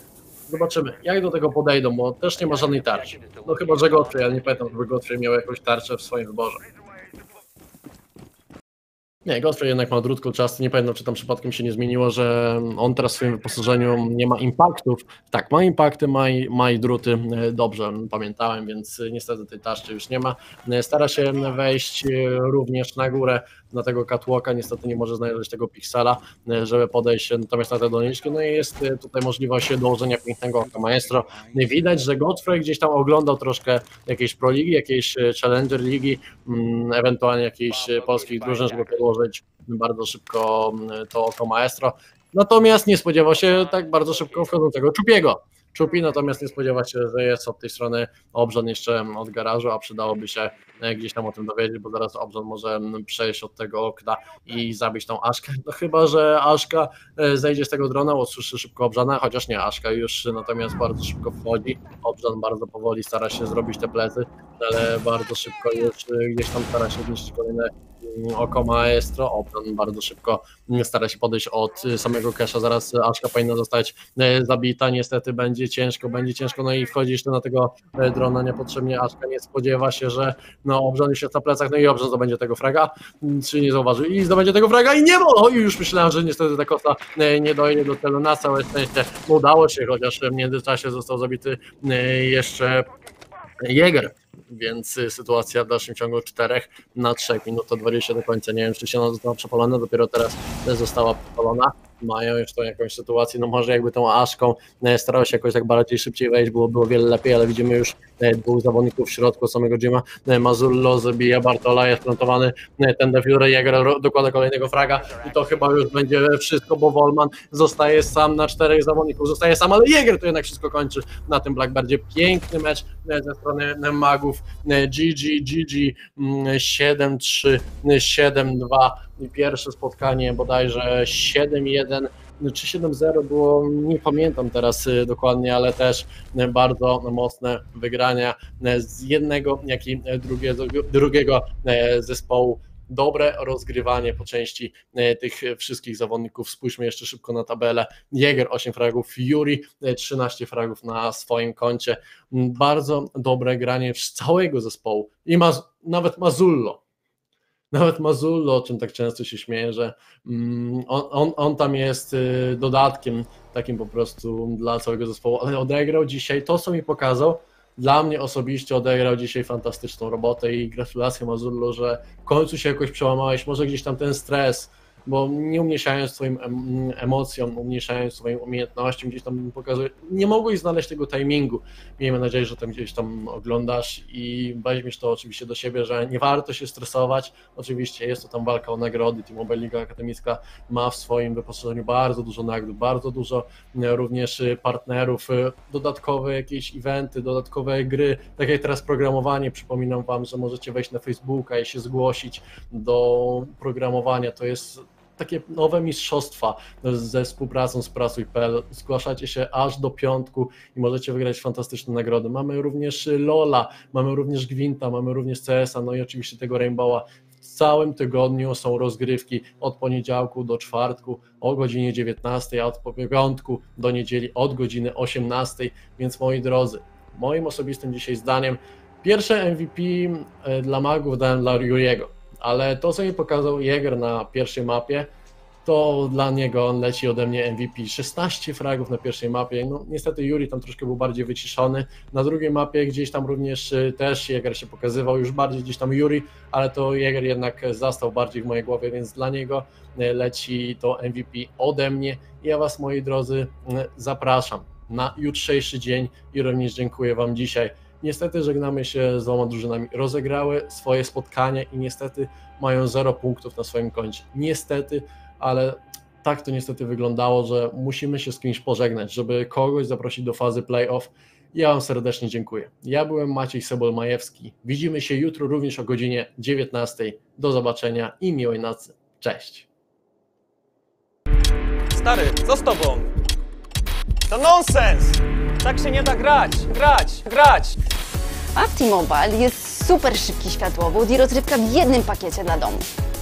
Zobaczymy, jak do tego podejdą, bo też nie ma żadnej tarczy. No chyba, że Godfrey, ale nie pamiętam, żeby Godfrey miał jakąś tarczę w swoim wyborze. Nie, Godfrey jednak ma drutką czas, nie pamiętam, czy tam przypadkiem się nie zmieniło, że on teraz w swoim wyposażeniu nie ma impaktów. Tak, ma impakty, ma i, ma i druty, dobrze pamiętałem, więc niestety tej tarczy już nie ma. Stara się wejść również na górę na tego catwalka, niestety nie może znaleźć tego piksela, żeby podejść natomiast na te doniczki, no i jest tutaj możliwość dołożenia pięknego oka maestro. Widać, że Godfrey gdzieś tam oglądał troszkę jakiejś pro ligi, jakiejś challenger ligi, ewentualnie jakiejś polskich drużyn, żeby podłożyć bardzo szybko to oko maestro. Natomiast nie spodziewał się tak bardzo szybko wchodzącego Czupiego. Czupi, natomiast nie spodziewa się, że jest od tej strony Obrzan jeszcze od garażu, a przydałoby się gdzieś tam o tym dowiedzieć, bo zaraz Obrzan może przejść od tego okna i zabić tą Aszkę. No chyba, że Aszka zejdzie z tego drona, odsłyszy szybko Obrzana, chociaż nie, Aszka już natomiast bardzo szybko wchodzi. Obrzan bardzo powoli stara się zrobić te plecy, ale bardzo szybko już gdzieś tam stara się zniszczyć kolejne oko maestro. Obrzan bardzo szybko stara się podejść od samego Crasha, zaraz Aszka powinna zostać zabita, niestety będzie ciężko, będzie ciężko, no i wchodzi jeszcze na tego drona niepotrzebnie, Aszka nie spodziewa się, że no Obrzan już jest na plecach, no i Obrzan zdobędzie tego fraga, czy nie zauważy, i zdobędzie tego fraga i nie było, już myślałem, że niestety ta kosa nie dojdzie do celu, na całe szczęście udało się, chociaż w międzyczasie został zabity jeszcze Jäger, więc sytuacja w dalszym ciągu cztery na trzy, minuta dwadzieścia do końca, nie wiem czy się ona została przepalona, dopiero teraz została przepalona, mają już tą jakąś sytuację, no może jakby tą Aszką starał się jakoś tak bardziej szybciej wejść, było, było wiele lepiej, ale widzimy już dwóch zawodników w środku samego gyma, Mazullo zabija Bartola, jest plantowany ten defiler, Jäger dokłada kolejnego fraga i to chyba już będzie wszystko, bo Wolman zostaje sam na czterech zawodników, zostaje sam, ale Jäger to jednak wszystko kończy na tym Blackbirdzie, piękny mecz ze strony magów, G G, G G, siedem trzy, siedem dwa, pierwsze spotkanie bodajże siedem jeden czy siedem zero było, nie pamiętam teraz dokładnie, ale też bardzo mocne wygrania z jednego, jak i drugiego, drugiego zespołu. Dobre rozgrywanie po części tych wszystkich zawodników. Spójrzmy jeszcze szybko na tabelę. Jäger osiem fragów, Juri trzynaście fragów na swoim koncie. Bardzo dobre granie z całego zespołu i ma, nawet Mazullo. Nawet Mazullo, o czym tak często się śmieję, że on, on, on tam jest dodatkiem takim po prostu dla całego zespołu, ale odegrał dzisiaj to, co mi pokazał. Dla mnie osobiście odegrał dzisiaj fantastyczną robotę i gratulacje Mazurlo, że w końcu się jakoś przełamałeś, może gdzieś tam ten stres, bo nie umniejszając swoim emocjom, umniejszając swoim umiejętnościom, gdzieś tam pokazuje, nie mogłeś znaleźć tego timingu. Miejmy nadzieję, że tam gdzieś tam oglądasz i weźmiesz to oczywiście do siebie, że nie warto się stresować. Oczywiście jest to tam walka o nagrody, T-Mobile Liga Akademicka ma w swoim wyposażeniu bardzo dużo nagród, bardzo dużo również partnerów, dodatkowe jakieś eventy, dodatkowe gry, tak jak teraz programowanie. Przypominam wam, że możecie wejść na Facebooka i się zgłosić do programowania, to jest takie nowe mistrzostwa ze współpracą z Pracuj kropka p l. Zgłaszajcie się aż do piątku i możecie wygrać fantastyczne nagrody. Mamy również Lola, mamy również Gwinta, mamy również C S a, no i oczywiście tego Rainbowa. W całym tygodniu są rozgrywki od poniedziałku do czwartku o godzinie dziewiętnastej, a od piątku do niedzieli od godziny osiemnastej. Więc moi drodzy, moim osobistym dzisiaj zdaniem pierwsze M V P dla magów dałem dla Juriego. Ale to, co mi pokazał Jäger na pierwszej mapie, to dla niego on leci ode mnie M V P. szesnaście fragów na pierwszej mapie, no niestety Juri tam troszkę był bardziej wyciszony. Na drugiej mapie gdzieś tam również też Jäger się pokazywał, już bardziej gdzieś tam Juri, ale to Jäger jednak zastał bardziej w mojej głowie, więc dla niego leci to M V P ode mnie. Ja was, moi drodzy, zapraszam na jutrzejszy dzień i również dziękuję wam dzisiaj. Niestety żegnamy się z dwoma drużynami, rozegrały swoje spotkania i niestety mają zero punktów na swoim koncie. Niestety, ale tak to niestety wyglądało, że musimy się z kimś pożegnać, żeby kogoś zaprosić do fazy playoff. Ja wam serdecznie dziękuję. Ja byłem Maciej Sebol-Majewski. Widzimy się jutro również o godzinie dziewiętnastej. Do zobaczenia i miłej nocy. Cześć. Stary, co z tobą? To nonsens! Tak się nie da grać, grać, grać! A w T-Mobile jest super szybki światłowód i rozrywka w jednym pakiecie dla domu.